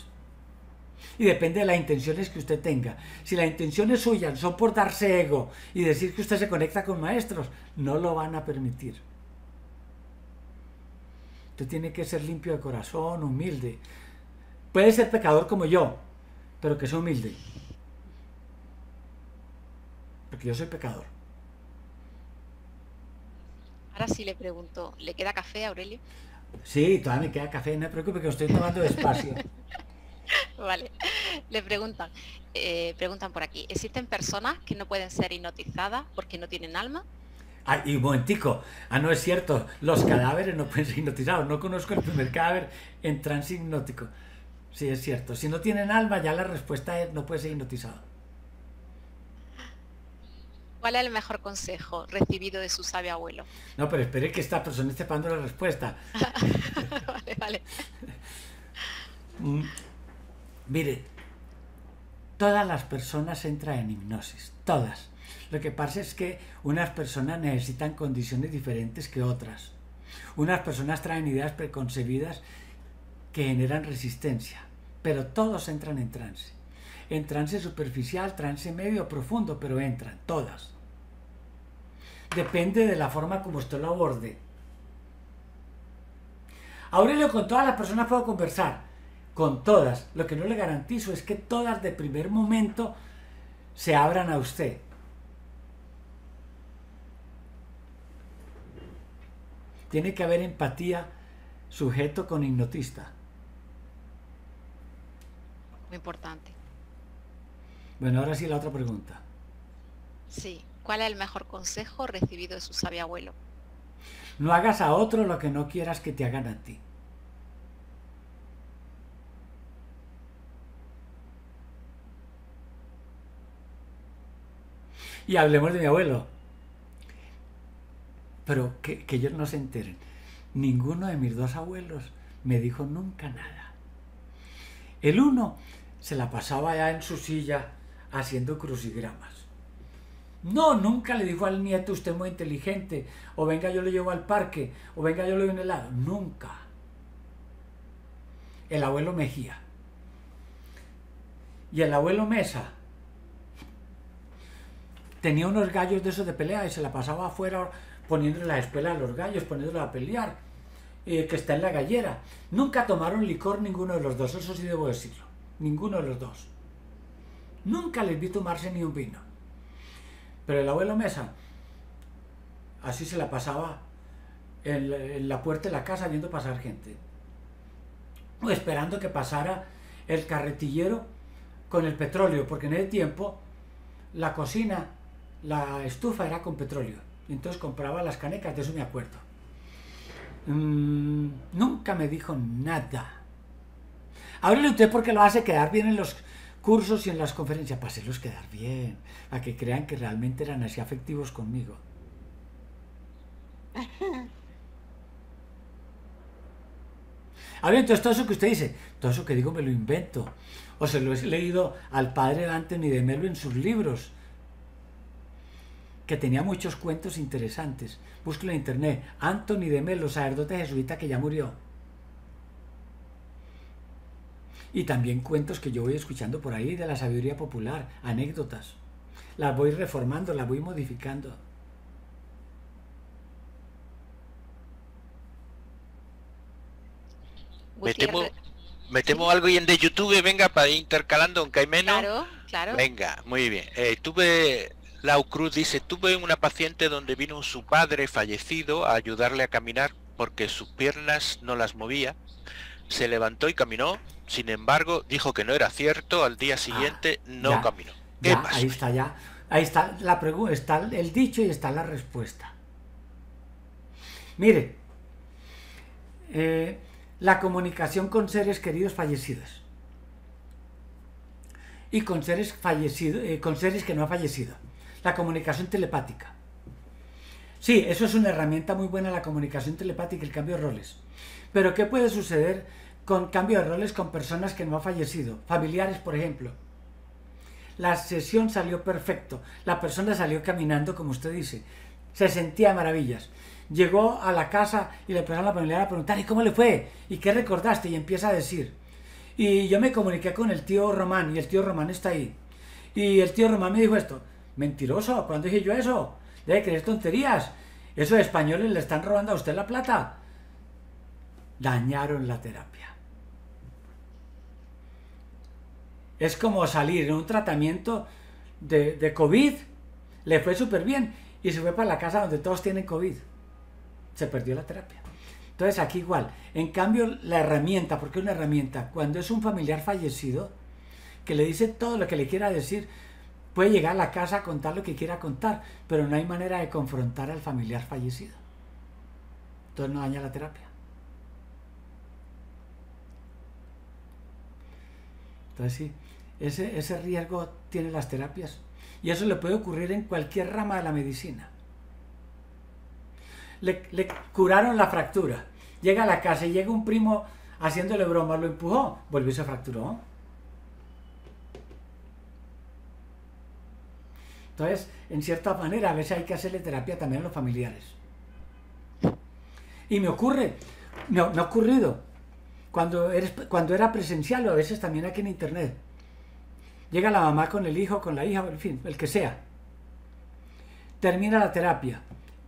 y depende de las intenciones que usted tenga. Si las intenciones suyas son por darse ego y decir que usted se conecta con maestros, no lo van a permitir. Usted tiene que ser limpio de corazón, humilde. Puede ser pecador como yo, pero que sea humilde, porque yo soy pecador. Ahora sí le pregunto, ¿le queda café a Aurelio? Sí, todavía me queda café, no me preocupe que lo estoy tomando despacio. Vale, le preguntan, eh, preguntan por aquí, ¿existen personas que no pueden ser hipnotizadas porque no tienen alma? Ah, y un momentico, ah no es cierto, los cadáveres no pueden ser hipnotizados, no conozco el primer cadáver en trance hipnótico. Sí, es cierto, si no tienen alma ya la respuesta es no puede ser hipnotizado. ¿Cuál es el mejor consejo recibido de su sabio abuelo? No, pero espere que esta persona esté pagando la respuesta. Vale, vale. Mm, mire, todas las personas entran en hipnosis, todas. Lo que pasa es que unas personas necesitan condiciones diferentes que otras. Unas personas traen ideas preconcebidas que generan resistencia, pero todos entran en trance. En trance superficial, trance medio, profundo, pero entran, todas. Depende de la forma como usted lo aborde. Aurelio, con todas las personas puedo conversar, con todas. Lo que no le garantizo es que todas de primer momento se abran a usted. Tiene que haber empatía sujeto con hipnotista. Muy importante. Bueno, ahora sí la otra pregunta. Sí. ¿Cuál es el mejor consejo recibido de su sabio abuelo? No hagas a otro lo que no quieras que te hagan a ti. Y hablemos de mi abuelo. Pero que, que ellos no se enteren. Ninguno de mis dos abuelos me dijo nunca nada. El uno se la pasaba allá en su silla haciendo crucigramas. No, nunca le dijo al nieto, usted es muy inteligente, o venga yo lo llevo al parque, o venga yo le doy un helado. Nunca. El abuelo Mejía. Y el abuelo Mesa tenía unos gallos de esos de pelea y se la pasaba afuera poniéndole las espuelas a los gallos, poniéndole a pelear, eh, que está en la gallera. Nunca tomaron licor ninguno de los dos, eso sí debo decirlo, ninguno de los dos. Nunca les vi tomarse ni un vino. Pero el abuelo Mesa, así se la pasaba en la, en la puerta de la casa viendo pasar gente, o esperando que pasara el carretillero con el petróleo, porque en ese tiempo la cocina, la estufa era con petróleo. Entonces compraba las canecas, de eso me acuerdo. Mm, nunca me dijo nada. Háblele usted porque lo hace quedar bien en los cursos y en las conferencias. Para hacerlos quedar bien, para que crean que realmente eran así afectivos conmigo. Ahora, entonces todo eso que usted dice, todo eso que digo me lo invento. O se lo he leído al padre Anthony de Melo en sus libros, que tenía muchos cuentos interesantes. Búsquelo en internet. Anthony de Melo, sacerdote jesuita que ya murió. Y también cuentos que yo voy escuchando por ahí de la sabiduría popular, anécdotas. Las voy reformando, las voy modificando. Metemos, metemos algo y en de YouTube, venga, para ir intercalando, aunque hay menos. Claro, claro. Venga, muy bien. Eh, tuve... Lau Cruz dice, tuve una paciente donde vino su padre fallecido a ayudarle a caminar porque sus piernas no las movía. Se levantó y caminó, sin embargo, dijo que no era cierto, al día siguiente ah, no ya, caminó. ¿Qué ya, pasa? Ahí está ya, ahí está la pregunta, está el dicho y está la respuesta. Mire, eh, la comunicación con seres queridos fallecidos y con seres fallecidos, eh, con seres que no han fallecido. La comunicación telepática. Sí, eso es una herramienta muy buena, la comunicación telepática, el cambio de roles. Pero ¿qué puede suceder con cambio de roles con personas que no han fallecido? Familiares, por ejemplo. La sesión salió perfecto. La persona salió caminando, como usted dice. Se sentía de maravillas. Llegó a la casa y le empezaron a la familia a preguntar, ¿y cómo le fue? ¿Y qué recordaste? Y empieza a decir. Y yo me comuniqué con el tío Román y el tío Román está ahí. Y el tío Román me dijo esto. Mentiroso, ¿cuándo dije yo eso? Debe creer tonterías. Esos españoles le están robando a usted la plata. Dañaron la terapia. Es como salir en un tratamiento de, de COVID. Le fue súper bien y se fue para la casa donde todos tienen COVID. Se perdió la terapia. Entonces aquí igual. En cambio la herramienta, porque es una herramienta, cuando es un familiar fallecido que le dice todo lo que le quiera decir, puede llegar a la casa a contar lo que quiera contar, pero no hay manera de confrontar al familiar fallecido. Entonces no daña la terapia. Entonces sí, ese, ese riesgo tienen las terapias. Y eso le puede ocurrir en cualquier rama de la medicina. Le, le curaron la fractura. Llega a la casa y llega un primo haciéndole bromas, lo empujó, volvió y se fracturó. Entonces, en cierta manera, a veces hay que hacerle terapia también a los familiares. Y me ocurre, me, me ha ocurrido, cuando, eres, cuando era presencial, o a veces también aquí en internet, llega la mamá con el hijo, con la hija, en fin, el que sea. Termina la terapia,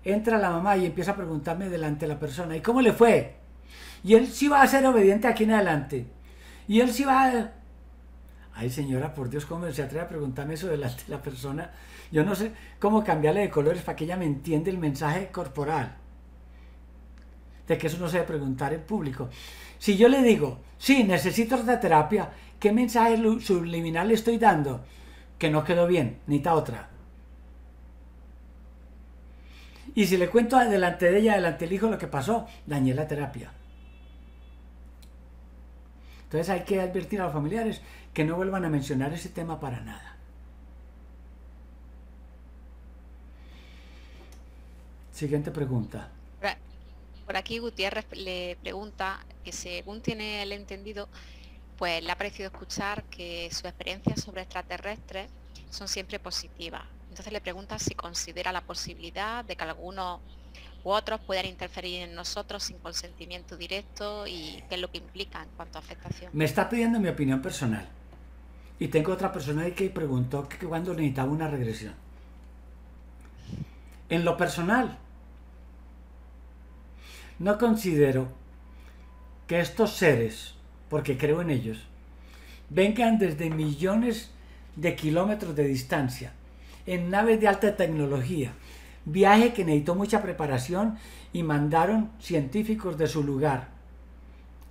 entra la mamá y empieza a preguntarme delante de la persona, ¿y cómo le fue? Y él sí va a ser obediente aquí en adelante. Y él sí va a... Ay, señora, por Dios, ¿cómo se atreve a preguntarme eso delante de la persona? Yo no sé cómo cambiarle de colores para que ella me entienda el mensaje corporal. De que eso no se debe preguntar en público. Si yo le digo, sí, necesito otra terapia, ¿qué mensaje subliminal le estoy dando? Que no quedó bien, necesita otra. Y si le cuento delante de ella, delante del hijo, lo que pasó, dañé la terapia. Entonces hay que advertir a los familiares que no vuelvan a mencionar ese tema para nada. Siguiente pregunta. Por aquí Gutiérrez le pregunta que según tiene el entendido, pues le ha parecido escuchar que sus experiencias sobre extraterrestres son siempre positivas. Entonces le pregunta si considera la posibilidad de que algunos u otros puedan interferir en nosotros sin consentimiento directo y qué es lo que implica en cuanto a afectación. Me está pidiendo mi opinión personal. Y tengo otra persona ahí que preguntó que cuando necesitaba una regresión. En lo personal, no considero que estos seres, porque creo en ellos, vengan desde millones de kilómetros de distancia, en naves de alta tecnología, viaje que necesitó mucha preparación y mandaron científicos de su lugar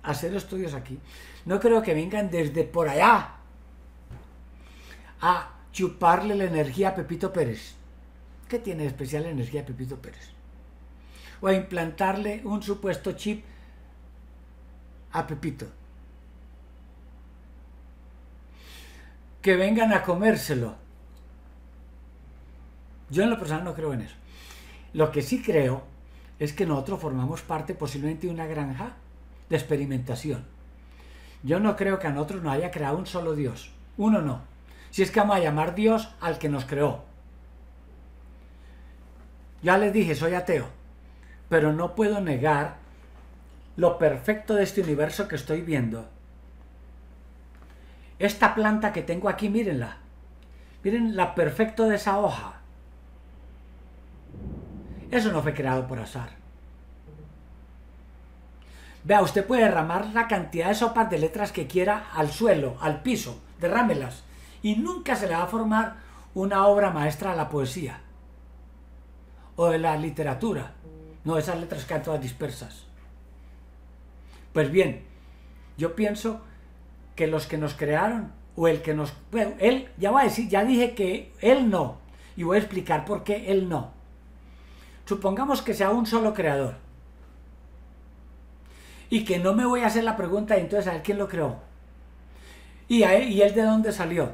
a hacer estudios aquí. No creo que vengan desde por allá a chuparle la energía a Pepito Pérez. ¿Qué tiene de especial la energía de Pepito Pérez? O a implantarle un supuesto chip a Pepito. Que vengan a comérselo. Yo en lo personal no creo en eso. Lo que sí creo es que nosotros formamos parte posiblemente de una granja de experimentación. Yo no creo que a nosotros nos haya creado un solo Dios. Uno no. Si es que vamos a llamar Dios al que nos creó. Ya les dije, soy ateo. Pero no puedo negar lo perfecto de este universo que estoy viendo. Esta planta que tengo aquí, mírenla. Miren la perfecto de esa hoja. Eso no fue creado por azar. Vea, usted puede derramar la cantidad de sopas de letras que quiera al suelo, al piso, derrámelas. Y nunca se le va a formar una obra maestra de la poesía. O de la literatura. No, esas letras quedan todas dispersas. Pues bien, yo pienso que los que nos crearon, o el que nos... Bueno, él, ya va a decir, ya dije que él no. Y voy a explicar por qué él no. Supongamos que sea un solo creador. Y que no me voy a hacer la pregunta de entonces a ver quién lo creó. Y, a él, y él de dónde salió.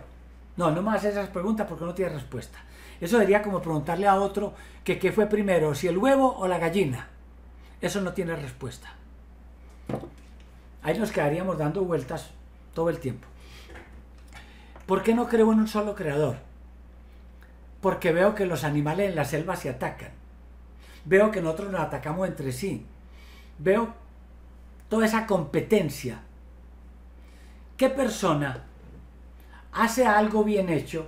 No, no me vas a hacer esas preguntas porque no tiene respuesta. Eso sería como preguntarle a otro que qué fue primero, si el huevo o la gallina. Eso no tiene respuesta. Ahí nos quedaríamos dando vueltas todo el tiempo. ¿Por qué no creo en un solo creador? Porque veo que los animales en la selva se atacan. Veo que nosotros nos atacamos entre sí. Veo toda esa competencia. ¿Qué persona hace algo bien hecho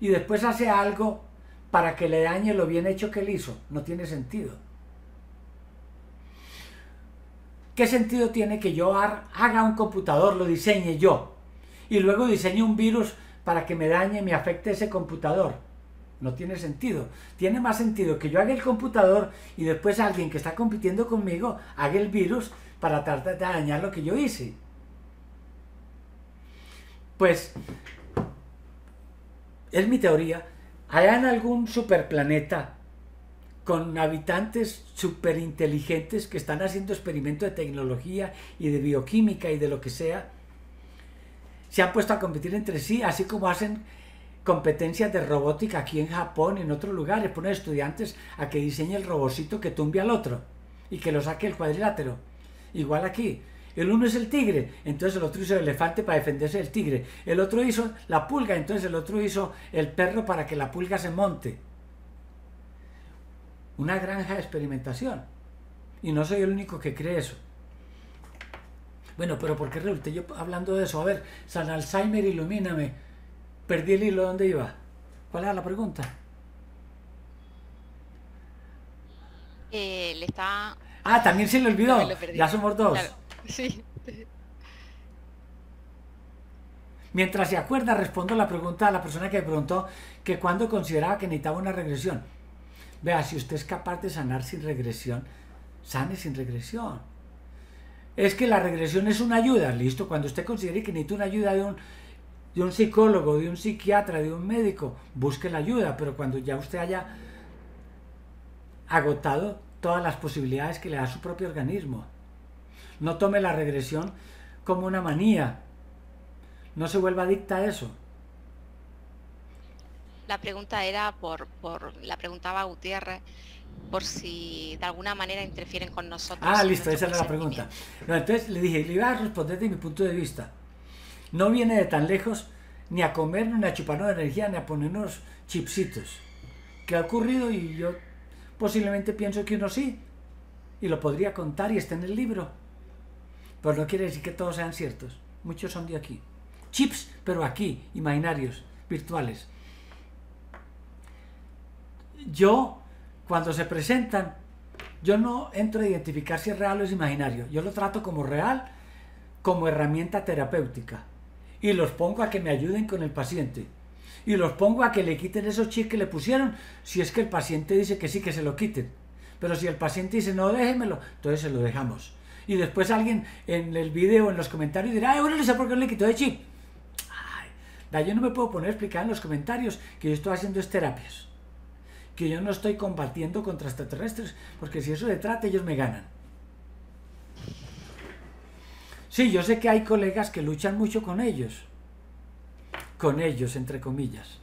y después hace algo para que le dañe lo bien hecho que él hizo? No tiene sentido. ¿Qué sentido tiene que yo haga un computador, lo diseñe yo, y luego diseñe un virus para que me dañe, me afecte ese computador? No tiene sentido. Tiene más sentido que yo haga el computador y después alguien que está compitiendo conmigo haga el virus para tratar de dañar lo que yo hice. Pues, es mi teoría, allá en algún superplaneta con habitantes superinteligentes que están haciendo experimentos de tecnología y de bioquímica y de lo que sea, se han puesto a competir entre sí, así como hacen competencias de robótica aquí en Japón, en otros lugares, ponen estudiantes a que diseñe el robocito que tumbe al otro y que lo saque el cuadrilátero. Igual aquí. El uno es el tigre, entonces el otro hizo el elefante para defenderse del tigre. El otro hizo la pulga, entonces el otro hizo el perro para que la pulga se monte. Una granja de experimentación. Y no soy el único que cree eso. Bueno, pero ¿por qué resulté yo hablando de eso? A ver, San Alzheimer, ilumíname. Perdí el hilo, ¿dónde iba? ¿Cuál era la pregunta? Eh, le estaba... Ah, también se le olvidó. Ya somos dos. Claro. Sí. Mientras se acuerda, respondo la pregunta a la persona que me preguntó que cuándo consideraba que necesitaba una regresión. Vea, si usted es capaz de sanar sin regresión, sane sin regresión. Es que la regresión es una ayuda, listo. Cuando usted considere que necesita una ayuda de un, de un psicólogo, de un psiquiatra, de un médico, busque la ayuda. Pero cuando ya usted haya agotado todas las posibilidades que le da su propio organismo, no tome la regresión como una manía, no se vuelva adicta a eso. La pregunta era por, por la preguntaba Gutiérrez, por si de alguna manera interfieren con nosotros. Ah, listo, esa era la pregunta. No, entonces le dije, le iba a responder desde mi punto de vista. No viene de tan lejos ni a comernos, ni a chuparnos de energía, ni a ponernos chipsitos. ¿Qué ha ocurrido? Y yo posiblemente pienso que uno sí, y lo podría contar y está en el libro. Pero no quiere decir que todos sean ciertos. Muchos son de aquí. Chips, pero aquí, imaginarios, virtuales. Yo, cuando se presentan, yo no entro a identificar si es real o es imaginario. Yo lo trato como real, como herramienta terapéutica. Y los pongo a que me ayuden con el paciente. Y los pongo a que le quiten esos chips que le pusieron, si es que el paciente dice que sí, que se lo quiten. Pero si el paciente dice, no, déjenmelo, entonces se lo dejamos. Y después alguien en el video, en los comentarios, dirá, ay, bueno, no sé por qué no le quitó de chip. Ay, da, yo no me puedo poner a explicar en los comentarios que yo estoy haciendo es terapias. Que yo no estoy combatiendo contra extraterrestres, porque si eso se trata, ellos me ganan. Sí, yo sé que hay colegas que luchan mucho con ellos. Con ellos, entre comillas.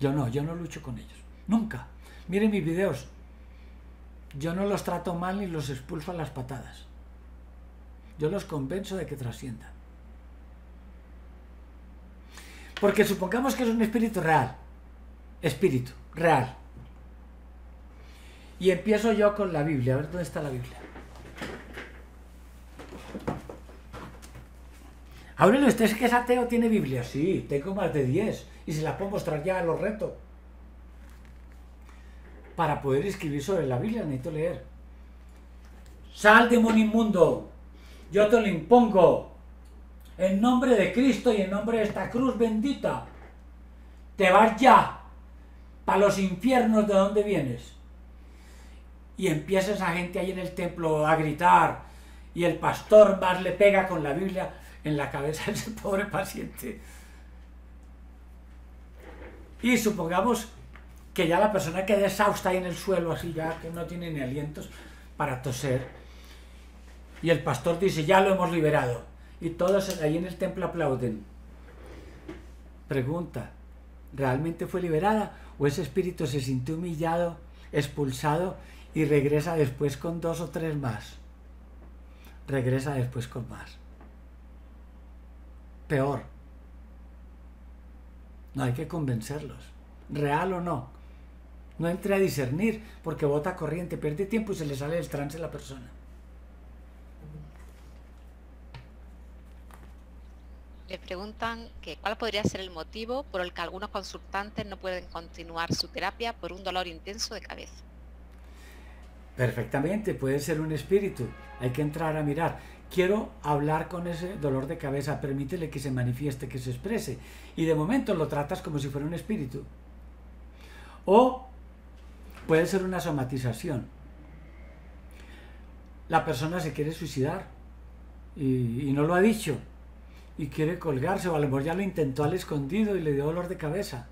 Yo no, yo no lucho con ellos. Nunca. Miren mis videos. Yo no los trato mal ni los expulso a las patadas. Yo los convenzo de que trasciendan. Porque supongamos que es un espíritu real. Espíritu real. Y empiezo yo con la Biblia. A ver, ¿dónde está la Biblia? Aurelio, ¿usted es que es ateo, tiene Biblia? Sí, tengo más de diez. Y se la puedo mostrar ya, a los retos. Para poder escribir sobre la Biblia necesito leer. Sal, demonio inmundo, yo te lo impongo, en nombre de Cristo y en nombre de esta cruz bendita. Te vas ya para los infiernos de donde vienes. Y empieza esa gente ahí en el templo a gritar, y el pastor más le pega con la Biblia en la cabeza a ese pobre paciente. Y supongamos que ya la persona queda exhausta ahí en el suelo, así ya que no tiene ni alientos para toser, y el pastor dice, ya lo hemos liberado, y todos ahí en el templo aplauden. Pregunta, ¿realmente fue liberada o ese espíritu se sintió humillado, expulsado y regresa después con dos o tres más? Regresa después con más. Peor. No hay que convencerlos, real o no. No entre a discernir, porque bota corriente, pierde tiempo y se le sale del trance a la persona. Le preguntan que cuál podría ser el motivo por el que algunos consultantes no pueden continuar su terapia por un dolor intenso de cabeza. Perfectamente, puede ser un espíritu, hay que entrar a mirar. Quiero hablar con ese dolor de cabeza, permítele que se manifieste, que se exprese, y de momento lo tratas como si fuera un espíritu. O puede ser una somatización. La persona se quiere suicidar y, y no lo ha dicho y quiere colgarse, o a lo mejor ya lo intentó al escondido y le dio dolor de cabeza.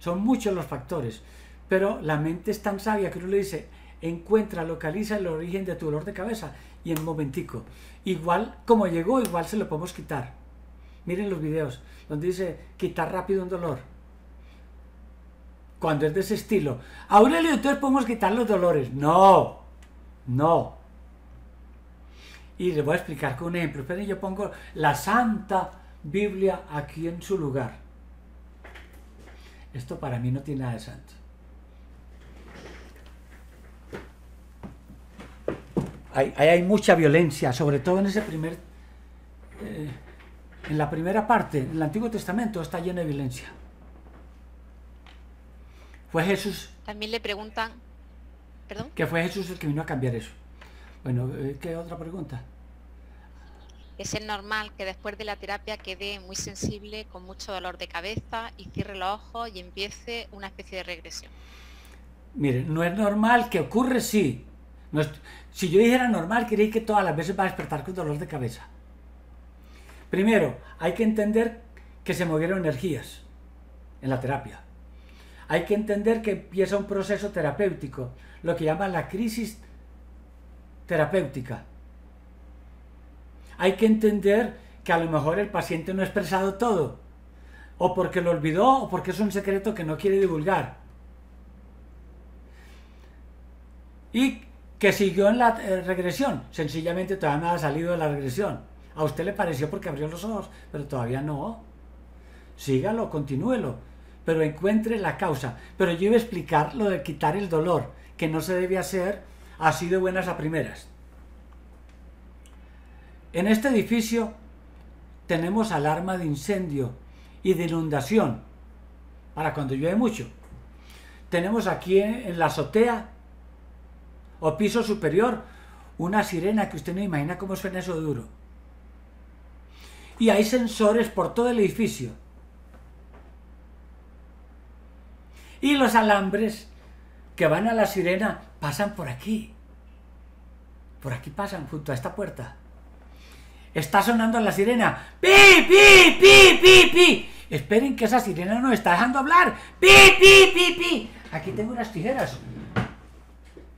Son muchos los factores, pero la mente es tan sabia que uno le dice, encuentra, localiza el origen de tu dolor de cabeza y en un momentico, igual como llegó, igual se lo podemos quitar. Miren los videos donde dice quitar rápido un dolor. Cuando es de ese estilo, Aurelio, entonces podemos quitar los dolores. No, No. Y les voy a explicar con un ejemplo. Esperen, yo pongo la Santa Biblia aquí en su lugar. Esto para mí no tiene nada de santo. Ahí hay, hay mucha violencia, sobre todo en ese primer... Eh, en la primera parte, en el Antiguo Testamento, está lleno de violencia. Fue Jesús... También le preguntan... ¿Perdón? Que fue Jesús el que vino a cambiar eso. Bueno, ¿qué otra pregunta? ¿Es el normal que después de la terapia quede muy sensible, con mucho dolor de cabeza, y cierre los ojos y empiece una especie de regresión? Mire, no es normal, que ocurre, sí. No es, si yo dijera normal, quería que todas las veces va a despertar con dolor de cabeza. Primero, hay que entender que se movieron energías en la terapia. Hay que entender que empieza un proceso terapéutico, lo que llaman la crisis terapéutica. Hay que entender que a lo mejor el paciente no ha expresado todo, o porque lo olvidó, o porque es un secreto que no quiere divulgar. Y que siguió en la eh, regresión, sencillamente todavía no ha salido de la regresión. A usted le pareció porque abrió los ojos, pero todavía no. Sígalo, continúelo, pero encuentre la causa. Pero yo iba a explicar lo de quitar el dolor, que no se debe hacer así de buenas a primeras. En este edificio tenemos alarma de incendio y de inundación, para cuando llueve mucho. Tenemos aquí en la azotea o piso superior una sirena que usted no imagina cómo suena eso de duro. Y hay sensores por todo el edificio. Y los alambres que van a la sirena pasan por aquí. Por aquí pasan, junto a esta puerta. Está sonando la sirena. ¡Pi, pi, pi, pi, pi! Esperen, que esa sirena no está dejando hablar. ¡Pi, pi, pi, pi! Aquí tengo unas tijeras.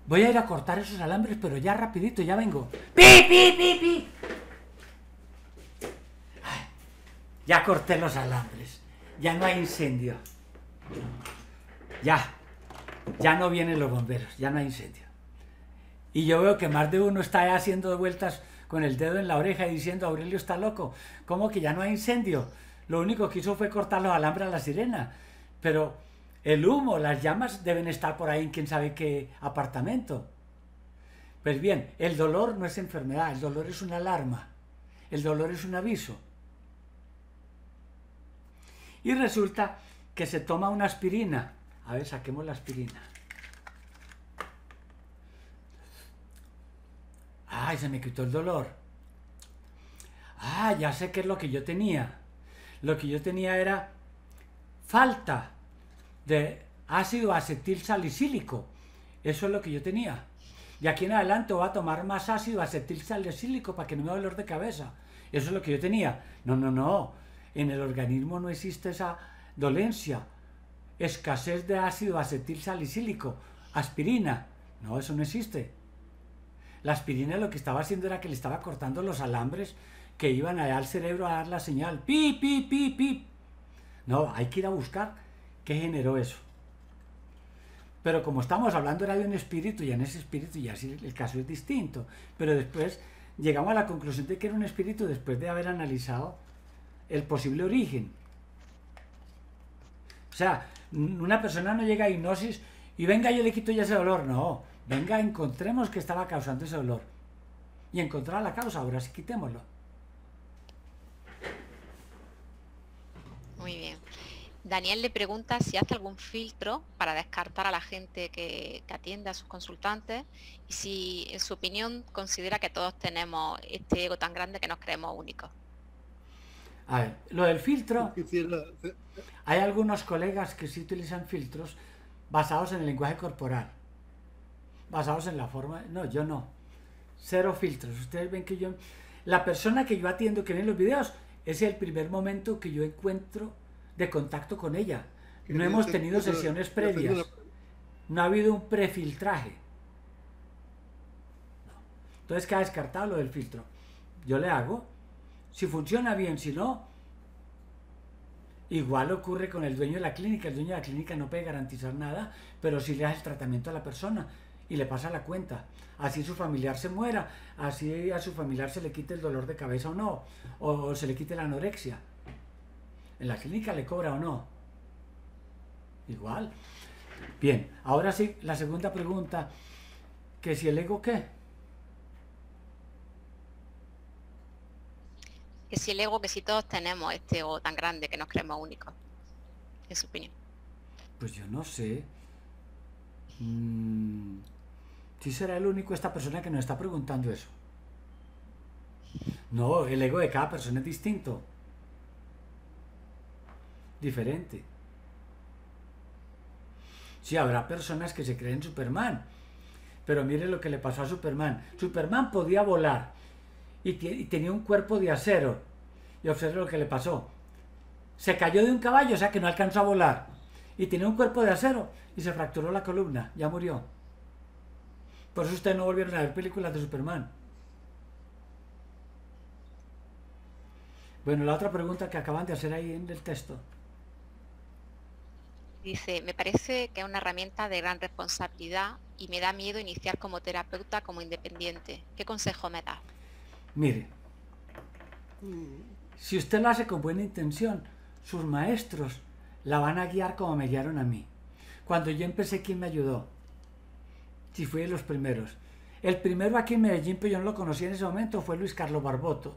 Voy a ir a cortar esos alambres, pero ya rapidito, ya vengo. ¡Pi, pi, pi, pi! Ya corté los alambres, ya no hay incendio, ya, ya no vienen los bomberos, ya no hay incendio. Y yo veo que más de uno está haciendo vueltas con el dedo en la oreja y diciendo, Aurelio está loco, ¿cómo que ya no hay incendio? Lo único que hizo fue cortar los alambres a la sirena, pero el humo, las llamas deben estar por ahí en quién sabe qué apartamento. Pues bien, el dolor no es enfermedad, el dolor es una alarma, el dolor es un aviso. Y resulta que se toma una aspirina. A ver, saquemos la aspirina. ¡Ay, se me quitó el dolor! ¡Ah, ya sé qué es lo que yo tenía! Lo que yo tenía era falta de ácido acetil salicílico. Eso es lo que yo tenía. De aquí en adelante voy a tomar más ácido acetil salicílico para que no me dé dolor de cabeza. Eso es lo que yo tenía. No, no, no. En el organismo no existe esa dolencia, escasez de ácido acetil salicílico, aspirina, no, eso no existe. La aspirina lo que estaba haciendo era que le estaba cortando los alambres que iban allá al cerebro a dar la señal, pi, pi, pi, pi. No, hay que ir a buscar qué generó eso. Pero como estamos hablando era de un espíritu, y en ese espíritu ya el caso es distinto, pero después llegamos a la conclusión de que era un espíritu después de haber analizado el posible origen. O sea, una persona no llega a hipnosis y venga, yo le quito ya ese dolor. No, venga, encontremos qué estaba causando ese dolor. Y encontrar la causa, ahora sí quitémoslo. Muy bien. Daniel le pregunta si hace algún filtro para descartar a la gente que, que atiende a sus consultantes y si, en su opinión, considera que todos tenemos este ego tan grande que nos creemos únicos. A ver, lo del filtro, hay algunos colegas que sí utilizan filtros basados en el lenguaje corporal, basados en la forma, no, yo no, cero filtros. Ustedes ven que yo, la persona que yo atiendo que ve los videos, es el primer momento que yo encuentro de contacto con ella. No hemos tenido sesiones previas, no ha habido un prefiltraje, no. Entonces queda descartado lo del filtro. Yo le hago, si funciona bien, si no, igual ocurre con el dueño de la clínica. El dueño de la clínica no puede garantizar nada, pero sí le hace el tratamiento a la persona y le pasa la cuenta. Así su familiar se muera, así a su familiar se le quite el dolor de cabeza o no, o se le quite la anorexia. ¿En la clínica le cobra o no? Igual. Bien, ahora sí, la segunda pregunta, que si el ego qué. Que si el ego, que si todos tenemos este ego tan grande que nos creemos únicos, en su opinión. Pues yo no sé. Mm, ¿sí será el único esta persona que nos está preguntando eso? No, el ego de cada persona es distinto. Diferente. Sí, habrá personas que se creen Superman, pero mire lo que le pasó a Superman. Superman podía volar y, y tenía un cuerpo de acero, y observe lo que le pasó. Se cayó de un caballo, o sea que no alcanzó a volar, y tenía un cuerpo de acero y se fracturó la columna, ya murió. Por eso ustedes no volvieron a ver películas de Superman. Bueno, la otra pregunta que acaban de hacer ahí en el texto. Dice, me parece que es una herramienta de gran responsabilidad y me da miedo iniciar como terapeuta, como independiente. ¿Qué consejo me da? Mire, si usted lo hace con buena intención, sus maestros la van a guiar como me guiaron a mí. Cuando yo empecé, ¿quién me ayudó? Si fui de los primeros. El primero aquí en Medellín, pero yo no lo conocí en ese momento, fue Luis Carlos Barboto.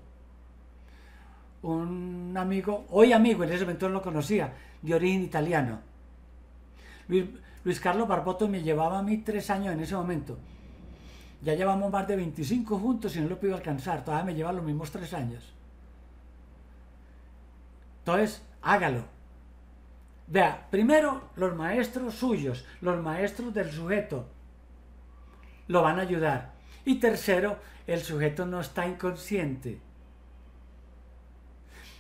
Un amigo, hoy amigo, en ese momento no lo conocía, de origen italiano. Luis, Luis Carlos Barboto me llevaba a mí tres años en ese momento. Ya llevamos más de veinticinco juntos y no lo pude alcanzar. Todavía me lleva los mismos tres años. Entonces, hágalo. Vea, primero los maestros suyos, los maestros del sujeto, lo van a ayudar. Y tercero, el sujeto no está inconsciente.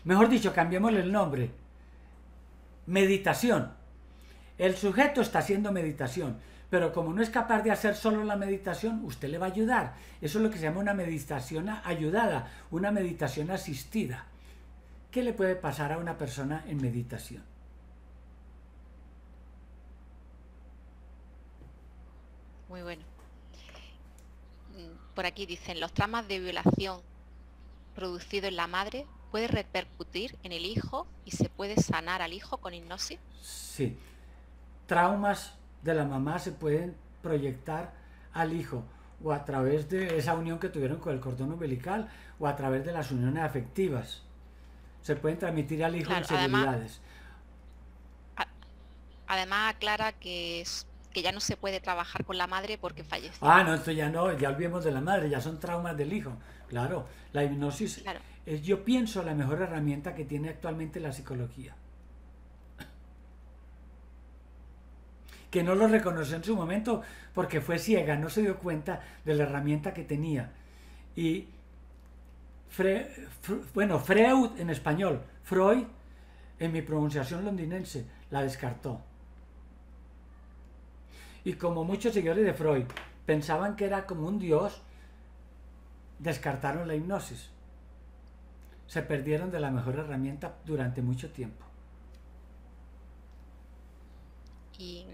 Mejor dicho, cambiémosle el nombre. Meditación. El sujeto está haciendo meditación, pero como no es capaz de hacer solo la meditación, usted le va a ayudar. Eso es lo que se llama una meditación ayudada, una meditación asistida. ¿Qué le puede pasar a una persona en meditación? Muy bueno. Por aquí dicen, los traumas de violación producidos en la madre puede repercutir en el hijo y se puede sanar al hijo con hipnosis. Sí. Traumas de la mamá se pueden proyectar al hijo, o a través de esa unión que tuvieron con el cordón umbilical, o a través de las uniones afectivas. Se pueden transmitir al hijo, claro, inseguridades. Además, a, además aclara que, es, que ya no se puede trabajar con la madre porque falleció. Ah, no, esto ya no, ya olvidemos de la madre, ya son traumas del hijo. Claro, la hipnosis, claro, es, yo pienso, la mejor herramienta que tiene actualmente la psicología. Que no lo reconoció en su momento porque fue ciega, no se dio cuenta de la herramienta que tenía. Y Fre, Fre, bueno, Freud en español, Freud en mi pronunciación londinense, la descartó. Y como muchos seguidores de Freud pensaban que era como un dios, descartaron la hipnosis. Se perdieron de la mejor herramienta durante mucho tiempo. Y...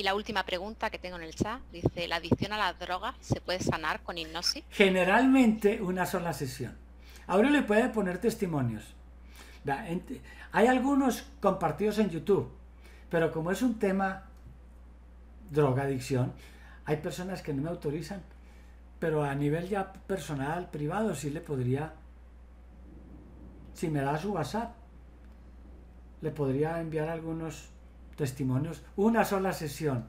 Y la última pregunta que tengo en el chat, dice, ¿la adicción a las drogas se puede sanar con hipnosis? Generalmente una sola sesión. Ahora le puede poner testimonios. Hay algunos compartidos en YouTube, pero como es un tema drogadicción, hay personas que no me autorizan, pero a nivel ya personal, privado, sí le podría, si me da su WhatsApp, le podría enviar algunos testimonios, una sola sesión.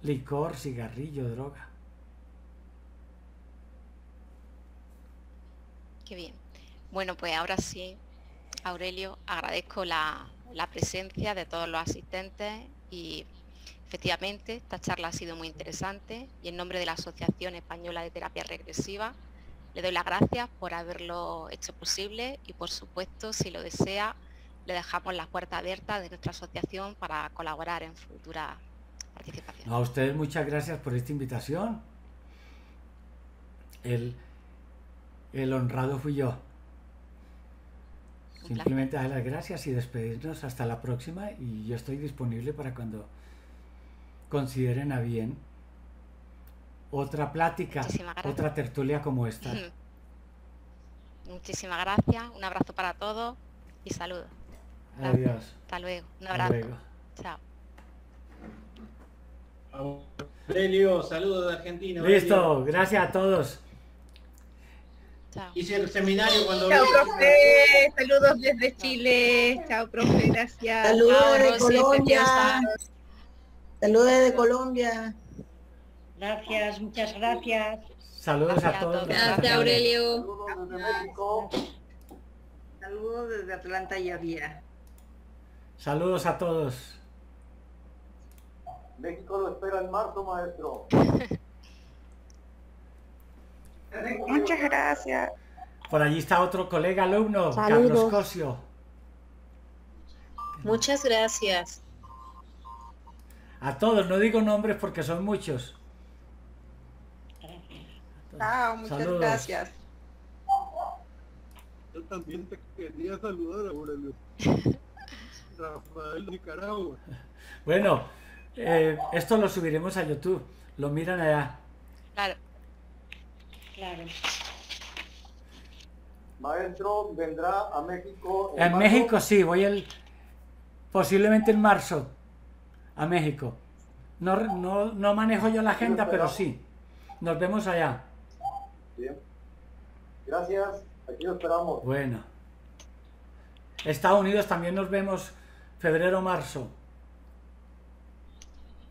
Licor, cigarrillo, droga. Qué bien. Bueno, pues ahora sí, Aurelio, agradezco la, la presencia de todos los asistentes y efectivamente esta charla ha sido muy interesante y en nombre de la Asociación Española de Terapia Regresiva le doy las gracias por haberlo hecho posible y por supuesto, si lo desea, le dejamos la puerta abierta de nuestra asociación para colaborar en futura participación. A ustedes muchas gracias por esta invitación. El, el honrado fui yo. Un Simplemente placer. Dar las gracias y despedirnos hasta la próxima, y yo estoy disponible para cuando consideren a bien otra plática, otra tertulia como esta. Muchísimas gracias, un abrazo para todos y saludos. Adiós. Hasta luego, un abrazo. Luego. Chao. Aurelio, saludos de Argentina. Listo, Aurelio. Gracias a todos. Chao. Hice el seminario cuando... Chao, profe, saludos desde Chile. Chao, profe, gracias. Saludos de Colombia. Saludos de Colombia. Gracias, muchas gracias. Saludos gracias a todos. Gracias, Aurelio. Saludos desde México. Saludos desde Atlanta y Avia. Saludos a todos. México lo espera en marzo, maestro. Muchas gracias. Por allí está otro colega alumno, saludos. Carlos Cosio. Muchas gracias. A todos, no digo nombres porque son muchos. Chao, muchas saludos. Gracias. Yo también te quería saludar, Aurelio. Rafael Nicaragua. Bueno, eh, esto lo subiremos a YouTube. Lo miran allá. Claro. Claro. Maestro, ¿vendrá a México? En, en México sí, voy el, posiblemente en marzo a México. No, no, no manejo yo la agenda, pero sí. Nos vemos allá. Bien. Gracias. Aquí lo esperamos. Bueno. Estados Unidos también nos vemos febrero, marzo.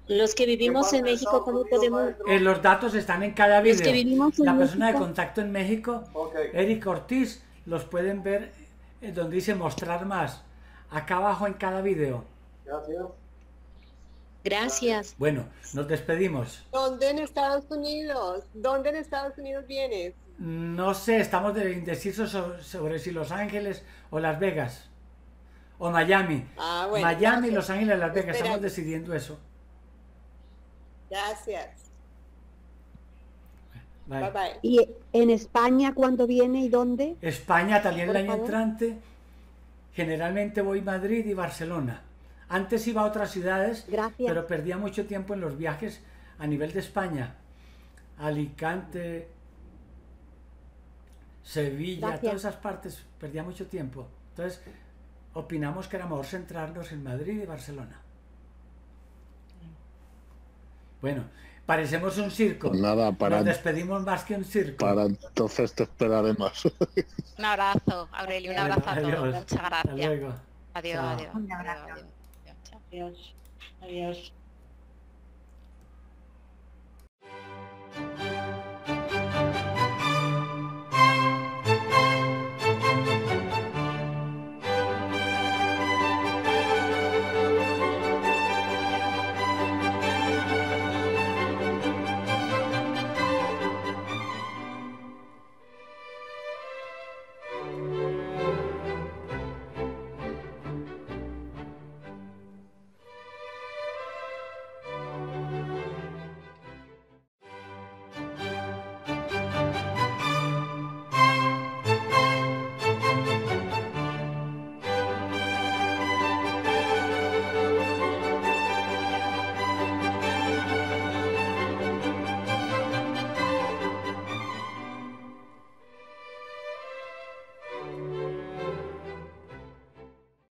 Los que vivimos en México, ¿cómo podemos...? Eh, los datos están en cada video. Los que vivimos en La persona México. De contacto en México, okay. Eric Ortiz, los pueden ver eh, donde dice mostrar más. Acá abajo en cada video. Gracias. Gracias. Bueno, nos despedimos. ¿Dónde en Estados Unidos? ¿Dónde en Estados Unidos vienes? No sé, estamos indecisos sobre, sobre si Los Ángeles o Las Vegas o Miami. Ah, bueno, Miami, gracias. Los Ángeles, Las Vegas. Espera. Estamos decidiendo eso. Gracias. Bye. Bye, bye. ¿Y en España cuándo viene y dónde? España también el año entrante. Generalmente voy a Madrid y Barcelona. Antes iba a otras ciudades, gracias. Pero perdía mucho tiempo en los viajes a nivel de España. Alicante... Sevilla, gracias. Todas esas partes, perdía mucho tiempo. Entonces, opinamos que era mejor centrarnos en Madrid y Barcelona. Bueno, parecemos un circo. Nada, para... Nos despedimos más que un circo. Para entonces te esperaré más. Un abrazo, Aurelio, un abrazo a todos. Muchas gracias. Hasta luego. Adiós, adiós. Un abrazo. Adiós. Adiós. Adiós.